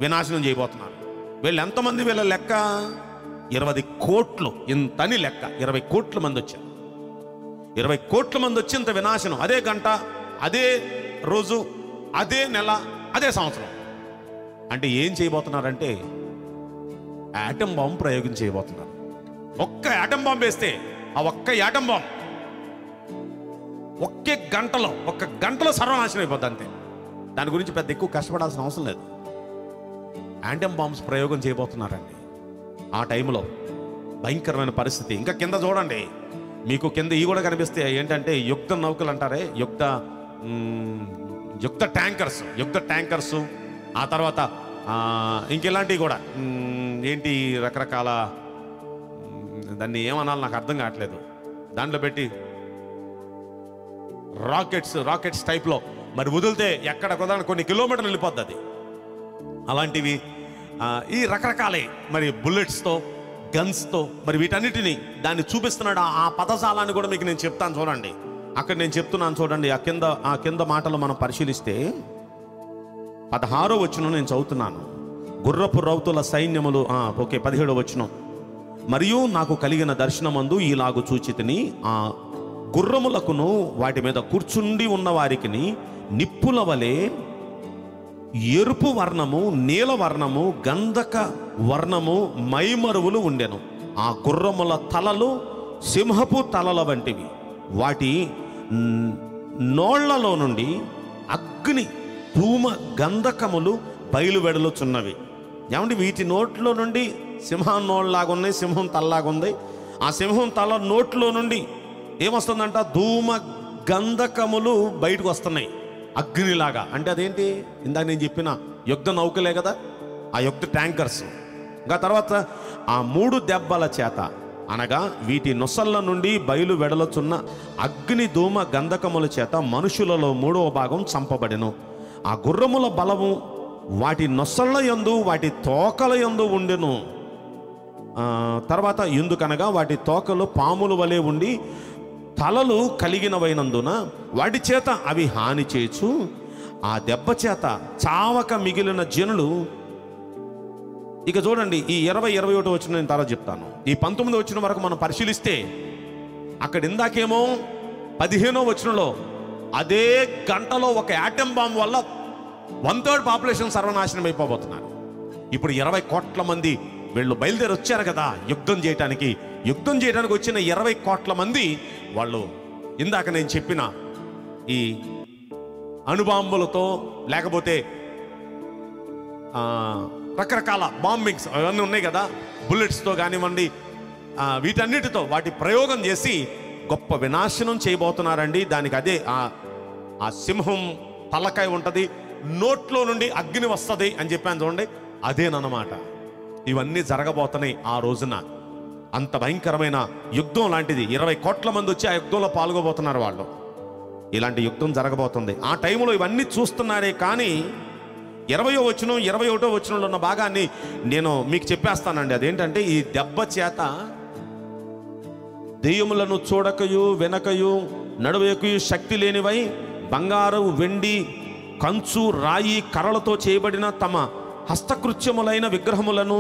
వినాశనం చేయబోతున్నారు వీళ్ళు ఎంతమంది వీళ్ళ లెక్క ఇరవై కోట్లు ఇంతని లెక్క ఇరవై కోట్ల మంది వచ్చారు ఇరవై కోట్ల మంది వచ్చి ఇంత వినాశనం అదే గంట అదే రోజు అదే నెల అదే సంవత్సరం అంటే ఏం చేయబోతున్నారంటే యాటమ్ బాంబు ప్రయోగం చేయబోతున్నారు ఒక్క యాటమ్ బాంబు వేస్తే ఆ ఒక్క యాటమ్ బాంబు ఒక్కే గంటలో ఒక్క గంటలో సర్వనాశనం అయిపోద్ది అంతే దాని గురించి పెద్ద ఎక్కువ కష్టపడాల్సిన అవసరం లేదు యాంటమ్ బాంబ్స్ ప్రయోగం చేయబోతున్నారండి ఆ టైంలో భయంకరమైన పరిస్థితి ఇంకా కింద చూడండి మీకు కింద ఇవి కూడా కనిపిస్తే ఏంటంటే యుక్త నౌకలు అంటారే యుక్త యుక్త ట్యాంకర్స్ యుక్త ట్యాంకర్సు ఆ తర్వాత ఇంకెలాంటివి కూడా ఏంటి రకరకాల దాన్ని ఏమనాలి నాకు అర్థం కావట్లేదు దాంట్లో పెట్టి రాకెట్స్ రాకెట్స్ టైప్లో మరి వదిలితే ఎక్కడ కుదరని కొన్ని కిలోమీటర్లు వెళ్ళిపోద్ది అది అలాంటివి ఈ రకరకాలే మరి బుల్లెట్స్తో గన్స్తో మరి వీటన్నిటిని దాన్ని చూపిస్తున్నాడు ఆ పదజాలాన్ని కూడా మీకు నేను చెప్తాను చూడండి అక్కడ నేను చెప్తున్నాను చూడండి ఆ కింద ఆ కింద మాటలు మనం పరిశీలిస్తే పదహారో వచనం నేను చదువుతున్నాను గుర్రపు రౌతుల సైన్యములు ఓకే పదిహేడో వచనం మరియు నాకు కలిగిన దర్శనమందు ఇలాగు చూచితిని ఆ గుర్రములకును వాటి మీద కూర్చుండి ఉన్న వారికిని నిప్పుల వలె ఎరుపు వర్ణము నీల వర్ణము గంధక వర్ణము మైమరువులు ఉండెను ఆ గుర్రముల తలలు సింహపు తలల వంటివి వాటి నోళ్లలో నుండి అగ్ని ధూమ గంధకములు బయలువెడలుచున్నవి ఏమంటే వీటి నోట్లో నుండి సింహం నోళ్లాగా ఉన్నాయి సింహం తలలాగా ఉంది ఆ సింహం తల నోట్లో నుండి ఏమొస్తుందంట ధూమ గంధకములు బయటకు వస్తున్నాయి అగ్నిలాగా అంటే అదేంటి ఇందాక నేను చెప్పిన యుద్ధ నౌకలే కదా ఆ యుద్ధ ట్యాంకర్స్ ఇంకా తర్వాత ఆ మూడు దెబ్బల చేత అనగా వీటి నొసళ్ళ నుండి బయలు వెడలుచున్న అగ్ని ధూమ గంధకముల చేత మనుషులలో మూడవ భాగం చంపబడెను ఆ గుర్రముల బలము వాటి నొసళ్ళ యందు వాటి తోకల యందు ఉండెను తర్వాత ఎందుకనగా వాటి తోకలు పాములు వలె ఉండి తలలు కలిగినవైనందున వాటి చేత అవి హాని చేయచు ఆ దెబ్బ చేత చావక మిగిలిన జనులు ఇక చూడండి ఈ ఇరవై ఇరవై ఒకటి వచ్చిన నేను తర్వాత చెప్తాను ఈ పంతొమ్మిది వచ్చిన వరకు మనం పరిశీలిస్తే అక్కడ ఇందాకేమో పదిహేనో వచనంలో అదే గంటలో ఒక యాటమ్ బాంబ్ వల్ల వన్ థర్డ్ పాపులేషన్ సర్వనాశనం అయిపోబోతున్నారు ఇప్పుడు ఇరవై కోట్ల మంది వీళ్ళు బయలుదేరి వచ్చారు కదా యుద్ధం చేయటానికి యుద్ధం చేయడానికి వచ్చిన ఇరవై కోట్ల మంది వాళ్ళు ఇందాక నేను చెప్పిన ఈ అణుబాంబులతో లేకపోతే రకరకాల బాంబింగ్స్ అవన్నీ ఉన్నాయి కదా బుల్లెట్స్తో కానివ్వండి వీటన్నిటితో వాటి ప్రయోగం చేసి గొప్ప వినాశనం చేయబోతున్నారండి దానికి అదే ఆ సింహం తలకాయ ఉంటుంది నోట్లో నుండి అగ్ని వస్తుంది అని చెప్పాను చూడండి అదేనమాట ఇవన్నీ జరగబోతున్నాయి ఆ రోజున అంత భయంకరమైన యుద్ధం లాంటిది ఇరవై కోట్ల మంది వచ్చి ఆ యుద్ధంలో పాల్గొబోతున్నారు. వాళ్ళు ఇలాంటి యుద్ధం జరగబోతుంది. ఆ టైంలో ఇవన్నీ చూస్తున్నారే కానీ ఇరవయో వచనం ఇరవై ఒకటో వచనంలో ఉన్న భాగాన్ని నేను మీకు చెప్పేస్తానండి. అదేంటంటే ఈ దెబ్బ చేత దెయ్యములను చూడకయు వెనకయు నడువెక్కుయు శక్తి లేనివై బంగారు వెండి కంచు రాయి కర్రలతో చేయబడిన తమ హస్తకృత్యములైన విగ్రహములను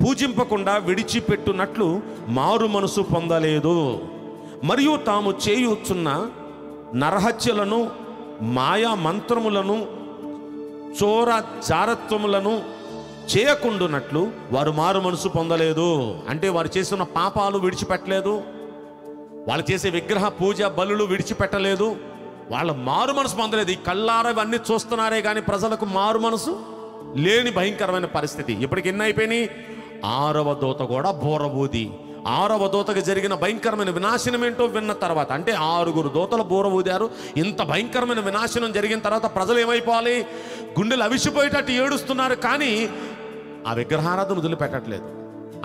పూజింపకుండా విడిచిపెట్టునట్లు మారు మనసు పొందలేదు. మరియు తాము చేయుచున్న నరహత్యలను మాయా మంత్రములను చోర జారత్వములను చేయకుండునట్లు వారు మారు మనసు పొందలేదు. అంటే వారు చేసిన పాపాలు విడిచిపెట్టలేదు, వాళ్ళు చేసే విగ్రహ పూజ బలులు విడిచిపెట్టలేదు, వాళ్ళ మారు మనసు పొందలేదు. ఈ కళ్ళార ఇవన్నీ చూస్తున్నారే కానీ ప్రజలకు మారు మనసు లేని భయంకరమైన పరిస్థితి. ఇప్పటికి ఎన్ని అయిపోయినాయి? ఆరవ దూత కూడా బూరబూది. ఆరవ దూతకు జరిగిన భయంకరమైన వినాశనం ఏంటో విన్న తర్వాత, అంటే ఆరుగురు దూతలు బూరబూదారు. ఇంత భయంకరమైన వినాశనం జరిగిన తర్వాత ప్రజలు ఏమైపోవాలి? గుండెలు అవిసిపోయేటట్టు ఏడుస్తున్నారు కానీ ఆ విగ్రహారాధన వదిలిపెట్టట్లేదు.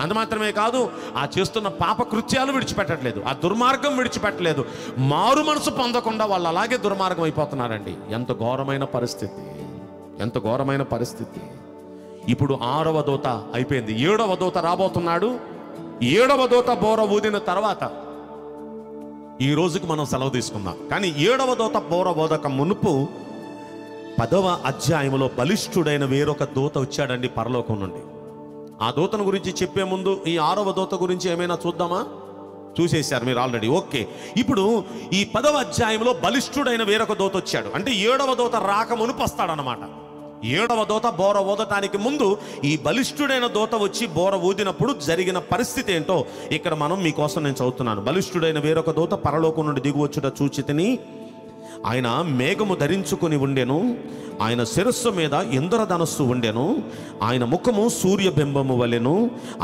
అంత మాత్రమే కాదు, ఆ చేస్తున్న పాపకృత్యాలు విడిచిపెట్టట్లేదు, ఆ దుర్మార్గం విడిచిపెట్టలేదు. మారు మనసు పొందకుండా వాళ్ళు అలాగే దుర్మార్గం అయిపోతున్నారండి. ఎంత ఘోరమైన పరిస్థితి, ఎంత ఘోరమైన పరిస్థితి. ఇప్పుడు ఆరవ దూత అయిపోయింది, ఏడవ దూత రాబోతున్నాడు. ఏడవ దూత బోర ఊదిన తర్వాత ఈ రోజుకు మనం సెలవు తీసుకుందాం. కానీ ఏడవ దూత బోర ఊదక మునుపు పదవ అధ్యాయంలో బలిష్ఠుడైన వేరొక దూత వచ్చాడండి పరలోకం నుండి. ఆ దూతను గురించి చెప్పే ముందు ఈ ఆరవ దూత గురించి ఏమైనా చూద్దామా? చూసేశారు మీరు ఆల్రెడీ, ఓకే. ఇప్పుడు ఈ పదవ అధ్యాయంలో బలిష్ఠుడైన వేరొక దూత వచ్చాడు. అంటే ఏడవ దూత రాక మునుపు వస్తాడనమాట. ఏడవ దూత బోర ఊదటానికి ముందు ఈ బలిష్ఠుడైన దూత వచ్చి బోర ఊదినప్పుడు జరిగిన పరిస్థితి ఏంటో ఇక్కడ మనం మీకోసం నేను చదువుతున్నాను. బలిష్ఠుడైన వేరొక దూత పరలోకం నుండి దిగువచ్చుట చూచితిని, ఆయన మేఘము ధరించుకుని ఉండెను, ఆయన శిరస్సు మీద ఇంద్రధనస్సు ఉండెను, ఆయన ముఖము సూర్యబింబము వలెను,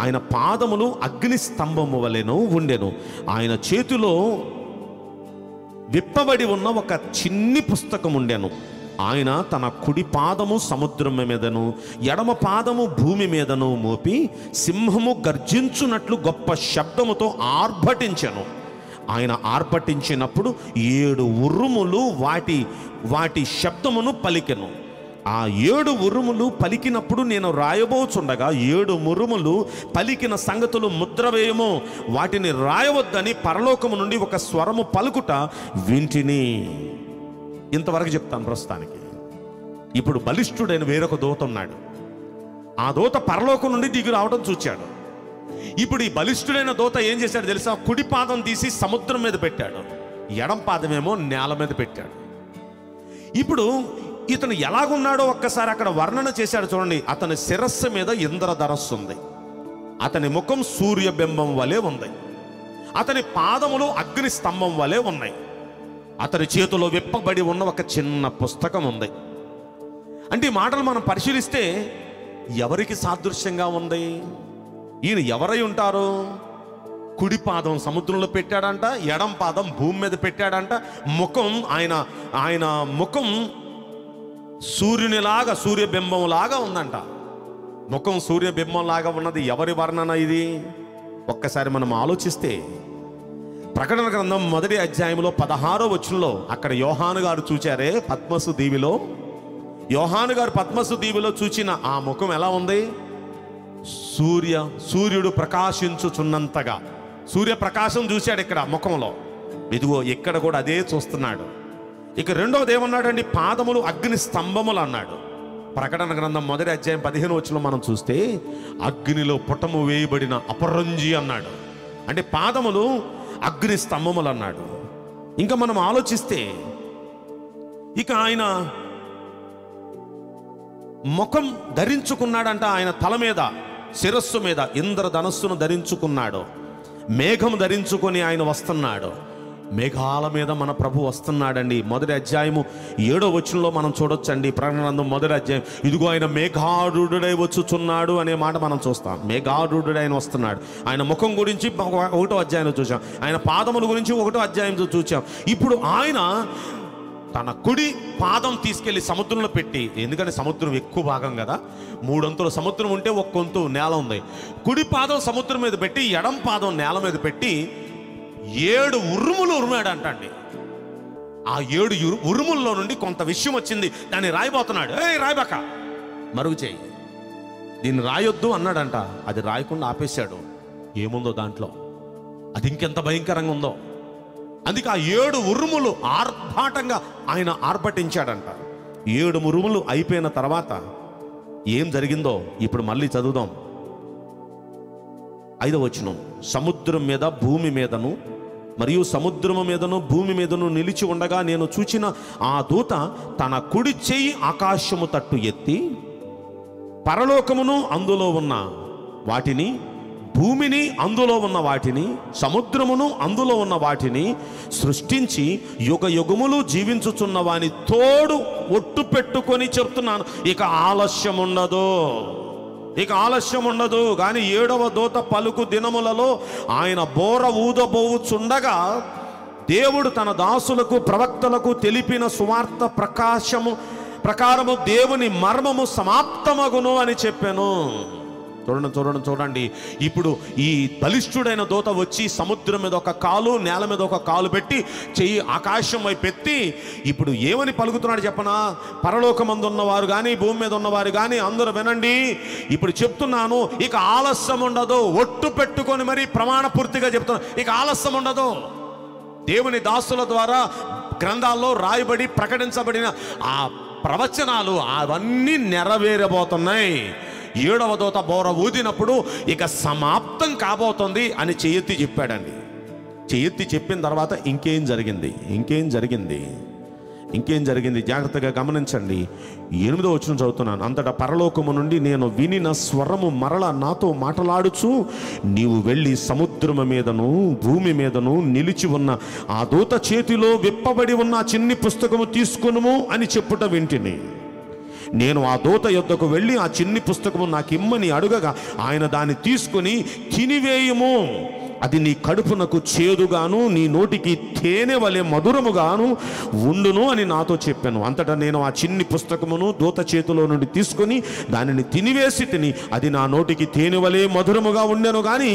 ఆయన పాదములు అగ్ని స్తంభము వలెను ఉండెను, ఆయన చేతిలో విప్పబడి ఉన్న ఒక చిన్ని పుస్తకం ఉండెను. ఆయన తన కుడి పాదము సముద్రం మీదను ఎడమ పాదము భూమి మీదను మోపి సింహము గర్జించునట్లు గొప్ప శబ్దముతో ఆర్భటించెను. ఆయన ఆర్భటించినప్పుడు ఏడు ఉరుములు వాటి వాటి శబ్దమును పలికెను. ఆ ఏడు ఉరుములు పలికినప్పుడు నేను రాయబోచుండగా ఏడు ఉరుములు పలికిన సంగతులు ముద్రవేయము, వాటిని రాయవద్దని పరలోకము నుండి ఒక స్వరము పలుకుట వింటిని. ఇంతవరకు చెప్తాను ప్రస్తుతానికి. ఇప్పుడు బలిష్ఠుడైన వేరొక దూత ఉన్నాడు. ఆ దూత పరలోకం నుండి దిగి రావడం చూచాడు. ఇప్పుడు ఈ బలిష్ఠుడైన దూత ఏం చేశాడు తెలుసా? కుడి పాదం తీసి సముద్రం మీద పెట్టాడు, ఎడం పాదమేమో నేల మీద పెట్టాడు. ఇప్పుడు ఇతను ఎలాగున్నాడో ఒక్కసారి అక్కడ వర్ణన చేశాడు చూడండి. అతని శిరస్సు మీద ఇంద్రధనస్సు ఉంది, అతని ముఖం సూర్యబింబం వలె ఉంది, అతని పాదములు అగ్ని స్తంభం వలె ఉన్నాయి, అతని చేతిలో విప్పబడి ఉన్న ఒక చిన్న పుస్తకం ఉంది. అంటే ఈ మాటలు మనం పరిశీలిస్తే ఎవరికి సాదృశ్యంగా ఉంది? ఈయన ఎవరై ఉంటారు? కుడి పాదం సముద్రంలో పెట్టాడంట, ఎడం పాదం భూమి మీద పెట్టాడంట, ముఖం ఆయన ఆయన ముఖం సూర్యునిలాగా సూర్యబింబంలాగా ఉందంట. ముఖం సూర్యబింబంలాగా ఉన్నది ఎవరి వర్ణన ఇది? ఒక్కసారి మనం ఆలోచిస్తే ప్రకటన గ్రంథం మొదటి అధ్యాయంలో పదహారో వచనంలో అక్కడ యోహాను గారు చూచారే పద్మసు దీవిలో, యోహాను గారు పద్మసు దీవిలో చూచిన ఆ ముఖం ఎలా ఉంది? సూర్య సూర్యుడు ప్రకాశించుచున్నంతగా సూర్యప్రకాశం చూశాడు ఇక్కడ ముఖంలో. ఇదిగో ఇక్కడ కూడా అదే చూస్తున్నాడు. ఇక రెండవది ఏమన్నాడండి? పాదములు అగ్ని స్తంభములు అన్నాడు. ప్రకటన గ్రంథం మొదటి అధ్యాయం పదిహేను వచనంలో మనం చూస్తే అగ్నిలో పుటము వేయబడిన అపరంజి అన్నాడు. అంటే పాదములు అగ్ని స్తంభములు అన్నాడు. ఇంకా మనం ఆలోచిస్తే ఇక ఆయన ముఖం ధరించుకున్నాడంట. ఆయన తల మీద శిరస్సు మీద ఇంద్రధనస్సును ధరించుకున్నాడు, మేఘం ధరించుకొని ఆయన వస్తున్నాడు. మేఘాల మీద మన ప్రభు వస్తున్నాడండి. మొదటి అధ్యాయము ఏడో వచనంలో మనం చూడొచ్చండి. ప్రకటన మొదటి అధ్యాయం ఇదిగో ఆయన మేఘారుడై వచ్చుచున్నాడు అనే మాట మనం చూస్తాం. మేఘారుడు ఆయన వస్తున్నాడు. ఆయన ముఖం గురించి ఒకటో అధ్యాయంలో చూసాం, ఆయన పాదముల గురించి ఒకటో అధ్యాయంలో చూసాం. ఇప్పుడు ఆయన తన కుడి పాదం తీసుకెళ్లి సముద్రంలో పెట్టి, ఎందుకంటే సముద్రం ఎక్కువ భాగం కదా, మూడొంతుల సముద్రం ఉంటే ఒక కొంత నేల ఉంది, కుడి పాదం సముద్రం మీద పెట్టి ఎడం పాదం నేల మీద పెట్టి ఏడు ఉరుములు ఉరిమాడంటండి. ఆ ఏడు ఉరుముల్లో నుండి కొంత విషయం వచ్చింది, దాన్ని రాయబోతున్నాడు. ఏ రాయబాక, మరుగు చేయి, దీన్ని రాయొద్దు అన్నాడంట. అది రాయకుండా ఆపేశాడు. ఏముందో దాంట్లో, అది ఇంకెంత భయంకరంగా ఉందో. అందుకే ఆ ఏడు ఉరుములు ఆర్భాటంగా ఆయన ఆర్భటించాడంట. ఏడు ఉరుములు అయిపోయిన తర్వాత ఏం జరిగిందో ఇప్పుడు మళ్ళీ చదువుదాం. ఐదవ వచనం, సముద్రం మీద భూమి మీదను మరియు సముద్రము మీదను భూమి మీదను నిలిచి ఉండగా నేను చూచిన ఆ దూత తన కుడి చెయ్యి ఆకాశము తట్టు ఎత్తి పరలోకమును అందులో ఉన్న వాటిని, భూమిని అందులో ఉన్న వాటిని, సముద్రమును అందులో ఉన్న వాటిని సృష్టించి యుగ యుగములు జీవించుచున్న వాని తోడు ఒట్టు పెట్టుకొని చెప్తున్నాను, ఇక ఆలస్యం ఉండదు, ఇక ఆలస్యం ఉండదు. కానీ ఏడవ దూత పలుకు దినములలో ఆయన బోర ఊదబోవుచుండగా దేవుడు తన దాసులకు ప్రవక్తలకు తెలిపిన సువార్త ప్రకాశము ప్రకారము దేవుని మర్మము సమాప్తమగును అని చెప్పాను. చూడండి చూడండి చూడండి ఇప్పుడు ఈ బలిష్ఠుడైన దూత వచ్చి సముద్రం మీద ఒక కాలు, నేల మీద ఒక కాలు పెట్టి చెయ్యి ఆకాశం వైపు ఎత్తి ఇప్పుడు ఏమని పలుకుతున్నాడు చెప్పనా? పరలోకమందు ఉన్నవారు కానీ భూమి మీద ఉన్నవారు కానీ అందరూ వినండి, ఇప్పుడు చెప్తున్నాను, ఇక ఆలస్యం ఉండదు. ఒట్టు పెట్టుకొని మరీ ప్రమాణపూర్తిగా చెప్తున్నాను, ఇక ఆలస్యం ఉండదు. దేవుని దాసుల ద్వారా గ్రంథాల్లో రాయబడి ప్రకటించబడిన ఆ ప్రవచనాలు అవన్నీ నెరవేరబోతున్నాయి. ఏడవ దూత బోర ఊదినప్పుడు ఇక సమాప్తం కాబోతుంది అని చెయ్యెత్తి చెప్పాడండి. చెయ్యెత్తి చెప్పిన తర్వాత ఇంకేం జరిగింది ఇంకేం జరిగింది ఇంకేం జరిగింది జాగ్రత్తగా గమనించండి. ఎనిమిదో వచనం చదువుతున్నాను. అంతటా పరలోకము నుండి నేను వినిన స్వరము మరల నాతో మాటలాడుచు, నీవు వెళ్ళి సముద్రము మీదను భూమి మీదను నిలిచి ఉన్న ఆ దూత చేతిలో విప్పబడి ఉన్న చిన్ని పుస్తకము తీసుకునుము అని చెప్పుట వింటిని. నేను ఆ దూత యొద్దకు వెళ్ళి ఆ చిన్ని పుస్తకము నాకు ఇమ్మని అడుగగా ఆయన దాన్ని తీసుకుని, తినివేయుము, అది నీ కడుపునకు చేదుగాను నీ నోటికి తేనె వలె మధురముగాను ఉండును అని నాతో చెప్పాను. అంతటా నేను ఆ చిన్ని పుస్తకమును దూత చేతిలో నుండి తీసుకుని దానిని తినివేసి తిని అది నా నోటికి తేనె వలె మధురముగా ఉండెను, కానీ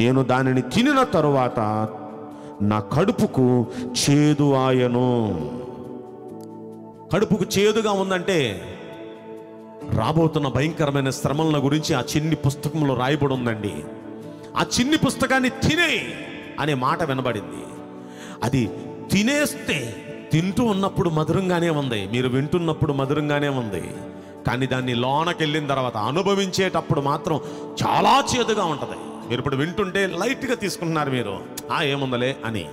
నేను దానిని తినిన తరువాత నా కడుపుకు చేదు ఆయను. కడుపుకు చేదుగా ఉందంటే రాబోతున్న భయంకరమైన శ్రమల గురించి ఆ చిన్ని పుస్తకంలో రాయబడి ఉందండి. ఆ చిన్ని పుస్తకాన్ని తినే అనే మాట వినబడింది. అది తినేస్తే, తింటూ ఉన్నప్పుడు మధురంగానే ఉంది, మీరు వింటున్నప్పుడు మధురంగానే ఉంది, కానీ దాన్ని లోనకి వెళ్ళిన తర్వాత అనుభవించేటప్పుడు మాత్రం చాలా చేదుగా ఉంటుంది. మీరు ఇప్పుడు వింటుంటే లైట్గా తీసుకుంటున్నారు మీరు, ఆ ఏముందలే అని,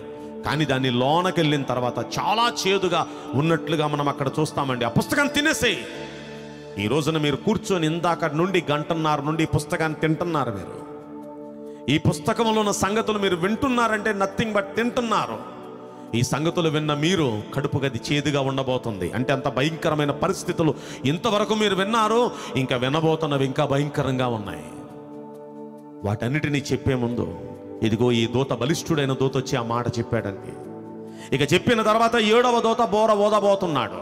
కానీ దాన్ని లోనకి వెళ్ళిన తర్వాత చాలా చేదుగా ఉన్నట్లుగా మనం అక్కడ చూస్తామండి. ఆ పుస్తకాన్ని తినేసేయి. ఈ రోజున మీరు కూర్చొని ఇందాక నుండి గంటన్నర నుండి ఈ పుస్తకాన్ని తింటున్నారు మీరు. ఈ పుస్తకంలో ఉన్న సంగతులు మీరు వింటున్నారంటే నథింగ్ బట్ తింటున్నారు. ఈ సంగతులు విన్న మీరు కడుపు గది చేదుగా ఉండబోతుంది. అంటే అంత భయంకరమైన పరిస్థితులు ఇంతవరకు మీరు విన్నారు, ఇంకా వినబోతున్నవి ఇంకా భయంకరంగా ఉన్నాయి. వాటన్నిటినీ చెప్పే ముందు ఇదిగో ఈ దూత, బలిష్ఠుడైన దూత వచ్చి ఆ మాట చెప్పాడండి. ఇక చెప్పిన తర్వాత ఏడవ దూత బోర ఊదబోతున్నాడు.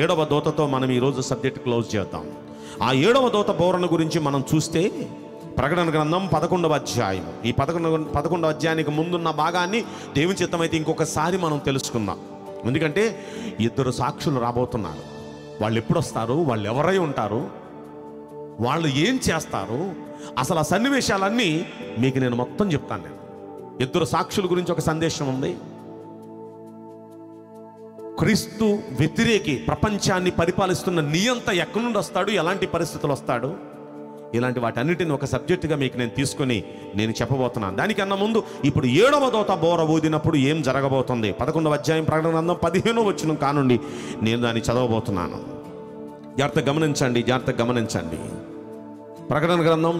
ఏడవ దూతతో మనం ఈరోజు సబ్జెక్ట్ క్లోజ్ చేద్దాం. ఆ ఏడవ దూత బోరను గురించి మనం చూస్తే ప్రకటన గ్రంథం పదకొండవ అధ్యాయం, ఈ పదకొండవ పదకొండవ అధ్యాయానికి ముందున్న భాగాన్ని దేవుని చిత్తమైతే ఇంకొకసారి మనం తెలుసుకుందాం. ఎందుకంటే ఇద్దరు సాక్షులు రాబోతున్నారు. వాళ్ళు ఎప్పుడు వస్తారు, వాళ్ళు ఎవరై ఉంటారు, వాళ్ళు ఏం చేస్తారు, అసలు ఆ సన్నివేశాలన్నీ మీకు నేను మొత్తం చెప్తాను. నేను ఇద్దరు సాక్షుల గురించి ఒక సందేశం ఉంది. క్రీస్తు వ్యతిరేకి ప్రపంచాన్ని పరిపాలిస్తున్న నియంత ఎక్కడి నుండి వస్తాడు, ఎలాంటి పరిస్థితులు వస్తాడు, ఇలాంటి వాటన్నిటిని ఒక సబ్జెక్టుగా మీకు నేను తీసుకుని నేను చెప్పబోతున్నాను. దానికన్నా ముందు ఇప్పుడు ఏడవ దూత బోర ఊదినప్పుడు ఏం జరగబోతుంది, పదకొండవ అధ్యాయం ప్రకటన గ్రంథం పదిహేనో వచనం కానుండి నేను దాన్ని చదవబోతున్నాను. జాగ్రత్త గమనించండి, జాగ్రత్త గమనించండి. ప్రకటన గ్రంథం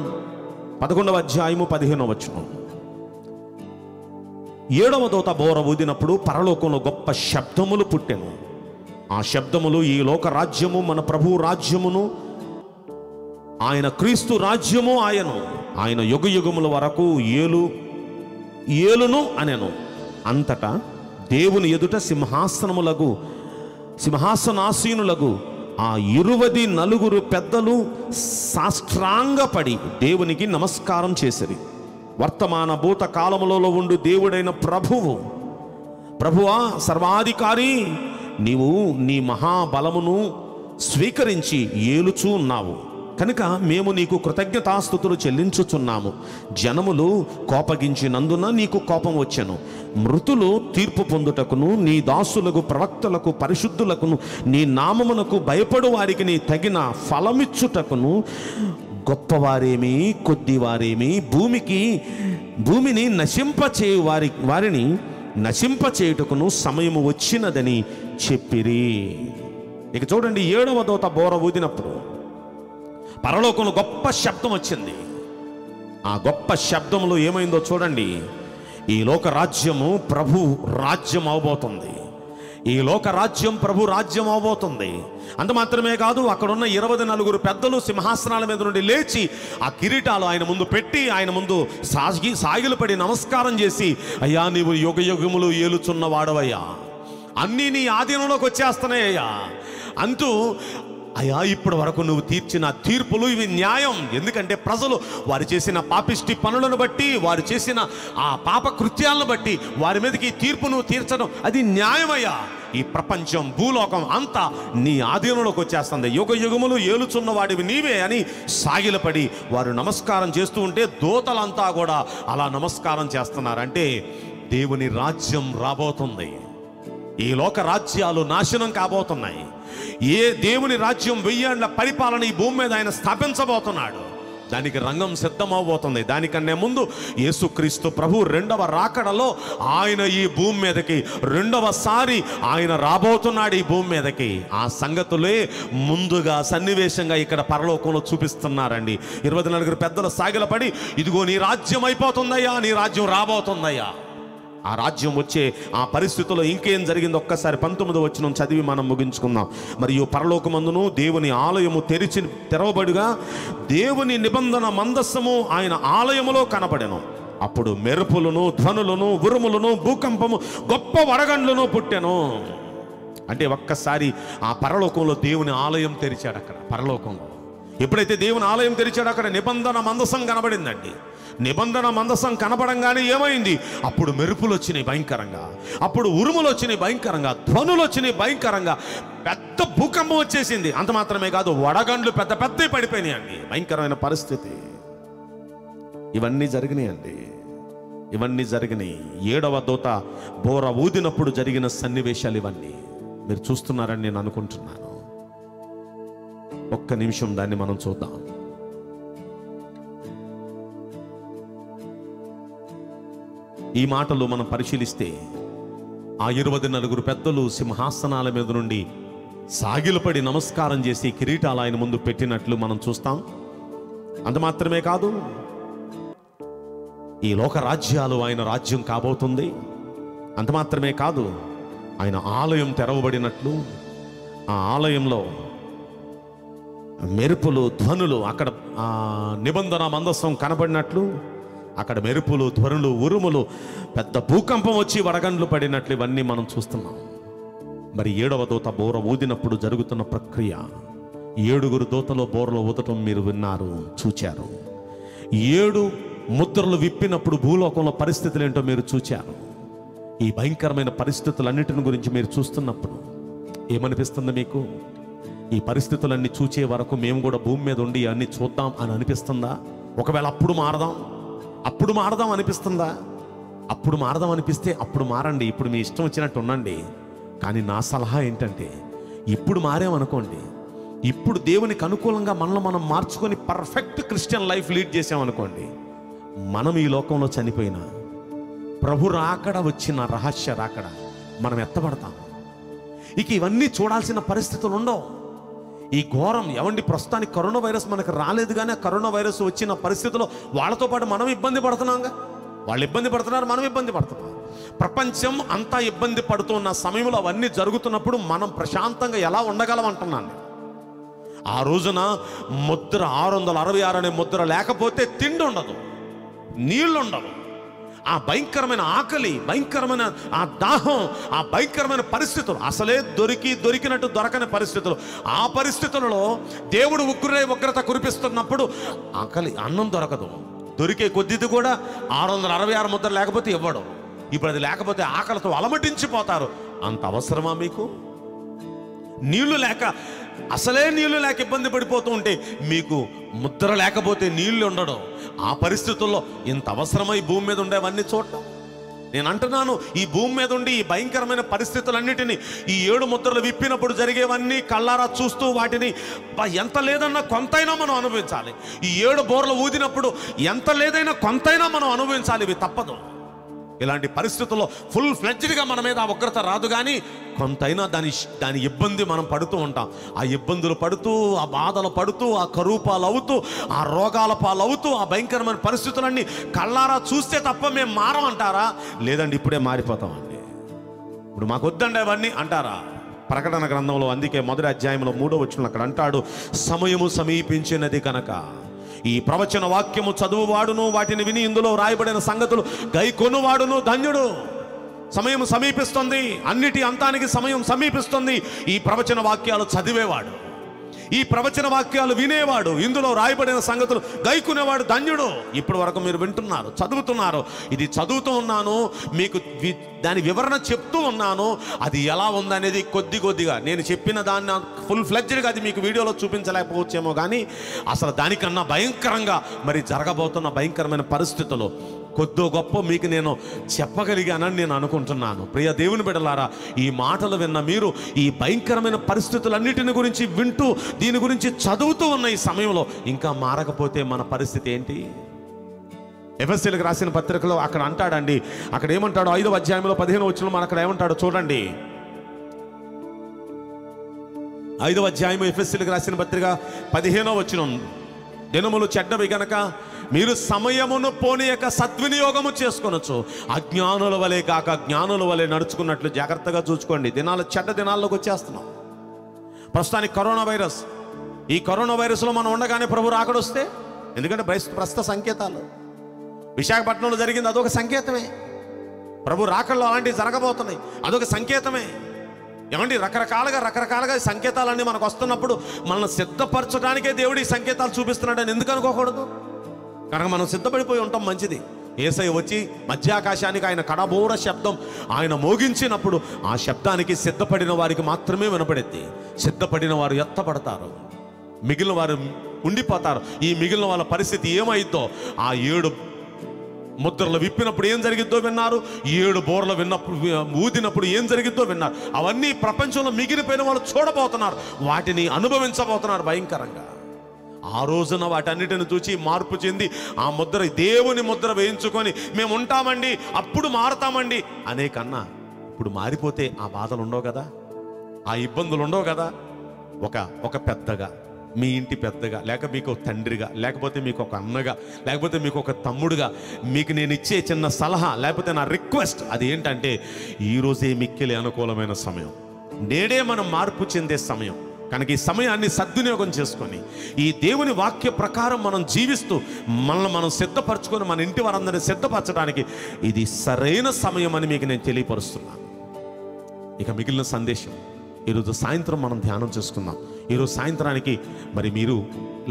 పదకొండవ అధ్యాయము పదిహేనో వచనం. ఏడవ దూత బోర ఊదినప్పుడు పరలోకంలో గొప్ప శబ్దములు పుట్టెను. ఆ శబ్దములు ఈ లోక రాజ్యము మన ప్రభువు రాజ్యమును, ఆయన క్రీస్తు రాజ్యము ఆయను, ఆయన యుగ యుగముల వరకు ఏలు ఏలును అనెను. అంతటా దేవుని ఎదుట సింహాసనములకు సింహాసనాసీనులకు ఆ ఇరువది నలుగురు పెద్దలు సాష్టాంగపడి దేవునికి నమస్కారం చేసిరి. వర్తమాన భూత కాలములలో ఉండు దేవుడైన ప్రభువు ప్రభువా సర్వాధికారి, నీవు నీ మహాబలమును స్వీకరించి ఏలుచు ఉన్నావు కనుక మేము నీకు కృతజ్ఞతాస్తుతులు చెల్లించుచున్నాము. జనములు కోపగించినందున నీకు కోపం వచ్చెను. మృతులు తీర్పు పొందుటకును నీ దాసులకు ప్రవక్తలకు పరిశుద్ధులకును నీ నామమునకు భయపడు వారికి నీ తగిన ఫలమిచ్చుటకును గొప్పవారేమి కొద్దివారేమి భూమికి భూమిని నశింపచేయు వారి వారిని నశింపచేయుటకును సమయము వచ్చినదని చెప్పిరి. ఇక చూడండి, ఏడవ దూత బోర ఊదినప్పుడు పరలోకంలో గొప్ప శబ్దం వచ్చింది. ఆ గొప్ప శబ్దంలో ఏమైందో చూడండి. ఈ లోక రాజ్యము ప్రభు రాజ్యం అవబోతుంది. ఈ లోక రాజ్యం ప్రభు రాజ్యం అవబోతుంది. అంత మాత్రమే కాదు, అక్కడున్న ఇరవై నలుగురు పెద్దలు సింహాసనాల మీద నుండి లేచి ఆ కిరీటాలు ఆయన ముందు పెట్టి ఆయన ముందు సాగి సాగిలపడి నమస్కారం చేసి, అయ్యా నీవు యుగ యుగములు ఏలుచున్న వాడవయ్యా, అన్నీ నీ ఆధీనంలోకి వచ్చేస్తున్నాయ్యా అంటూ, అయ్యా ఇప్పటి వరకు నువ్వు తీర్చిన తీర్పులు ఇవి న్యాయం. ఎందుకంటే ప్రజలు వారు చేసిన పాపిష్టి పనులను బట్టి వారు చేసిన ఆ పాప కృత్యాలను బట్టి వారి మీదకి తీర్పు నువ్వు తీర్చడం అది న్యాయమయ్యా. ఈ ప్రపంచం భూలోకం అంతా నీ ఆధీనంలోకి వచ్చేస్తుంది. యుగ యుగములు ఏలుచున్న వాడివి నీవే అని సాగిలపడి వారు నమస్కారం చేస్తూ ఉంటే దూతలంతా కూడా అలా నమస్కారం చేస్తున్నారంటే దేవుని రాజ్యం రాబోతుంది. ఈ లోక రాజ్యాలు నాశనం కాబోతున్నాయి. ఏ దేవుని రాజ్యం వెయ్యేళ్ల పరిపాలన ఈ భూమి మీద ఆయన స్థాపించబోతున్నాడు. దానికి రంగం సిద్ధమవబోతుంది. దానికన్నా ముందు యేసుక్రీస్తు ప్రభు రెండవ రాకడలో ఆయన ఈ భూమి మీదకి రెండవసారి ఆయన రాబోతున్నాడు. ఈ భూమి మీదకి ఆ సంగతులే ముందుగా సన్నివేశంగా ఇక్కడ పరలోకంలో చూపిస్తున్నారండి. ఇరవై నలుగురు పెద్దలు సాగిలపడి, ఇదిగో నీ రాజ్యం అయిపోతుందయ్యా, నీ రాజ్యం రాబోతుందయ్యా. ఆ రాజ్యం వచ్చే ఆ పరిస్థితుల్లో ఇంకేం జరిగిందో ఒక్కసారి పంతొమ్మిదో వచనం చదివి మనం ముగించుకుందాం. మరియు పరలోకమందును దేవుని ఆలయము తెరిచి తెరవబడుగా దేవుని నిబంధన మందస్సము ఆయన ఆలయములో కనబడెను. అప్పుడు మెరుపులను ధ్వనులను ఉరుములను భూకంపము గొప్ప వడగండ్లను పుట్టెను. అంటే ఒక్కసారి ఆ పరలోకంలో దేవుని ఆలయం తెరిచాడు. అక్కడ పరలోకంలో ఎప్పుడైతే దేవుని ఆలయం తెరిచాడో అక్కడ నిబంధన మందసం కనబడిందండి. నిబంధన మందసం కనబడంగానే ఏమైంది? అప్పుడు మెరుపులు వచ్చినాయి భయంకరంగా, అప్పుడు ఉరుములు వచ్చినాయి భయంకరంగా, ధ్వనులు వచ్చినాయి భయంకరంగా, పెద్ద భూకంపం వచ్చేసింది. అంత మాత్రమే కాదు, వడగండ్లు పెద్ద పెద్ద పడిపోయినాయండి. భయంకరమైన పరిస్థితి. ఇవన్నీ జరిగినాయండి, ఇవన్నీ జరిగినాయి. ఏడవ దూత బోర ఊదినప్పుడు జరిగిన సన్నివేశాలు ఇవన్నీ మీరు చూస్తున్నారని నేను అనుకుంటున్నాను. ఒక్క నిమిషం దాన్ని మనం చూద్దాం. ఈ మాటలు మనం పరిశీలిస్తే ఆ ఇరవై నలుగురు పెద్దలు సింహాసనాల మీద నుండి సాగిలపడి నమస్కారం చేసి కిరీటాలు ఆయన ముందు పెట్టినట్లు మనం చూస్తాం. అంత మాత్రమే కాదు, ఈ లోక రాజ్యాలు ఆయన రాజ్యం కాబోతుంది. అంత మాత్రమే కాదు, ఆయన ఆలయం తెరవబడినట్లు, ఆ ఆలయంలో మెరుపులు ధ్వనులు, అక్కడ నిబంధన మందస్సం కనబడినట్లు, అక్కడ మెరుపులు ధ్వనులు ఉరుములు పెద్ద భూకంపం వచ్చి వడగండ్లు పడినట్లు ఇవన్నీ మనం చూస్తున్నాం. మరి ఏడవ దూత బోర ఊదినప్పుడు జరుగుతున్న ప్రక్రియ, ఏడుగురు దూతలో బోరలో ఊదటం మీరు విన్నారు చూచారు. ఏడు ముద్రలు విప్పినప్పుడు భూలోకంలో పరిస్థితులు ఏంటో మీరు చూచారు. ఈ భయంకరమైన పరిస్థితులన్నిటిని గురించి మీరు చూస్తున్నప్పుడు ఏమనిపిస్తుంది మీకు? ఈ పరిస్థితులన్నీ చూచే వరకు మేము కూడా భూమి మీద ఉండి అన్నీ చూద్దాం అని అనిపిస్తుందా? ఒకవేళ అప్పుడు మారదాం అప్పుడు మారదాం అనిపిస్తుందా? అప్పుడు మారదాం అనిపిస్తే అప్పుడు మారండి, ఇప్పుడు మీ ఇష్టం వచ్చినట్టు ఉండండి. కానీ నా సలహా ఏంటంటే, ఇప్పుడు మారేమనుకోండి, ఇప్పుడు దేవునికి అనుకూలంగా మనల్ని మనం మార్చుకొని పర్ఫెక్ట్ క్రిస్టియన్ లైఫ్ లీడ్ చేసామనుకోండి, మనం ఈ లోకంలో చనిపోయినా ప్రభు రాకడ వచ్చిన రహస్య రాకడ మనం ఎత్తబడతాం. ఇక ఇవన్నీ చూడాల్సిన పరిస్థితులు ఉండవు. ఈ ఘోరం ఎవండి, ప్రస్తుతానికి కరోనా వైరస్ మనకు రాలేదు కానీ ఆ కరోనా వైరస్ వచ్చిన పరిస్థితుల్లో వాళ్ళతో పాటు మనం ఇబ్బంది పడుతున్నాంగా. వాళ్ళు ఇబ్బంది పడుతున్నారు, మనం ఇబ్బంది పడుతున్నాం. ప్రపంచం అంతా ఇబ్బంది పడుతున్న సమయంలో అవన్నీ జరుగుతున్నప్పుడు మనం ప్రశాంతంగా ఎలా ఉండగలం అంటున్నాను. ఆ రోజున ముద్ర ఆరు వందల అరవై ఆరు అనే ముద్ర లేకపోతే తిండి ఉండదు, నీళ్ళు ఉండవు, ఆ భయంకరమైన ఆకలి, భయంకరమైన ఆ దాహం, ఆ భయంకరమైన పరిస్థితులు, అసలే దొరికి దొరికినట్టు దొరకని పరిస్థితులు, ఆ పరిస్థితులలో దేవుడు ఉగ్రై ఉగ్రత కురిపిస్తున్నప్పుడు ఆకలి, అన్నం దొరకదు. దొరికే కొద్దిది కూడా ఆరు వందల అరవై ఆరు ముద్ర లేకపోతే ఇవ్వడు. ఇప్పుడు అది లేకపోతే ఆకలితో అలమటించిపోతారు. అంత అవసరమా మీకు? నీళ్లు లేక, అసలే నీళ్లు లేక ఇబ్బంది పడిపోతూ ఉంటే మీకు ముద్ర లేకపోతే నీళ్లు ఉండడం, ఆ పరిస్థితుల్లో ఇంత అవసరమా ఈ భూమి మీద ఉండేవన్నీ చూడటం? నేను అంటున్నాను, ఈ భూమి మీద ఉండి ఈ భయంకరమైన పరిస్థితులన్నిటినీ, ఈ ఏడు ముద్రలు విప్పినప్పుడు జరిగేవన్నీ కళ్ళారా చూస్తూ వాటిని ఎంత లేదన్నా కొంతైనా మనం అనుభవించాలి. ఈ ఏడు బోర్లు ఊదినప్పుడు ఎంత లేదైనా కొంతైనా మనం అనుభవించాలి. ఇవి తప్పదు. ఇలాంటి పరిస్థితుల్లో ఫుల్ ఫ్లెడ్జ్డ్గా మన మీద ఆ ఉగ్రత రాదు, కానీ కొంతైనా దాని దాని ఇబ్బంది మనం పడుతూ ఉంటాం. ఆ ఇబ్బందులు పడుతూ, ఆ బాధలు పడుతూ, ఆ కరువు పాలవుతూ, ఆ రోగాల పాలవుతూ, ఆ భయంకరమైన పరిస్థితులన్నీ కళ్ళారా చూస్తే తప్ప మేము మారమంటారా? లేదండి, ఇప్పుడే మారిపోతామండి, ఇప్పుడు మాకు వద్దండి అవన్నీ అంటారా? ప్రకటన గ్రంథంలో అందుకే మొదటి అధ్యాయంలో మూడో వచనం అక్కడ అంటాడు, సమయము సమీపించినది కనుక ఈ ప్రవచన వాక్యము చదువువాడును వాటిని విని ఇందులో రాయబడిన సంగతులు గైకొనువాడును ధన్యుడు. సమయం సమీపిస్తుంది, అన్నిటి అంతానికి సమయం సమీపిస్తుంది. ఈ ప్రవచన వాక్యాలు చదివేవాడు, ఈ ప్రవచన వాక్యాలు వినేవాడు, ఇందులో రాయబడిన సంగతులు గైకునేవాడు ధన్యుడు. ఇప్పటి వరకు మీరు వింటున్నారు, చదువుతున్నారు, ఇది చదువుతూ ఉన్నాను, మీకు దాని వివరణ చెప్తూ ఉన్నాను. అది ఎలా ఉందనేది కొద్ది కొద్దిగా నేను చెప్పిన దాన్ని ఫుల్ ఫ్లెడ్జ్డ్గా అది మీకు వీడియోలో చూపించలేకపోవచ్చేమో, కానీ అసలు దానికన్నా భయంకరంగా మరి జరగబోతున్న భయంకరమైన పరిస్థితులు కొద్దో గొప్ప మీకు నేను చెప్పగలిగానని నేను అనుకుంటున్నాను. ప్రియ దేవుని బిడ్డలారా, ఈ మాటలు విన్న మీరు ఈ భయంకరమైన పరిస్థితులన్నిటిని గురించి వింటూ, దీని గురించి చదువుతూ ఉన్న ఈ సమయంలో ఇంకా మారకపోతే మన పరిస్థితి ఏంటి? ఎఫెసీయులకు రాసిన పత్రికలో అక్కడ అంటాడండి, అక్కడ ఏమంటాడు? ఐదో అధ్యాయంలో పదిహేను వచనం మన అక్కడ ఏమంటాడు చూడండి. ఐదో అధ్యాయం ఎఫెసీయులకు రాసిన పత్రిక పదిహేనో వచనం, దినములు చెడ్డవి గనక మీరు సమయమును పోనీయక సద్వినియోగము చేసుకొనొచ్చు, అజ్ఞానుల వలె కాక జ్ఞానుల వలె నడుచుకున్నట్లు జాగ్రత్తగా చూసుకోండి. దినాలు చెడ్డ దినాల్లోకి వచ్చేస్తున్నాం. ప్రస్తుతానికి కరోనా వైరస్, ఈ కరోనా వైరస్లో మనం ఉండగానే ప్రభు రాకడొస్తే, ఎందుకంటే ప్రస్తుత సంకేతాలు విశాఖపట్నంలో జరిగింది, అదొక సంకేతమే. ప్రభు రాకడలో అలాంటివి జరగబోతున్నాయి, అదొక సంకేతమే. ఏమండి, రకరకాలుగా రకరకాలుగా సంకేతాలన్నీ మనకు వస్తున్నప్పుడు మనల్ని సిద్ధపరచడానికే దేవుడు ఈ సంకేతాలు చూపిస్తున్నాడని ఎందుకు అనుకోకూడదు? కనుక మనం సిద్ధపడిపోయి ఉంటాం, మంచిది. యేసయ్య వచ్చి మధ్యాకాశానికి ఆయన కడబోర శబ్దం ఆయన మోగించినప్పుడు ఆ శబ్దానికి సిద్ధపడిన వారికి మాత్రమే వినపడేది. సిద్ధపడిన వారు ఎత్తపడతారు, మిగిలిన వారు ఉండిపోతారు. ఈ మిగిలిన వాళ్ళ పరిస్థితి ఏమైందో, ఆ ఏడు ముద్రలు విప్పినప్పుడు ఏం జరిగిద్దో విన్నారు, ఏడు బోర్లు విన్నప్పుడు ఊదినప్పుడు ఏం జరిగిద్దో విన్నారు. అవన్నీ ప్రపంచంలో మిగిలిపోయిన వాళ్ళు చూడబోతున్నారు, వాటిని అనుభవించబోతున్నారు భయంకరంగా. ఆ రోజున వాటన్నిటిని చూసి మార్పు చెంది ఆ ముద్ర, దేవుని ముద్ర వేయించుకొని మేము ఉంటామండి, అప్పుడు మారుతామండి అనే కన్నా, ఇప్పుడు మారిపోతే ఆ బాధలు ఉండవు కదా, ఆ ఇబ్బందులు ఉండవు కదా. ఒక ఒక పెద్దగా, మీ ఇంటి పెద్దగా, లేక మీకు తండ్రిగా, లేకపోతే మీకు ఒక అన్నగా, లేకపోతే మీకు ఒక తమ్ముడుగా మీకు నేను ఇచ్చే చిన్న సలహా, లేకపోతే నా రిక్వెస్ట్ అది ఏంటంటే, ఈరోజే మిక్కిలి అనుకూలమైన సమయం, నేడే మనం మార్పు చెందే సమయం. కనుక ఈ సమయాన్ని సద్వినియోగం చేసుకొని ఈ దేవుని వాక్య ప్రకారం మనం జీవిస్తూ మనల్ని మనం సిద్ధపరచుకొని మన ఇంటి వారందరినీ సిద్ధపరచడానికి ఇది సరైన సమయం అని మీకు నేను తెలియపరుస్తున్నాను. ఇక మిగిలిన సందేశం ఈరోజు సాయంత్రం మనం ధ్యానం చేసుకుందాం. ఈరోజు సాయంత్రానికి మరి మీరు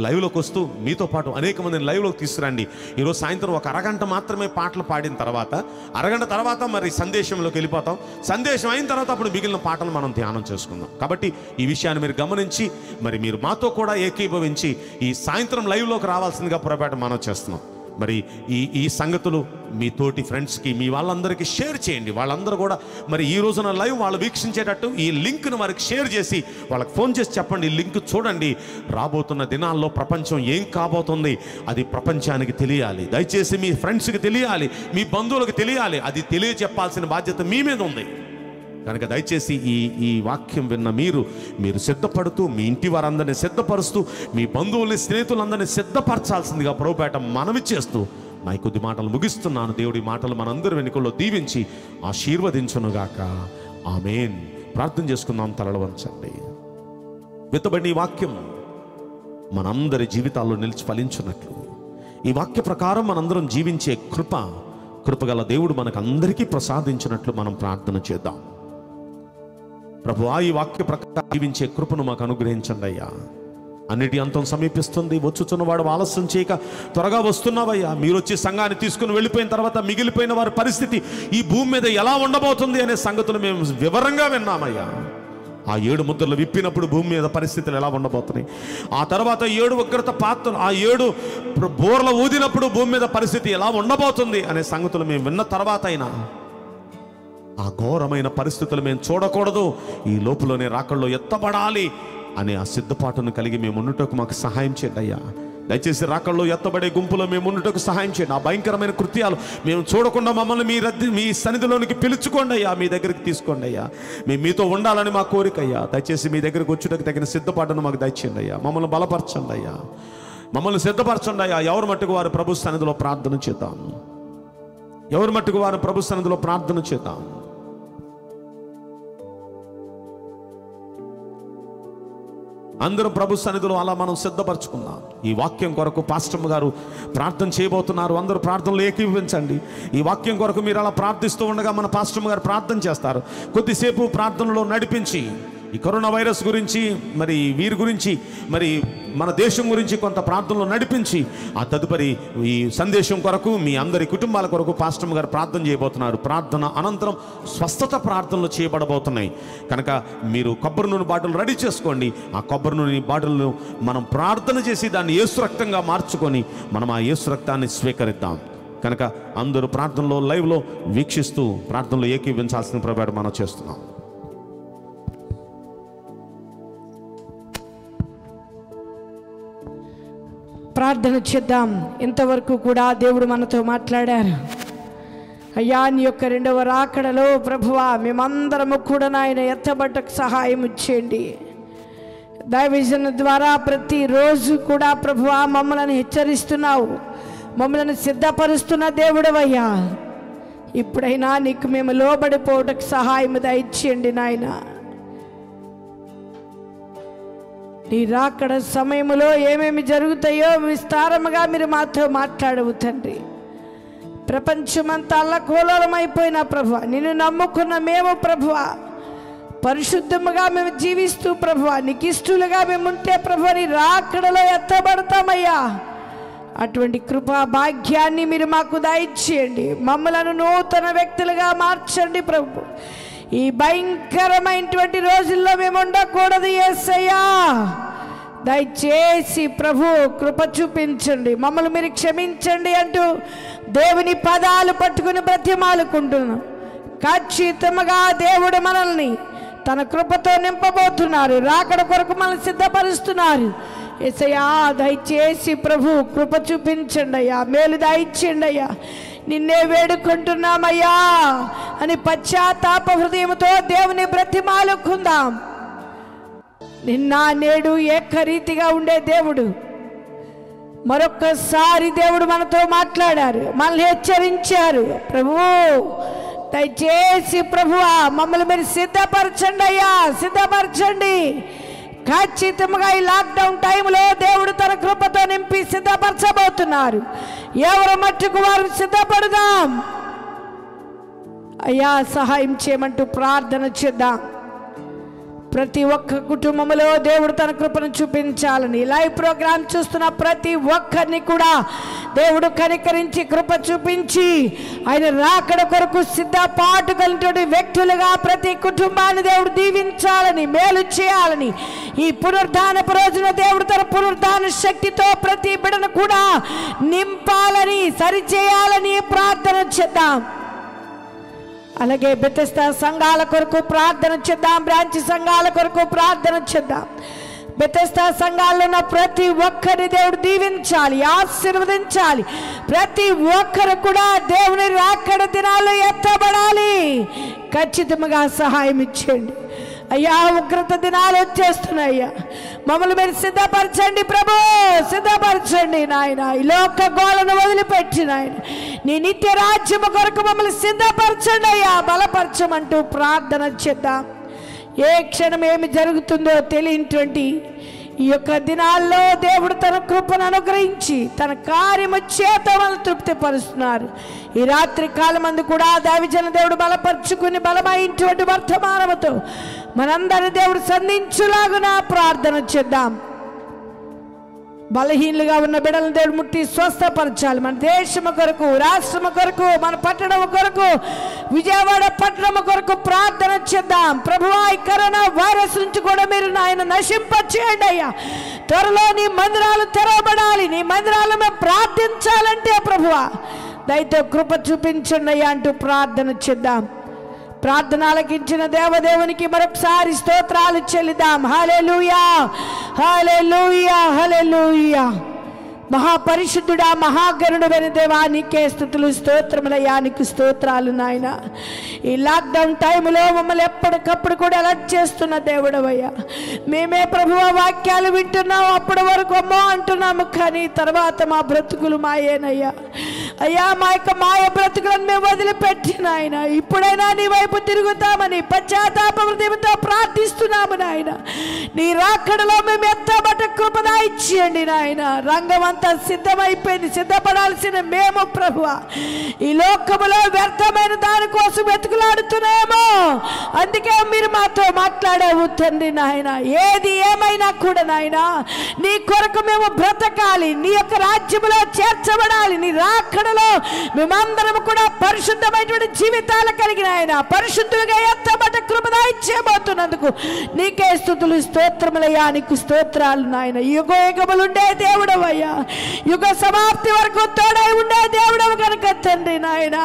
లైవ్లోకి వస్తూ మీతో పాటు అనేక మందిని లైవ్లోకి తీసుకురండి. ఈరోజు సాయంత్రం ఒక అరగంట మాత్రమే పాటలు పాడిన తర్వాత, అరగంట తర్వాత మరి సందేశంలోకి వెళ్ళిపోతాం. సందేశం అయిన తర్వాత అప్పుడు మిగిలిన పాటలు మనం ధ్యానం చేసుకుందాం. కాబట్టి ఈ విషయాన్ని మీరు గమనించి మరి మీరు మాతో కూడా ఏకీభవించి ఈ సాయంత్రం లైవ్లోకి రావాల్సిందిగా పొరపాటు మనం చేస్తున్నాం. మరి ఈ ఈ సంగతులు మీ తోటి ఫ్రెండ్స్కి, మీ వాళ్ళందరికీ షేర్ చేయండి. వాళ్ళందరూ కూడా మరి ఈ రోజున లైవ్ వాళ్ళు వీక్షించేటట్టు ఈ లింక్ను వారికి షేర్ చేసి వాళ్ళకి ఫోన్ చేసి చెప్పండి, ఈ లింక్ చూడండి, రాబోతున్న దినాల్లో ప్రపంచం ఏం కాబోతుంది అది ప్రపంచానికి తెలియాలి. దయచేసి మీ ఫ్రెండ్స్కి తెలియాలి, మీ బంధువులకు తెలియాలి. అది తెలియచెప్పాల్సిన బాధ్యత మీ మీద ఉంది. కనుక దయచేసి ఈ ఈ వాక్యం విన్న మీరు మీరు సిద్ధపడుతూ మీ ఇంటి వారందరినీ సిద్ధపరుస్తూ మీ బంధువుల్ని, స్నేహితులందరినీ సిద్ధపరచాల్సిందిగా ప్రభుపేట మనవి చేస్తూ నా కొద్ది మాటలు ముగిస్తున్నాను. దేవుడి మాటలు మనందరి వెనుకల్లో దీవించి ఆశీర్వదించునుగాక. ఆమేన్. ప్రార్థన చేసుకుందాం. తలలు వంచండి. విత్తబడిన ఈ వాక్యం మనందరి జీవితాల్లో నిలిచి ఫలించున్నట్లు, ఈ వాక్య ప్రకారం మనందరం జీవించే కృప కృపగల దేవుడు మనకందరికీ ప్రసాదించినట్లు మనం ప్రార్థన చేద్దాం. ప్రభువా, ఈ వాక్య ప్రకారం జీవించే కృపను మాకు అనుగ్రహించండి అయ్యా. అన్నిటి అంతం సమీపిస్తుంది, వచ్చుచున్నవాడు ఆలస్యం చేయక త్వరగా వస్తున్నావయ్యా. మీరు వచ్చి సంఘాన్ని తీసుకుని వెళ్ళిపోయిన తర్వాత మిగిలిపోయిన వారి పరిస్థితి ఈ భూమి మీద ఎలా ఉండబోతుంది అనే సంగతులు మేము వివరంగా విన్నామయ్యా. ఆ ఏడు ముద్రలు విప్పినప్పుడు భూమి మీద పరిస్థితులు ఎలా ఉండబోతున్నాయి, ఆ తర్వాత ఏడు ఉగ్రత పాత్రలు ఆ ఏడు బోర్ల ఊదినప్పుడు భూమి మీద పరిస్థితి ఎలా ఉండబోతుంది అనే సంగతులు మేము విన్న తర్వాత అయినా ఆ ఘోరమైన పరిస్థితులు మేము చూడకూడదు, ఈ లోపులోనే రాకల్లో ఎత్తబడాలి అనే ఆ సిద్ధపాటును కలిగి మేము ఉన్నటకు మాకు సహాయం చేయండి అయ్యా. దయచేసి రాకల్లో ఎత్తబడే గుంపులో మేము ఉన్నటకు సహాయం చేయండి. ఆ భయంకరమైన కృత్యాలు మేము చూడకుండా మమ్మల్ని మీ రద్ది మీ సన్నిధిలోనికి పిలుచుకోండి అయ్యా, మీ దగ్గరికి తీసుకోండి అయ్యా. మేము మీతో ఉండాలని మా కోరిక అయ్యా. దయచేసి మీ దగ్గరికి వచ్చుటకు తగిన సిద్ధపాటును మాకు దయచేయండి అయ్యా. మమ్మల్ని బలపరచండి అయ్యా, మమ్మల్ని సిద్ధపరచండి అయ్యా. ఎవరి మట్టుకు వారు ప్రభు సన్నిధిలో ప్రార్థన చేద్దాం. ఎవరి మట్టుకు వారు ప్రభు సన్నిధిలో ప్రార్థన చేద్దాం. అందరూ ప్రభు సన్నిధిలో అలా మనం సిద్ధపరచుకుందాం. ఈ వాక్యం కొరకు పాస్టమ్ గారు ప్రార్థన చేయబోతున్నారు. అందరూ ప్రార్థనలు ఏకీవించండి. ఈ వాక్యం కొరకు మీరు అలా ప్రార్థిస్తూ ఉండగా మన పాస్టమ్ గారు ప్రార్థన చేస్తారు. కొద్దిసేపు ప్రార్థనలో నడిపించి ఈ కరోనా వైరస్ గురించి, మరి వీరి గురించి, మరి మన దేశం గురించి కొంత ప్రార్థనలో నడిపించి ఆ తదుపరి ఈ సందేశం కొరకు మీ అందరి కుటుంబాల కొరకు పాస్టమ్ గారు ప్రార్థన చేయబోతున్నారు. ప్రార్థన అనంతరం స్వస్థత ప్రార్థనలు చేయబడబోతున్నాయి కనుక మీరు కొబ్బరి నూనె బాటిల్ రెడీ చేసుకోండి. ఆ కొబ్బరి నూనె బాటిల్ను మనం ప్రార్థన చేసి దాన్ని యేసు రక్తంగా మార్చుకొని మనం ఆ యేసు రక్తాన్ని స్వీకరిద్దాం. కనుక అందరూ ప్రార్థనలో లైవ్లో వీక్షిస్తూ ప్రార్థనలో ఏకీవించాల్సిన ప్రభువారు మనం చేస్తున్నాం. ప్రార్థన చేద్దాం. ఇంతవరకు కూడా దేవుడు మనతో మాట్లాడారు అయ్యా. నీ యొక్క రెండవ రాకడలో ప్రభువా మేమందరము కూడా నాయన ఎత్తబట్టకు సహాయం ఇచ్చేయండి. దైవజన ద్వారా ప్రతిరోజు కూడా ప్రభువా మమ్మల్ని హెచ్చరిస్తున్నావు, మమ్మల్ని సిద్ధపరుస్తున్న దేవుడవయ్యా. ఇప్పుడైనా నీకు మేము లోబడిపోవటకు సహాయం దయచేయండి నాయన. నీ రాకడ సమయంలో ఏమేమి జరుగుతాయో విస్తారముగా మీరు మాతో మాట్లాడవు తండ్రి. ప్రపంచమంతా అల్లకూలమైపోయిన ప్రభువా, నిన్ను నమ్ముకున్న మేము ప్రభువా పరిశుద్ధముగా మేము జీవిస్తూ ప్రభువా నీకు ఇష్టలుగా మేము ఉంటే ప్రభువా నీ రాకడలో ఎత్తబడతామయ్యా. అటువంటి కృపా భాగ్యాన్ని మీరు మాకు దయచేయండి. మమ్మలను నూతన వ్యక్తులుగా మార్చండి ప్రభు. ఈ భయంకరమైనటువంటి రోజుల్లో మేము ఉండకూడదు యేసయ్యా. దయచేసి ప్రభు కృప చూపించండి, మమ్మల్ని మీరు క్షమించండి అంటూ దేవుని పాదాలు పట్టుకుని బ్రతిమాలుకుంటున్నాం. ఖచ్చితంగా దేవుడు మనల్ని తన కృపతో నింపబోతున్నారు, రాకడ కొరకు మనల్ని సిద్ధపరుస్తున్నారు యేసయ్యా. దయచేసి ప్రభు కృప చూపించండి అయ్యా, మేలు దయచేయండి అయ్యా. నిన్నే వేడుకుంటున్నామయ్యా అని పశ్చాత్తాప హృదయంతో దేవుని బ్రతిమాలుకుందాం. నిన్న నేడు ఏకరీతిగా ఉండే దేవుడు మరొక్కసారి దేవుడు మనతో మాట్లాడారు, మనల్ని హెచ్చరించారు ప్రభు. దయచేసి ప్రభువా మమ్మల్ని మీరు సిద్ధపరచండి అయ్యా, సిద్ధపరచండి. ఖచ్చితంగా ఈ లాక్డౌన్ టైంలో దేవుడు తన కృపతో నింపి సిద్ధపరచబోతున్నారు. ఎవరు మట్టుకు వారు సిద్ధపడదాం అయ్యా, సహాయం చేయమంటూ ప్రార్థన చేద్దాం. ప్రతి ఒక్క కుటుంబంలో దేవుడు తన కృపను చూపించాలని లైవ్ ప్రోగ్రాం చూస్తున్న ప్రతి ఒక్కరిని కూడా దేవుడు కనికరించి కృప చూపించి ఆయన రాకడ కొరకు సిద్ధపాటు కలిగినటువంటి వ్యక్తులుగా ప్రతి కుటుంబాన్ని దేవుడు దీవించాలని, మేలు చేయాలని ఈ పునరుద్ధానపు రోజున దేవుడు తన పునరుద్ధాన శక్తితో ప్రతి బిడ్డను కూడా నింపాలని, సరిచేయాలని ప్రార్థన చేద్దాం. అలాగే బెతెస్దా సంఘాల కొరకు ప్రార్థన చేద్దాం, బ్రాంచ్ సంఘాల కొరకు ప్రార్థన చేద్దాం. బెతెస్దా సంఘాల్లో ఉన్న ప్రతి ఒక్కరిని దేవుడు దీవించాలి, ఆశీర్వదించాలి. ప్రతి ఒక్కరు కూడా దేవుని రాకడ దినాల్లో ఎత్తబడాలి. ఖచ్చితంగా సహాయం ఇచ్చేయండి అయ్యా. ఉగ్రత దినాలు వచ్చేస్తున్నాయ్యా, మమ్మల్ని మీరు సిద్ధపరచండి ప్రభు, సిద్ధపరచండి నాయన. ఈ లోక గోలను వదిలిపెట్టి నాయన నీ నిత్య రాజ్యము కొరకు మమ్మల్ని సిద్ధపరచండి అయ్యా, బలపరచమంటూ ప్రార్థన చేద్దాం. ఏ క్షణం ఏమి జరుగుతుందో తెలియనటువంటి ఈ యొక్క దినాల్లో దేవుడు తన కృపను అనుగ్రహించి తన కార్యము చేత మనల్ని తృప్తిపరుస్తున్నారు ఈ రాత్రి కాలమందు కూడా దైవజన దేవుడు బలపర్చుకొని బలమైనటువంటి వర్తమానముతో మనందరి దేవుడు సంధించులాగున ప్రార్థన చేద్దాం బలహీనులుగా ఉన్న బిడ్డలను దేవుడు ముట్టి స్వస్థపరచాలి మన దేశము కొరకు రాష్ట్రము కొరకు మన పట్టణము కొరకు విజయవాడ పట్టణము కొరకు ప్రార్థన చేద్దాం ప్రభువా ఈ కరోనా వైరస్ నుంచి కూడా మీరు నాయన నశింపచేయండి అయ్యా త్వరలో నీ మందిరాలు తెరవబడాలి నీ మందిరాలు మేము ప్రార్థించాలంటే ప్రభువా దయతో కృప చూపించండి అయ్యా అంటూ ప్రార్థన చేద్దాం ప్రార్థనలకించిన దేవదేవునికి మరొకసారి స్తోత్రాలు చెల్లిద్దాం హల్లెలూయా హల్లెలూయా హల్లెలూయా మహాపరిశుద్ధుడా మహాగరుణువైన దేవా నీకే స్తుతులు స్తోత్రములయ్యా నీకు స్తోత్రాలు నాయన ఈ లాక్డౌన్ టైంలో మమ్మల్ని ఎప్పటికప్పుడు కూడా అలర్ట్ చేస్తున్న దేవుడవయ్యా మేమే ప్రభువా వాక్యాలు వింటున్నాం అప్పటి వరకు అమ్మో అంటున్నాము కానీ తర్వాత మా బ్రతుకులు మాయేనయ్యా అయ్యా మా యొక్క మాయ బ్రతుకులను మేము వదిలిపెట్టిన ఆయన ఇప్పుడైనా నీ వైపు తిరుగుతామని పశ్చాత్తాపంతో ప్రార్థిస్తున్నాము నాయన నీ రాకడలో మేము ఎత్తబట్ట కృపదా ఇచ్చేయండి నాయన రంగం అంతా సిద్ధమైపోయింది సిద్ధపడాల్సిన మేము ప్రభువా ఈ లోకములో వ్యర్థమైన దానికోసం వెతుకులాడుతున్నామో అందుకే మీరు మాతో మాట్లాడావు తండ్రి నాయన ఏది ఏమైనా కూడా నాయన నీ కొరకు మేము బ్రతకాలి నీ యొక్క రాజ్యములో చేర్చబడాలి నీ రాక మేమందరం కూడా పరిశుద్ధమైనటువంటి జీవితాలు కలిగిన ఆయన పరిశుద్ధులుగా ఎత్తబడ్డ కృపద ఇచ్చేబోతున్నందుకు నీకే స్తుతులు స్తోత్రములయ్యా నీకు స్తోత్రాలు నాయన యుగ యుగములుండే దేవుడవయ్యా యుగ సమాప్తి వరకు తోడై ఉండే దేవుడవు కనుక తండ్రి నాయన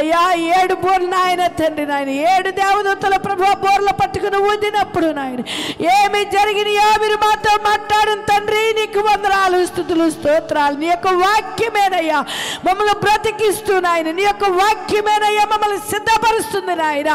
అయ్యా ఏడు బోర్లు నాయన తండ్రి నాయన ఏడు దేవదూతల ప్రభు బోర్లు పట్టుకుని ఊదినప్పుడు నాయన ఏమి జరిగినాయో మీరు మాతో మాట్లాడిన తండ్రి నీకు వందనాలు స్తుతులు స్తోత్రాలు నీ యొక్క వాక్యమేనయ్యా మమ్మల్ని బ్రతికిస్తున్నాయన నీ యొక్క వాక్యమేనయ్యా మమ్మల్ని సిద్ధపరుస్తుంది నాయన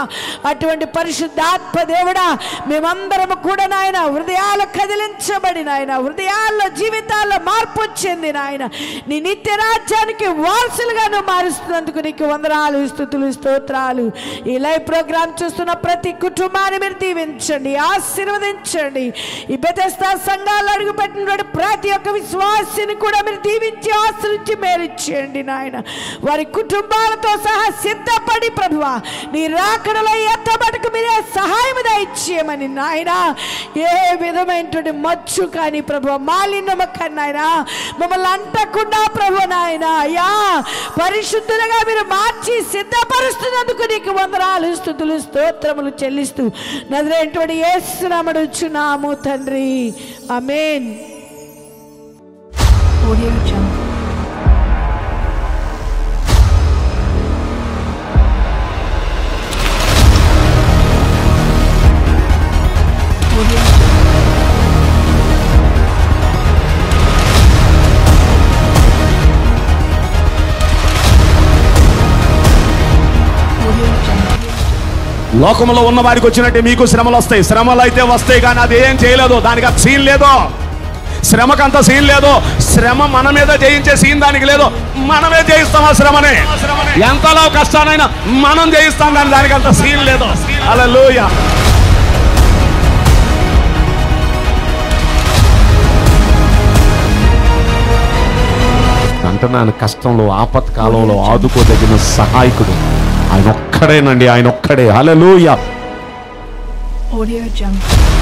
అటువంటి పరిశుద్ధాత్మ దేవుడా మేమందరము కూడా నాయన హృదయాలు కదిలించబడి నాయన హృదయాల్లో జీవితాల్లో మార్పు వచ్చింది నాయన నీ నిత్య రాజ్యానికి వారసులుగాను మారుస్తున్నందుకు నీకు వందనాలు స్తుతులు స్తోత్రాలు ఈ లైవ్ ప్రోగ్రాం చూస్తున్న ప్రతి కుటుంబాన్ని మీరు దీవించండి ఆశీర్వదించండి ఈ బెతెస్దా సంఘాలు అడుగుపెట్టినటువంటి ప్రతి ఒక్క విశ్వాసిని కూడా మీరు దీవించి ఆశ్రయించి మేరిచ్చేయండి నాయన వారి కుటుంబాలతో సహా సిద్ధపడి ప్రభువా నీ రాకడలో ఎత్తబడకు మీరే సహాయం దయచేయమని నాయన ఏ విధమైనటువంటి మచ్చు కానీ ప్రభు మాలిన్యము కానీ నాయన మమ్మల్ని అంటకుండా ప్రభు నాయన అయ్యా పరిశుద్ధులుగా మీరు మార్చి సిద్ధపరుస్తున్నందుకు నీకు వందనాలు స్తుతులు స్తోత్రములు చెల్లిస్తూ నజరేయుడైన యేసు నామమున తండ్రి ఆమేన్ లోకంలో ఉన్న వారికి వచ్చినట్టే మీకు శ్రమలు వస్తాయి శ్రమలు అయితే వస్తాయి కానీ అది ఏం చేయలేదు దానికి అంత సీన్ లేదు శ్రమకు అంత సీన్ లేదు శ్రమ మన మీద జయించే సీన్ దానికి లేదు మనమే జయిస్తాం ఆ శ్రమనే ఎంతలో కష్టానైనా మనం జయిస్తాం కానీ దానికి అంత సీన్ లేదు హల్లెలూయా అంటున్నాను కష్టంలో ఆపత్కాలంలో ఆదుకోదగిన సహాయకుడు ఆయన ఒక్కడేనండి ఆయన ఒక్కడే హల్లెలూయా ఆడియో జంప్